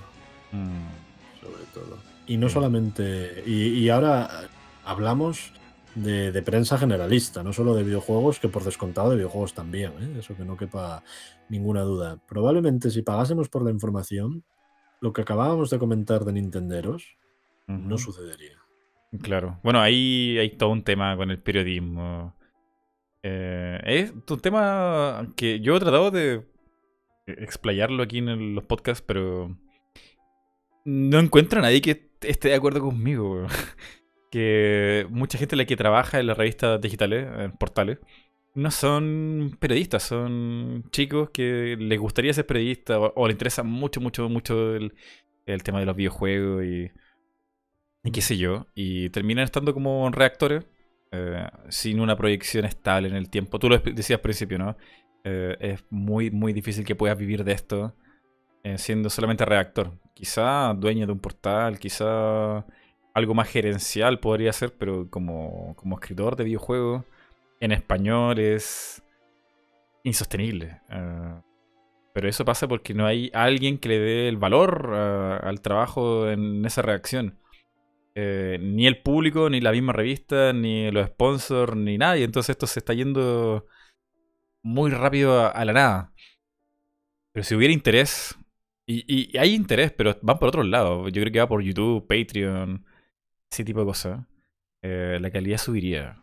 Y no solamente, y ahora hablamos de prensa generalista, no solo de videojuegos, que por descontado de videojuegos también, ¿eh? Eso que no quepa ninguna duda. Probablemente si pagásemos por la información, lo que acabábamos de comentar de Nintenderos no sucedería. Claro, bueno, ahí hay todo un tema con el periodismo. Es un tema que yo he tratado de explayarlo aquí en los podcasts, pero no encuentro a nadie que esté de acuerdo conmigo, bro. Que mucha gente la que trabaja en las revistas digitales, en portales, no son periodistas, son chicos que les gustaría ser periodistas o les interesa mucho el tema de los videojuegos y qué sé yo. Y terminan estando como redactores sin una proyección estable en el tiempo. Tú lo decías al principio, ¿no? Es muy difícil que puedas vivir de esto siendo solamente redactor. Quizá dueño de un portal, quizá algo más gerencial podría ser, pero como escritor de videojuegos en español es insostenible. Pero eso pasa porque no hay alguien que le dé el valor al trabajo en esa redacción. Ni el público, ni la misma revista, ni los sponsors, ni nadie. Entonces esto se está yendo muy rápido a la nada. Pero si hubiera interés, y hay interés, pero van por otros lados. Yo creo que va por YouTube, Patreon, ese tipo de cosas. La calidad subiría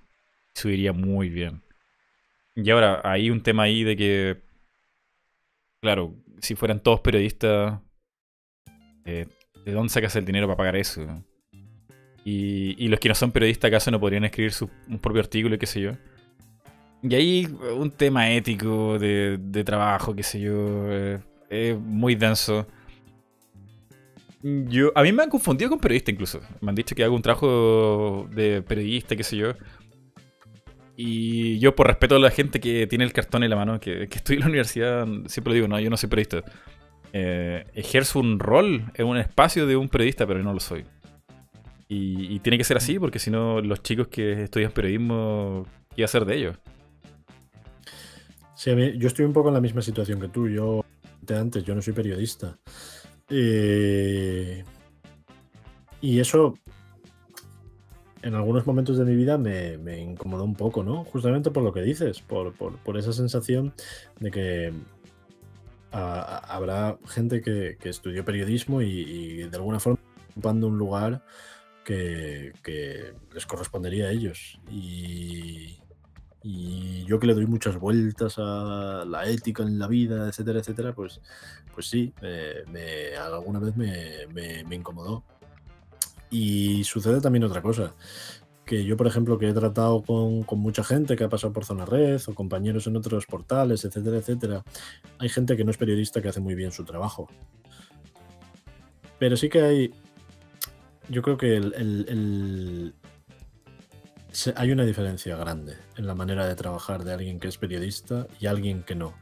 muy bien. Y ahora, hay un tema ahí de que, claro, si fueran todos periodistas, ¿de dónde sacas el dinero para pagar eso? Y los que no son periodistas, ¿acaso no podrían escribir un propio artículo y qué sé yo? Y ahí un tema ético de trabajo, qué sé yo, es muy denso. A mí me han confundido con periodista incluso. Me han dicho que hago un trabajo de periodista, qué sé yo. Y yo, por respeto a la gente que tiene el cartón en la mano, que estudia en la universidad, siempre lo digo, no, yo no soy periodista. Ejerzo un rol en un espacio de un periodista, pero yo no lo soy. Y tiene que ser así, porque si no, los chicos que estudian periodismo, ¿qué hacer de ellos? Sí, yo estoy un poco en la misma situación que tú. Yo no soy periodista. Y eso en algunos momentos de mi vida me incomodó un poco, ¿no? Justamente por lo que dices, por esa sensación de que habrá gente que estudió periodismo y de alguna forma ocupando un lugar que les correspondería a ellos. Y yo, que le doy muchas vueltas a la ética en la vida, etcétera, etcétera, pues sí, alguna vez me incomodó. Y sucede también otra cosa, que yo, por ejemplo, que he tratado con mucha gente que ha pasado por Zona Red o compañeros en otros portales, etcétera, etcétera, hay gente que no es periodista que hace muy bien su trabajo. Pero sí que hay, yo creo que hay una diferencia grande en la manera de trabajar de alguien que es periodista y alguien que no.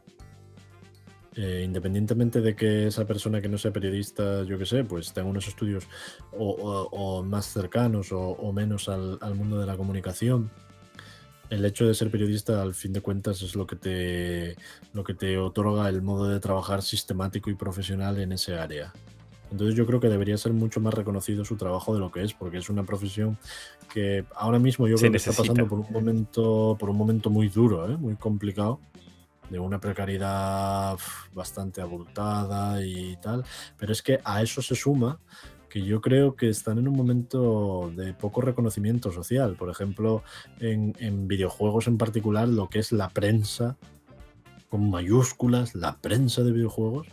Independientemente de que esa persona que no sea periodista, yo qué sé, pues tenga unos estudios o más cercanos o menos al mundo de la comunicación, el hecho de ser periodista, al fin de cuentas, es lo que te otorga el modo de trabajar sistemático y profesional en ese área. Entonces yo creo que debería ser mucho más reconocido su trabajo de lo que es, porque es una profesión que ahora mismo yo creo que está pasando por un momento muy duro, muy complicado, de una precariedad bastante abultada y tal. Pero es que a eso se suma que yo creo que están en un momento de poco reconocimiento social. Por ejemplo, en videojuegos en particular, lo que es la prensa con mayúsculas, la prensa de videojuegos,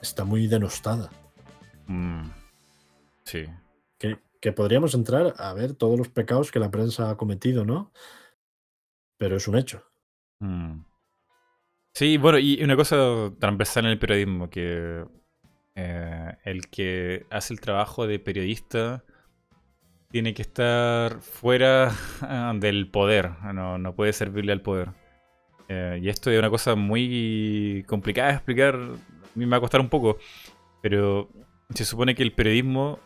está muy denostada. Sí. Que podríamos entrar a ver todos los pecados que la prensa ha cometido, ¿no? Pero es un hecho. Sí, bueno, y una cosa transversal en el periodismo, que el que hace el trabajo de periodista tiene que estar fuera del poder, no puede servirle al poder. Y esto es una cosa muy complicada de explicar, a mí me va a costar un poco, pero se supone que el periodismo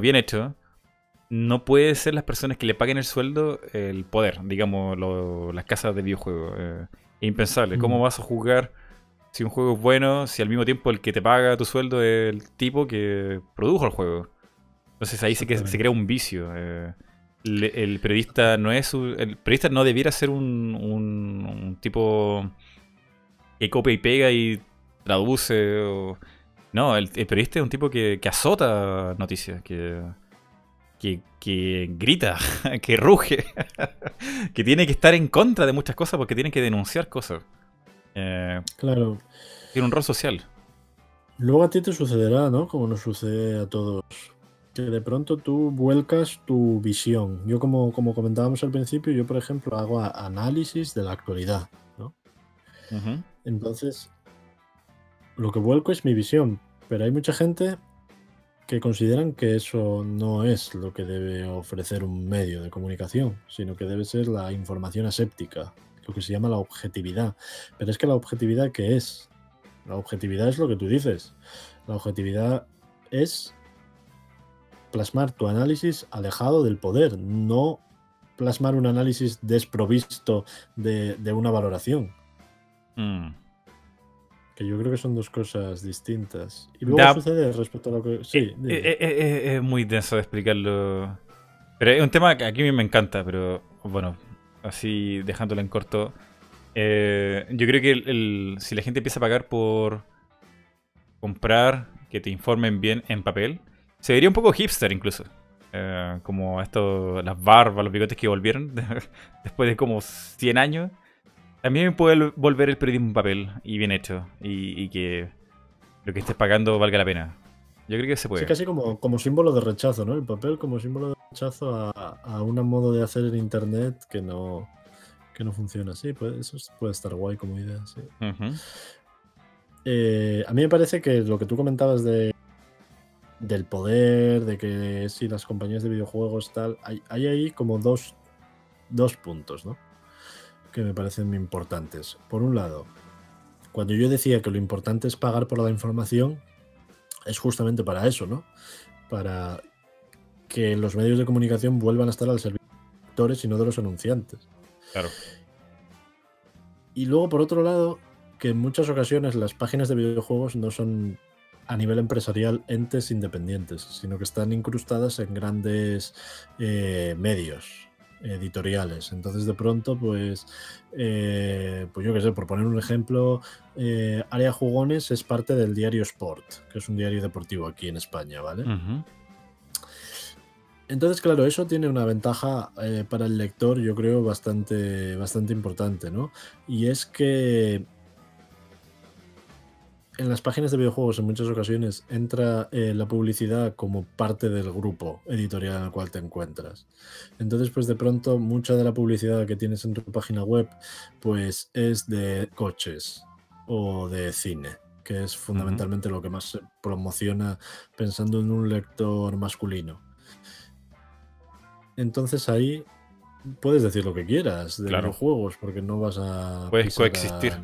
bien hecho no puede ser las personas que le paguen el sueldo el poder, digamos las casas de videojuegos. Es impensable. ¿Cómo vas a juzgar si un juego es bueno si al mismo tiempo el que te paga tu sueldo es el tipo que produjo el juego? Entonces ahí sí que se crea un vicio. El periodista no es el periodista no debiera ser un tipo que copia y pega y traduce. No, el periodista es un tipo que azota noticias, que grita, que ruge, que tiene que estar en contra de muchas cosas porque tiene que denunciar cosas. Claro. Tiene un rol social. Luego a ti te sucederá, ¿no? Como nos sucede a todos, que de pronto tú vuelcas tu visión. Yo, como comentábamos al principio, yo, por ejemplo, hago análisis de la actualidad, ¿no? Entonces, lo que vuelco es mi visión, pero hay mucha gente que consideran que eso no es lo que debe ofrecer un medio de comunicación, sino que debe ser la información aséptica, lo que se llama la objetividad. Pero es que la objetividad, ¿qué es? La objetividad es lo que tú dices. La objetividad es plasmar tu análisis alejado del poder, no plasmar un análisis desprovisto de una valoración. Que yo creo que son dos cosas distintas. Y luego sucede respecto a lo que... Sí, es muy denso de explicarlo. Pero es un tema que aquí me encanta, pero bueno, así dejándolo en corto. Yo creo que si la gente empieza a pagar por comprar, que te informen bien en papel, se vería un poco hipster incluso. Como esto, las barbas, los bigotes que volvieron después de como 100 años. También puede volver el periodismo en papel y bien hecho. Y que lo que estés pagando valga la pena. Yo creo que se puede. Es casi como símbolo de rechazo, ¿no? El papel como símbolo de rechazo a un modo de hacer en internet que no funciona así. Eso puede estar guay como idea, sí. A mí me parece que lo que tú comentabas del poder, de que si las compañías de videojuegos tal, hay ahí como dos puntos, ¿no? Que me parecen importantes. Por un lado, cuando yo decía que lo importante es pagar por la información, es justamente para eso, ¿no? Para que los medios de comunicación vuelvan a estar al servicio de los actores y no de los anunciantes. Claro. Y luego, por otro lado, que en muchas ocasiones las páginas de videojuegos no son, a nivel empresarial, entes independientes, sino que están incrustadas en grandes medios editoriales. Entonces, de pronto, pues yo qué sé, por poner un ejemplo, Área Jugones es parte del diario Sport, que es un diario deportivo aquí en España, ¿vale? Entonces, claro, eso tiene una ventaja para el lector, yo creo, bastante importante, ¿no? Y es que en las páginas de videojuegos en muchas ocasiones entra la publicidad como parte del grupo editorial en el cual te encuentras. Entonces, pues de pronto, mucha de la publicidad que tienes en tu página web pues es de coches o de cine, que es fundamentalmente lo que más se promociona pensando en un lector masculino. Entonces ahí puedes decir lo que quieras de los juegos porque no vas a... Puedes coexistir.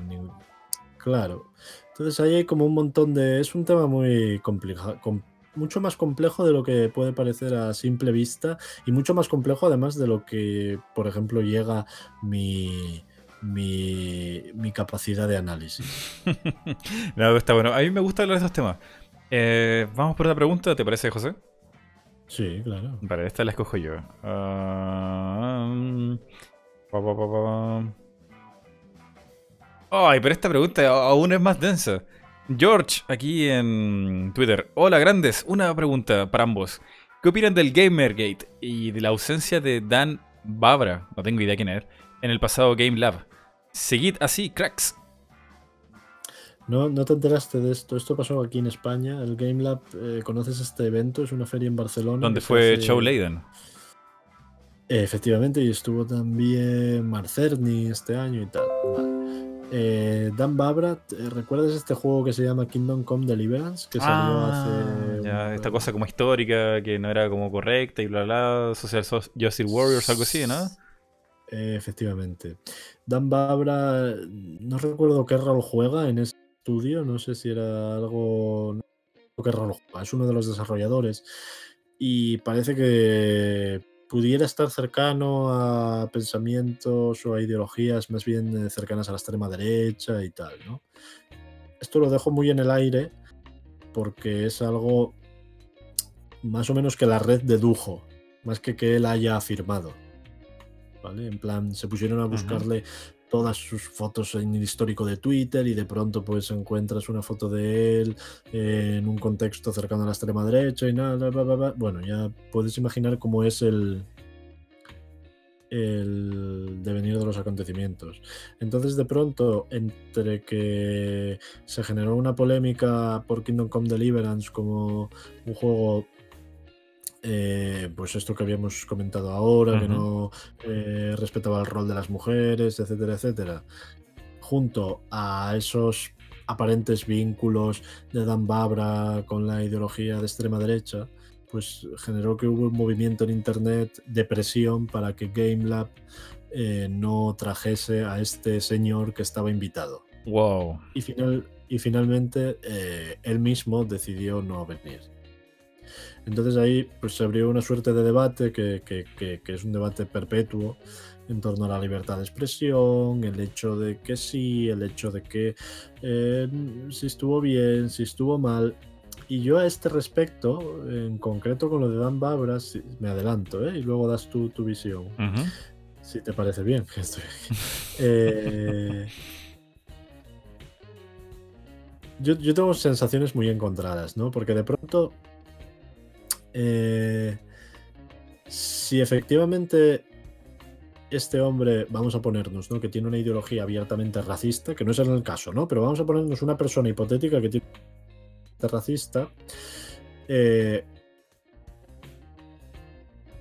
Claro. Entonces ahí hay como un montón de... Es un tema muy complejo, mucho más complejo de lo que puede parecer a simple vista y mucho más complejo además de lo que, por ejemplo, llega mi capacidad de análisis. No, está bueno. A mí me gusta hablar de esos temas. Vamos por la pregunta, ¿te parece, José? Sí, claro. Vale, esta la escojo yo. Ay, pero esta pregunta aún es más densa. George, aquí en Twitter. Hola, grandes. Una pregunta para ambos. ¿Qué opinan del Gamergate y de la ausencia de Dan Babra, no tengo idea quién es, en el pasado Game Lab? Seguid así, cracks. No te enteraste de esto. Esto pasó aquí en España. El Game Lab, ¿conoces este evento? Es una feria en Barcelona. ¿Dónde fue Shawn Layden? Efectivamente, y estuvo también Marcerni este año y tal. Vale. Dan Babra, ¿recuerdas este juego que se llama Kingdom Come Deliverance? Que salió hace... Ya, esta cosa como histórica, que no era como correcta y bla bla, Social Justice Warriors, algo así, ¿no? Efectivamente. Dan Babra, no recuerdo qué rol juega en ese estudio, no sé si era algo... No recuerdo qué rol juega, es uno de los desarrolladores. Y parece que... pudiera estar cercano a pensamientos o a ideologías más bien cercanas a la extrema derecha y tal, ¿no? Esto lo dejo muy en el aire porque es algo más o menos que la red dedujo, más que él haya afirmado, ¿vale? En plan, se pusieron a buscarle todas sus fotos en el histórico de Twitter y de pronto pues encuentras una foto de él en un contexto cercano a la extrema derecha y nada, bla, bla, bla. Bueno, ya puedes imaginar cómo es el devenir de los acontecimientos. Entonces de pronto, entre que se generó una polémica por Kingdom Come Deliverance como un juego... pues esto que habíamos comentado ahora, que no respetaba el rol de las mujeres, etcétera, etcétera, junto a esos aparentes vínculos de Dan Babra con la ideología de extrema derecha, pues generó que hubo un movimiento en internet de presión para que Game Lab no trajese a este señor que estaba invitado. Wow. Y finalmente él mismo decidió no venir. Entonces ahí pues, se abrió una suerte de debate que es un debate perpetuo en torno a la libertad de expresión, el hecho de que sí, el hecho de que si estuvo bien, si estuvo mal. Y yo a este respecto, en concreto con lo de Dan Babra, me adelanto, y luego das tu visión, si te parece bien que estoy aquí. Yo tengo sensaciones muy encontradas, ¿no? Porque de pronto... si efectivamente este hombre, vamos a ponernos, ¿no?, que tiene una ideología abiertamente racista, que no es en el caso, ¿no?, pero vamos a ponernos una persona hipotética que tiene una ideología racista,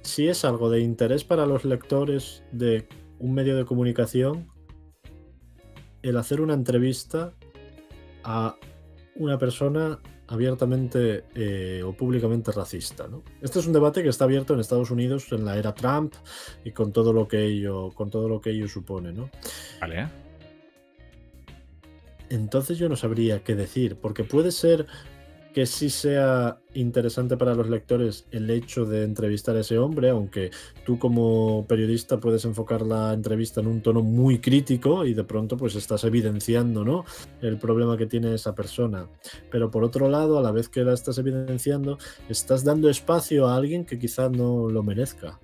si es algo de interés para los lectores de un medio de comunicación el hacer una entrevista a una persona abiertamente o públicamente racista, ¿no? Este es un debate que está abierto en Estados Unidos en la era Trump y con todo lo que ello, supone, ¿no? Vale. Entonces yo no sabría qué decir, porque puede ser que sí sea interesante para los lectores el hecho de entrevistar a ese hombre, aunque tú como periodista puedes enfocar la entrevista en un tono muy crítico y de pronto pues estás evidenciando, ¿no?, el problema que tiene esa persona. Pero por otro lado, a la vez que la estás evidenciando, estás dando espacio a alguien que quizás no lo merezca.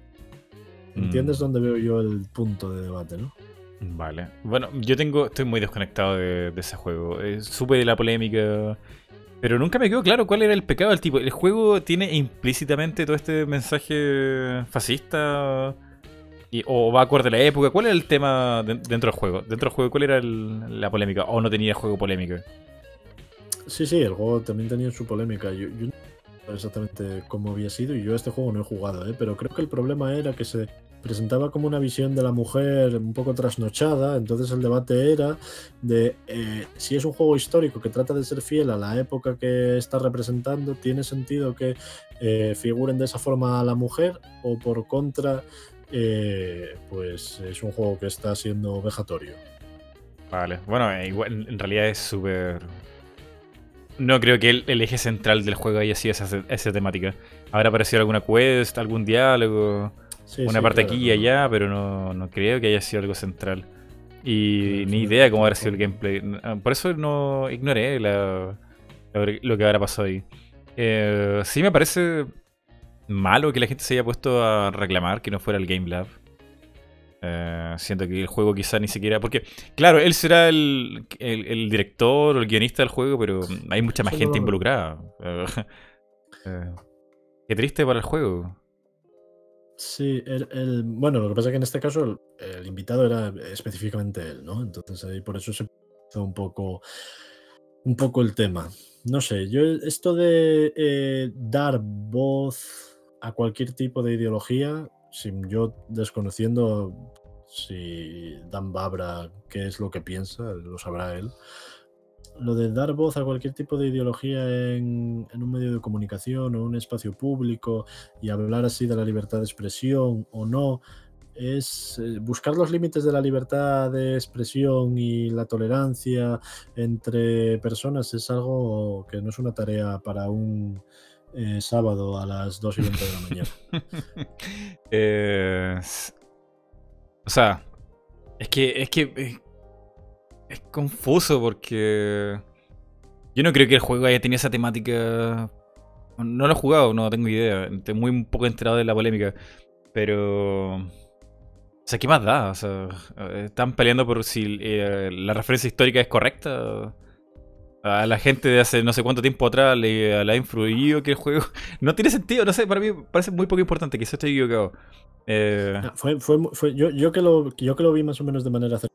¿Entiendes dónde veo yo el punto de debate, no? Vale. Bueno, yo estoy muy desconectado de ese juego. Supe de la polémica... Pero nunca me quedó claro cuál era el pecado del tipo. ¿El juego tiene implícitamente todo este mensaje fascista? ¿O va acorde a la época? ¿Cuál era el tema dentro del juego? ¿Dentro del juego cuál era la polémica? ¿O no tenía juego polémica? Sí, sí, el juego también tenía su polémica. Yo no sé exactamente cómo había sido y yo este juego no he jugado, pero creo que el problema era que se presentaba como una visión de la mujer un poco trasnochada, entonces el debate era de si es un juego histórico que trata de ser fiel a la época que está representando, ¿tiene sentido que figuren de esa forma a la mujer? O por contra, pues es un juego que está siendo vejatorio. Vale, bueno, igual, en realidad es súper... No creo que el eje central del juego haya sido esa temática. Habrá aparecido alguna quest, algún diálogo... Sí, una parte claro, aquí y allá, pero no creo que haya sido algo central. Y ni idea cómo habrá sido el gameplay. Por eso no ignoré lo que habrá pasado ahí. Sí me parece malo que la gente se haya puesto a reclamar que no fuera el Game Lab. Siento que el juego quizá ni siquiera... Porque, claro, él será el director o el guionista del juego, pero hay mucha más gente involucrada. Qué triste para el juego. Sí, bueno, lo que pasa es que en este caso el invitado era específicamente él, ¿no? Entonces ahí por eso se puso un poco el tema. No sé, yo esto de dar voz a cualquier tipo de ideología, sin yo desconociendo si Dan Babra qué es lo que piensa, lo sabrá él. Lo de dar voz a cualquier tipo de ideología en un medio de comunicación o un espacio público y hablar así de la libertad de expresión o no, es buscar los límites de la libertad de expresión y la tolerancia entre personas. Es algo que no es una tarea para un sábado a las 2:20 de la mañana. O sea, es confuso porque yo no creo que el juego haya tenido esa temática. No lo he jugado, no tengo idea. Estoy muy poco enterado de la polémica. Pero, o sea, ¿qué más da? O sea, están peleando por si la referencia histórica es correcta. A la gente de hace no sé cuánto tiempo atrás le ha influido que el juego... No tiene sentido, no sé, para mí parece muy poco importante, quizás estoy equivocado. Yo que lo vi más o menos de manera cercana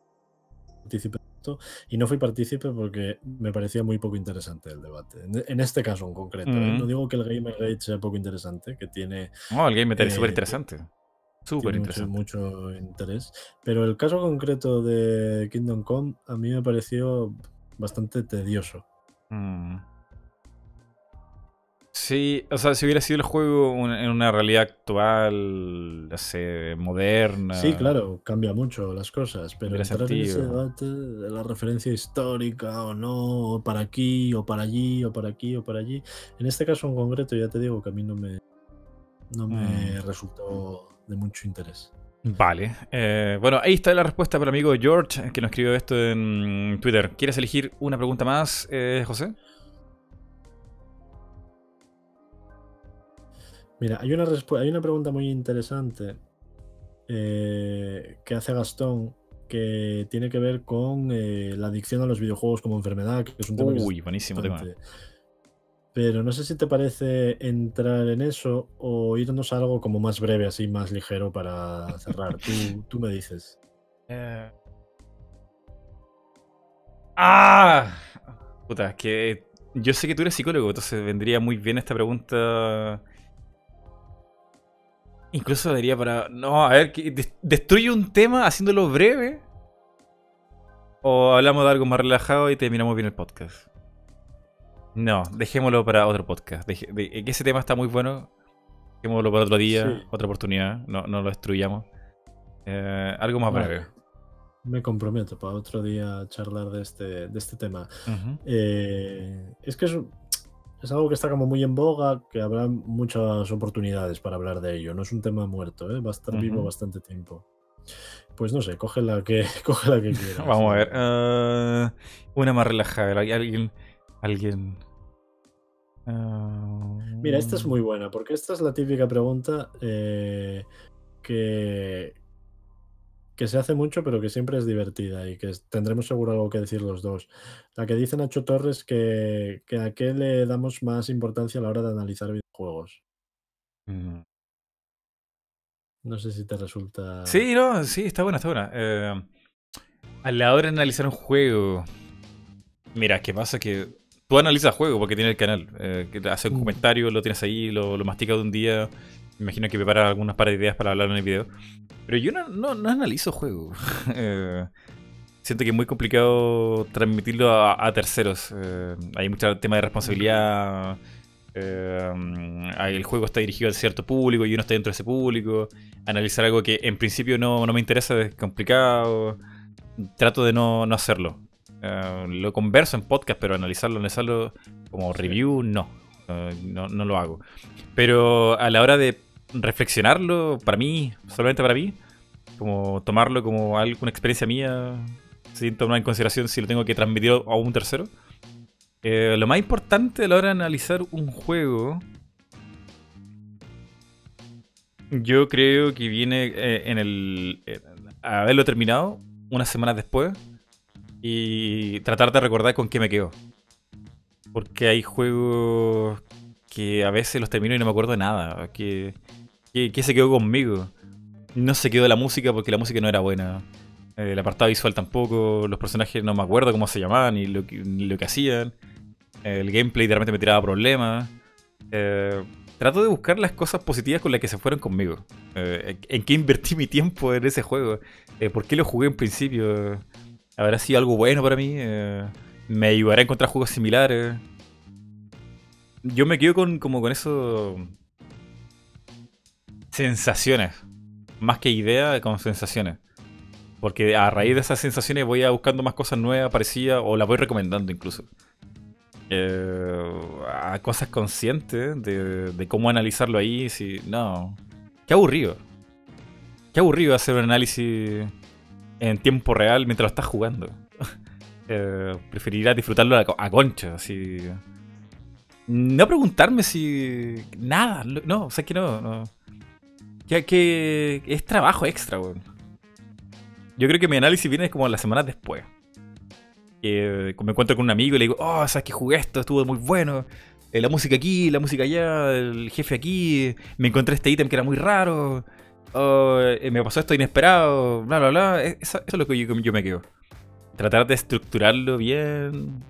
y no fui partícipe porque me parecía muy poco interesante el debate. En este caso en concreto. No digo que el Gamergate sea poco interesante, que tiene... No, el Gamergate es súper interesante. Súper interesante. Mucho interés. Pero el caso concreto de Kingdom Come a mí me pareció bastante tedioso. Sí, o sea, si hubiera sido el juego en una realidad actual, no sé, moderna... Sí, claro, cambia mucho las cosas, pero entrar en ese debate de la referencia histórica o no, o para aquí, o para allí, o para aquí, o para allí... En este caso en concreto ya te digo que a mí no me resultó de mucho interés. Vale. Bueno, ahí está la respuesta para el amigo George, que nos escribió esto en Twitter. ¿Quieres elegir una pregunta más, José? Mira, hay una pregunta muy interesante que hace Gastón, que tiene que ver con la adicción a los videojuegos como enfermedad, que es un tema... Uy, buenísimo tema. Pero no sé si te parece entrar en eso o irnos a algo como más breve, así más ligero para cerrar. Tú me dices. ¡Ah! Puta, es que yo sé que tú eres psicólogo, entonces vendría muy bien esta pregunta... Incluso diría para... No, a ver, ¿destruye un tema haciéndolo breve? ¿O hablamos de algo más relajado y terminamos bien el podcast? No, dejémoslo para otro podcast. Ese tema está muy bueno. Dejémoslo para otro día, sí. Otra oportunidad. No lo destruyamos. Algo más breve. Me comprometo para otro día charlar de este tema. Es que es algo que está como muy en boga, que habrá muchas oportunidades para hablar de ello. No es un tema muerto, ¿eh? Va a estar vivo bastante tiempo. Pues no sé, coge la que quieras. Vamos a ver. Una más relajada. Alguien. Mira, esta es muy buena, porque esta es la típica pregunta que se hace mucho, pero que siempre es divertida y que tendremos seguro algo que decir los dos. La que dice Nacho Torres, que a qué le damos más importancia a la hora de analizar videojuegos. No sé si te resulta... Sí, no, sí, está buena. A la hora de analizar un juego... Mira, ¿qué pasa? Que tú analizas juego porque tiene el canal. Que hace un comentario, lo tienes ahí, lo masticas de un día... Me imagino que prepara algunas par de ideas para hablar en el video. Pero yo no analizo juegos. Siento que es muy complicado transmitirlo a terceros. Hay mucho tema de responsabilidad. El juego está dirigido a cierto público y uno está dentro de ese público. Analizar algo que en principio no me interesa es complicado. Trato de no hacerlo. Lo converso en podcast, pero analizarlo como review, no lo hago. Pero a la hora de reflexionarlo, para mí, solamente para mí, como tomarlo como alguna experiencia mía, sin tomar en consideración si lo tengo que transmitir a un tercero. Lo más importante a la hora de analizar un juego, yo creo que viene haberlo terminado unas semanas después y tratar de recordar con qué me quedo. Porque hay juegos que a veces los termino y no me acuerdo de nada. Que ¿Qué se quedó conmigo? No se quedó la música porque la música no era buena. El apartado visual tampoco. Los personajes no me acuerdo cómo se llamaban ni lo que hacían. El gameplay de repente me tiraba problemas. Trato de buscar las cosas positivas con las que se fueron conmigo. ¿En qué invertí mi tiempo en ese juego? ¿Por qué lo jugué en principio? ¿Habrá sido algo bueno para mí? ¿Me ayudará a encontrar juegos similares? Yo me quedo como con eso... sensaciones. Más que idea, con sensaciones. Porque a raíz de esas sensaciones voy a buscando más cosas nuevas, parecidas, o las voy recomendando incluso. A cosas conscientes de cómo analizarlo ahí. Si, no. Qué aburrido. Qué aburrido hacer un análisis en tiempo real mientras lo estás jugando. Preferiría disfrutarlo a concha. Así. No preguntarme si... nada. No, o sea que no. Ya que es trabajo extra, weón. Yo creo que mi análisis viene como las semanas después. Me encuentro con un amigo y le digo, oh, sabes que jugué esto, estuvo muy bueno. La música aquí, la música allá, el jefe aquí. Me encontré este ítem que era muy raro. Me pasó esto inesperado, bla, bla, bla. Eso es lo que yo me quedo. Tratar de estructurarlo bien.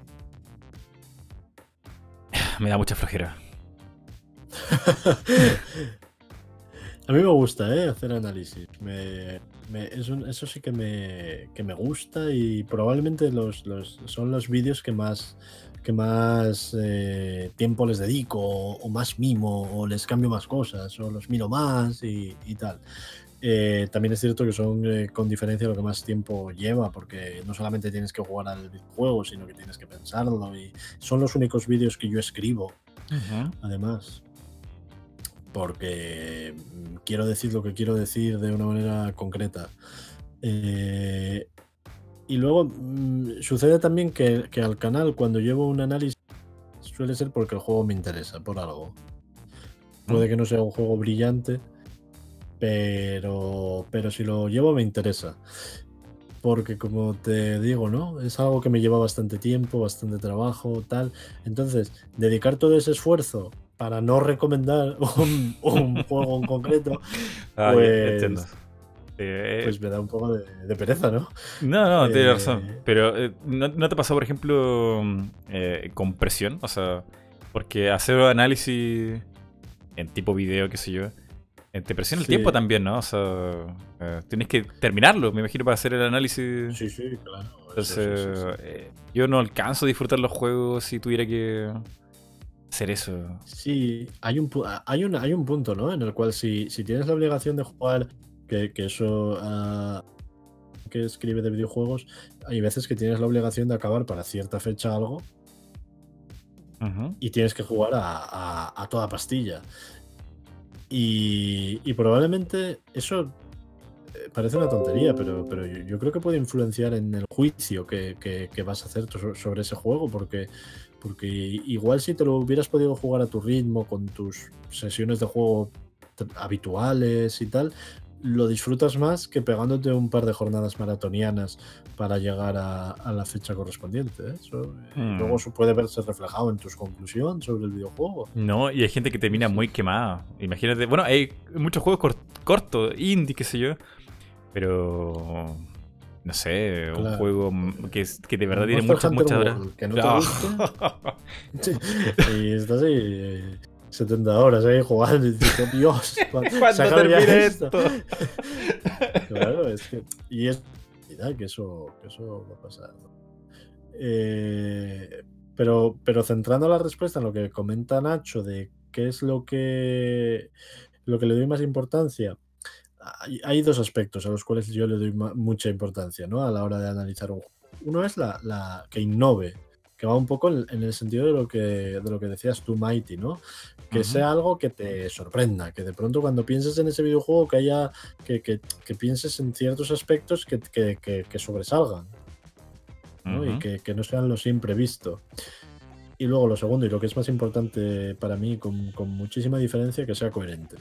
Me da mucha flojera. A mí me gusta, hacer análisis. Eso sí que me gusta, y probablemente son los vídeos que más tiempo les dedico, o más mimo, o les cambio más cosas, o los miro más y tal. También es cierto que son con diferencia lo que más tiempo lleva, porque no solamente tienes que jugar al videojuego, sino que tienes que pensarlo, y son los únicos vídeos que yo escribo. Uh-huh. Además, porque quiero decir lo que quiero decir de una manera concreta. Y luego sucede también que al canal, cuando llevo un análisis, suele ser porque el juego me interesa, por algo. Puede que no sea un juego brillante, pero si lo llevo me interesa. Porque, como te digo, ¿no? Es algo que me lleva bastante tiempo, bastante trabajo, tal. Entonces, dedicar todo ese esfuerzo para no recomendar un juego en concreto, entiendo. Pues me da un poco de pereza, ¿no? No, tienes razón. Pero ¿no te pasó, por ejemplo, con presión? O sea, porque hacer análisis en tipo video, qué sé yo, te presiona el tiempo también, ¿no? O sea, tienes que terminarlo, me imagino, para hacer el análisis. Sí, claro. Entonces, sí. Yo no alcanzo a disfrutar los juegos si tuviera que... hacer eso. Sí, hay un punto, ¿no? En el cual si tienes la obligación de jugar, que eso que escribe de videojuegos, hay veces que tienes la obligación de acabar para cierta fecha algo. Uh-huh. Y tienes que jugar a toda pastilla. Y probablemente eso parece una tontería, pero yo creo que puede influenciar en el juicio que vas a hacer sobre ese juego, porque igual si te lo hubieras podido jugar a tu ritmo, con tus sesiones de juego habituales y tal, lo disfrutas más que pegándote un par de jornadas maratonianas para llegar a la fecha correspondiente, ¿eh? Luego eso puede verse reflejado en tus conclusiones sobre el videojuego. No, y hay gente que termina muy quemada. Imagínate, bueno, hay muchos juegos cortos, indie, qué sé yo, pero... no sé, claro. Un juego que de verdad tiene muchas horas. Que no te gusta. Y estás ahí 70 horas ahí jugando y dices, Dios, ¿cuándo termine esto? Claro, es que... y es que eso va a pasar. Pero centrando la respuesta en lo que comenta Nacho, de qué es lo que le doy más importancia, hay dos aspectos a los cuales yo le doy mucha importancia, ¿no? A la hora de analizar un juego. Uno es la que innove, que va un poco en el sentido de lo que decías tú, Mighty, ¿no? Que uh-huh. sea algo que te sorprenda, que de pronto cuando pienses en ese videojuego que haya que pienses en ciertos aspectos que sobresalgan, ¿no? Uh-huh. Y que no sean lo siempre visto. Y luego lo segundo, y lo que es más importante para mí, con muchísima diferencia, que sea coherente.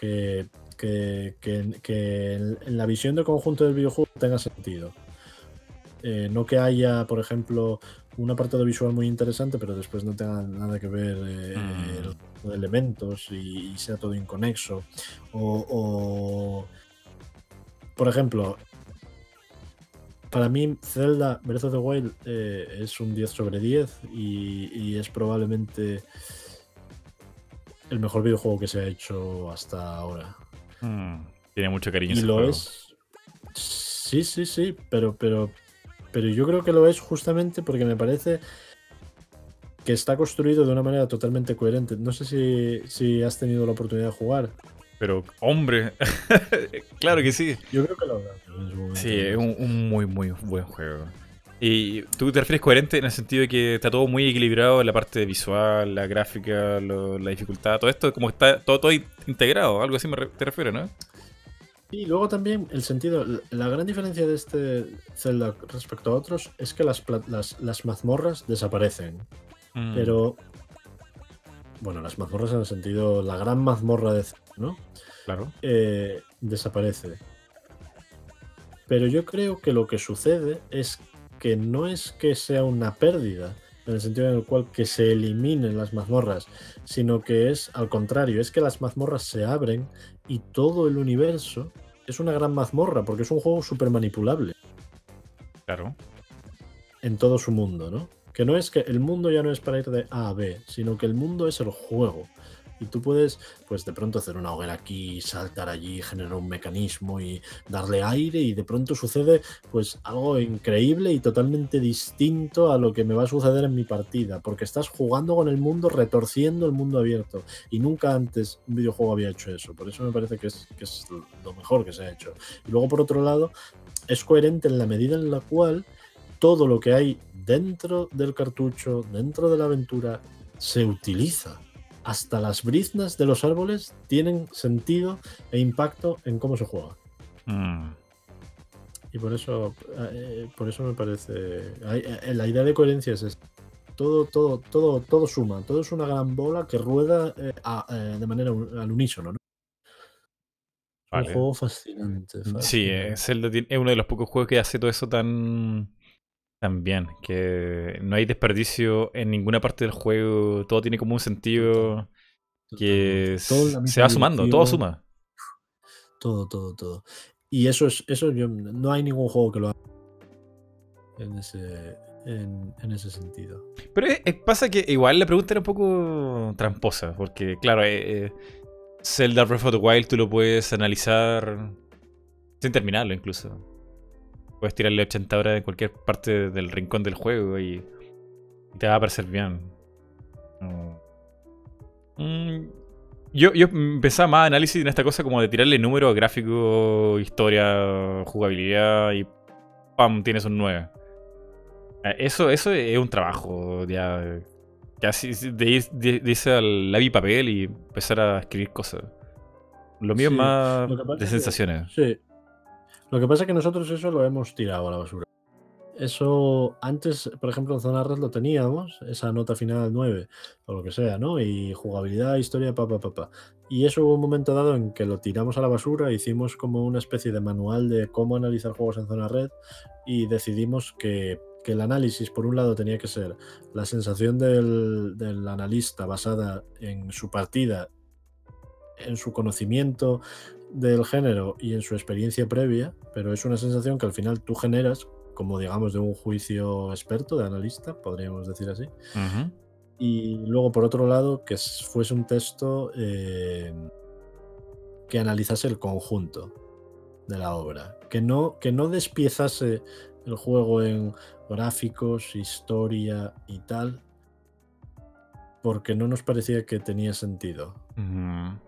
Que en la visión de conjunto del videojuego tenga sentido. No que haya, por ejemplo, un apartado visual muy interesante, pero después no tenga nada que ver elementos y sea todo inconexo. O por ejemplo, para mí Zelda Breath of the Wild es un 10 sobre 10 y es probablemente el mejor videojuego que se ha hecho hasta ahora. Tiene mucho cariño. Y lo es. Sí, sí, sí, pero yo creo que lo es justamente porque me parece que está construido de una manera totalmente coherente. No sé si has tenido la oportunidad de jugar. Pero, hombre, claro que sí. Yo creo que lo habrá. Sí, es un muy, muy buen juego. Y tú te refieres coherente en el sentido de que está todo muy equilibrado en la parte visual, la gráfica, la dificultad, todo esto, como está todo integrado, algo así te refieres, ¿no? Y luego también el sentido, la gran diferencia de este Zelda respecto a otros es que las mazmorras desaparecen. Pero, bueno, las mazmorras en el sentido, la gran mazmorra de Zelda, ¿no? Claro. Desaparece. Pero yo creo que lo que sucede es que no es que sea una pérdida, en el sentido en el cual que se eliminen las mazmorras, sino que es al contrario, es que las mazmorras se abren y todo el universo es una gran mazmorra, porque es un juego súper manipulable. Claro. En todo su mundo, ¿no? Que no es que el mundo ya no es para ir de A a B, sino que el mundo es el juego. Y tú puedes, pues de pronto hacer una hoguera aquí, saltar allí, generar un mecanismo y darle aire y de pronto sucede pues algo increíble y totalmente distinto a lo que me va a suceder en mi partida, porque estás jugando con el mundo, retorciendo el mundo abierto y nunca antes un videojuego había hecho eso. Por eso me parece que es lo mejor que se ha hecho. Y luego por otro lado, es coherente en la medida en la cual todo lo que hay dentro del cartucho, dentro de la aventura, se utiliza. Hasta las briznas de los árboles tienen sentido e impacto en cómo se juega. Y por eso me parece... La idea de coherencia es esta. Todo suma. Todo es una gran bola que rueda de manera al unísono, ¿no? Vale. Un juego fascinante. Sí, Zelda es uno de los pocos juegos que hace todo eso tan bien, que no hay desperdicio en ninguna parte del juego, todo tiene como un sentido que se va sumando, todo suma. Todo. Y eso, no hay ningún juego que lo haga en ese sentido. Pero pasa que igual la pregunta era un poco tramposa, porque claro, Zelda Breath of the Wild tú lo puedes analizar sin terminarlo incluso. Puedes tirarle 80 horas en cualquier parte del rincón del juego y te va a parecer bien. Yo pensaba más análisis en esta cosa como de tirarle números, gráfico, historia, jugabilidad y ¡pam! Tienes un 9. Eso es un trabajo ya casi de irse al lápiz y papel y empezar a escribir cosas. Lo mío sí, es más de sensaciones. Sí. Lo que pasa es que nosotros eso lo hemos tirado a la basura. Eso antes, por ejemplo, en Zona Red lo teníamos, esa nota final 9 o lo que sea, ¿no? Y jugabilidad, historia, pa. Y eso hubo un momento dado en que lo tiramos a la basura, hicimos como una especie de manual de cómo analizar juegos en Zona Red y decidimos que el análisis, por un lado, tenía que ser la sensación del analista basada en su partida, en su conocimiento del género y en su experiencia previa, pero es una sensación que al final tú generas, como digamos de un juicio experto, de analista, podríamos decir así. Uh-huh. Y luego por otro lado que fuese un texto que analizase el conjunto de la obra, que no despiezase el juego en gráficos, historia y tal, porque no nos parecía que tenía sentido. Uh-huh.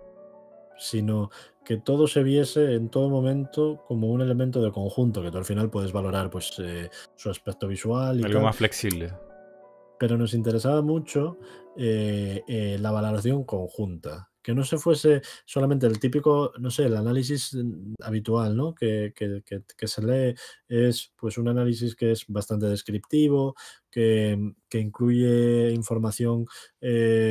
Sino que todo se viese en todo momento como un elemento de conjunto, que tú al final puedes valorar pues su aspecto visual y algo tal, más flexible. Pero nos interesaba mucho la valoración conjunta, que no se fuese solamente el típico, no sé, el análisis habitual, ¿no? Que se lee, es pues un análisis que es bastante descriptivo, que incluye información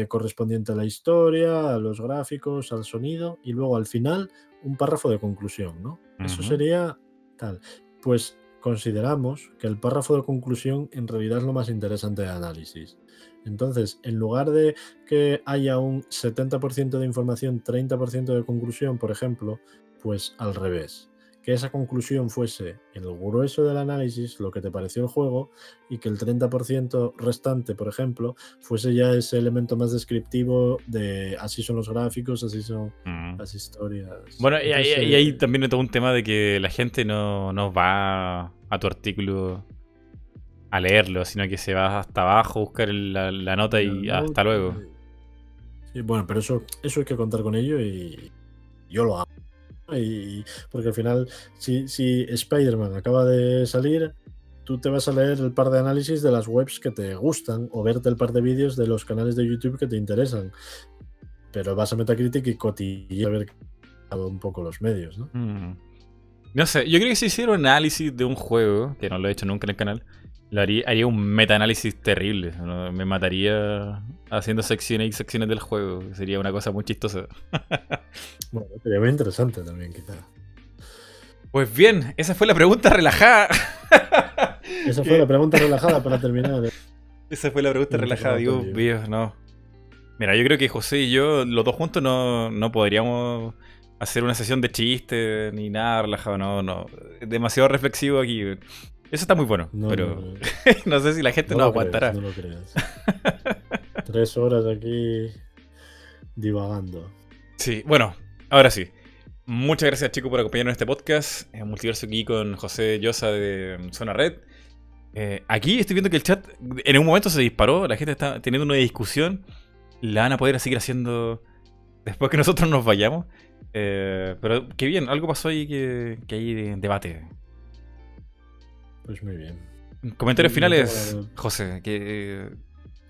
correspondiente a la historia, a los gráficos, al sonido, y luego al final un párrafo de conclusión, ¿no? Uh-huh. Eso sería tal. Pues consideramos que el párrafo de conclusión en realidad es lo más interesante de análisis. Entonces, en lugar de que haya un 70% de información, 30% de conclusión, por ejemplo, pues al revés. Que esa conclusión fuese el grueso del análisis, lo que te pareció el juego, y que el 30% restante, por ejemplo, fuese ya ese elemento más descriptivo de así son los gráficos, así son las historias. Bueno, entonces, y ahí también hay todo un tema de que la gente no va a tu artículo a leerlo, sino que se va hasta abajo a buscar la nota y hasta luego. Sí, bueno, pero eso hay que contar con ello y yo lo hago. Porque al final, si Spider-Man acaba de salir, tú te vas a leer el par de análisis de las webs que te gustan o verte el par de vídeos de los canales de YouTube que te interesan, pero vas a Metacritic y cotillar a ver un poco los medios, ¿no? No sé, yo creo que si hiciera un análisis de un juego, que no lo he hecho nunca en el canal, lo haría un meta-análisis terrible, ¿no? Me mataría haciendo secciones y secciones del juego. Sería una cosa muy chistosa. Bueno, sería muy interesante también, quizás. Pues bien, esa fue la pregunta relajada. Esa fue la pregunta relajada para terminar. Esa fue la pregunta relajada, digo, Dios, no. Mira, yo creo que José y yo, los dos juntos, no podríamos hacer una sesión de chistes ni nada relajado, no. Es demasiado reflexivo aquí. Eso está muy bueno, pero no sé si la gente no lo aguantará. No lo creas. 3 horas aquí divagando. Sí, bueno, ahora sí. Muchas gracias, chicos, por acompañarnos en este podcast. Multiverso aquí con José Llosa de Zona Red. Aquí estoy viendo que el chat en un momento se disparó. La gente está teniendo una discusión. La van a poder seguir haciendo después que nosotros nos vayamos. Pero qué bien, algo pasó ahí que hay debate. Pues muy bien. Comentarios finales, José, que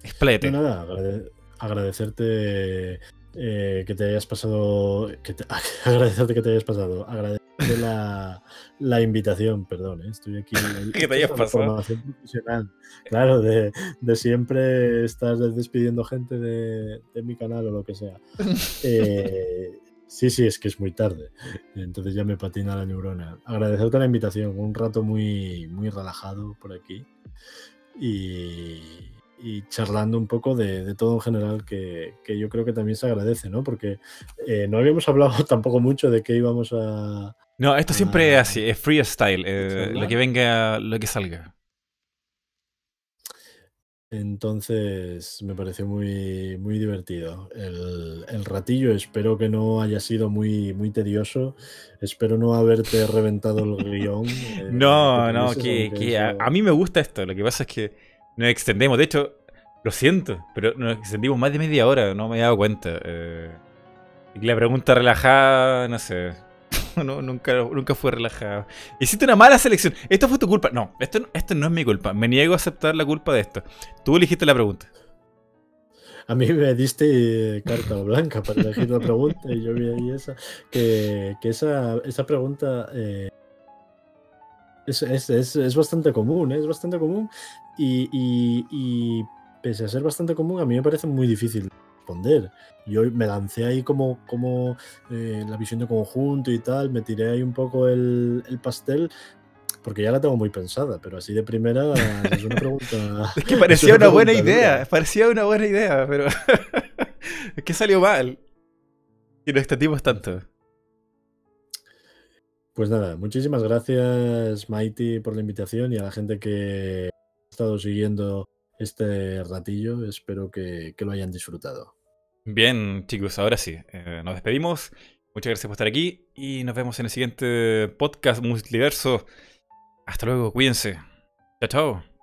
expléete. No, nada, agradecerte que te hayas pasado. Agradecerte que te hayas pasado. Agradecerte la invitación, perdón, estoy aquí. Que te hayas pasado. Formación profesional. Claro, de siempre estás despidiendo gente de mi canal o lo que sea. Sí, es que es muy tarde, entonces ya me patina la neurona. Agradecerte la invitación, un rato muy, muy relajado por aquí y charlando un poco de todo en general, que yo creo que también se agradece, ¿no? Porque no habíamos hablado tampoco mucho de qué íbamos a... No, esto siempre es así, es freestyle, lo que venga, lo que salga. Entonces me pareció muy, muy divertido el ratillo. Espero que no haya sido muy, muy tedioso. Espero no haberte reventado el guión. No, que a mí me gusta esto. Lo que pasa es que nos extendemos. De hecho, lo siento, pero nos extendimos más de media hora. No me he dado cuenta. La pregunta relajada, no sé. No, nunca fue relajada. Hiciste una mala selección. Esto fue tu culpa. No, esto no es mi culpa. Me niego a aceptar la culpa de esto. Tú elegiste la pregunta. A mí me diste carta blanca para elegir la pregunta y yo vi ahí esa. Que esa pregunta es bastante común, es bastante común. Y pese a ser bastante común, a mí me parece muy difícil responder. Yo me lancé ahí como la visión de conjunto y tal, me tiré ahí un poco el pastel, porque ya la tengo muy pensada, pero así de primera es una pregunta... Es que parecía una buena idea, parecía una buena idea, pero es que salió mal y nos extendimos tanto. Pues nada, muchísimas gracias, Mighty, por la invitación y a la gente que ha estado siguiendo este ratillo. Espero que lo hayan disfrutado. Bien, chicos, ahora sí, nos despedimos. Muchas gracias por estar aquí y nos vemos en el siguiente podcast multiverso. Hasta luego, cuídense. Chao, chao.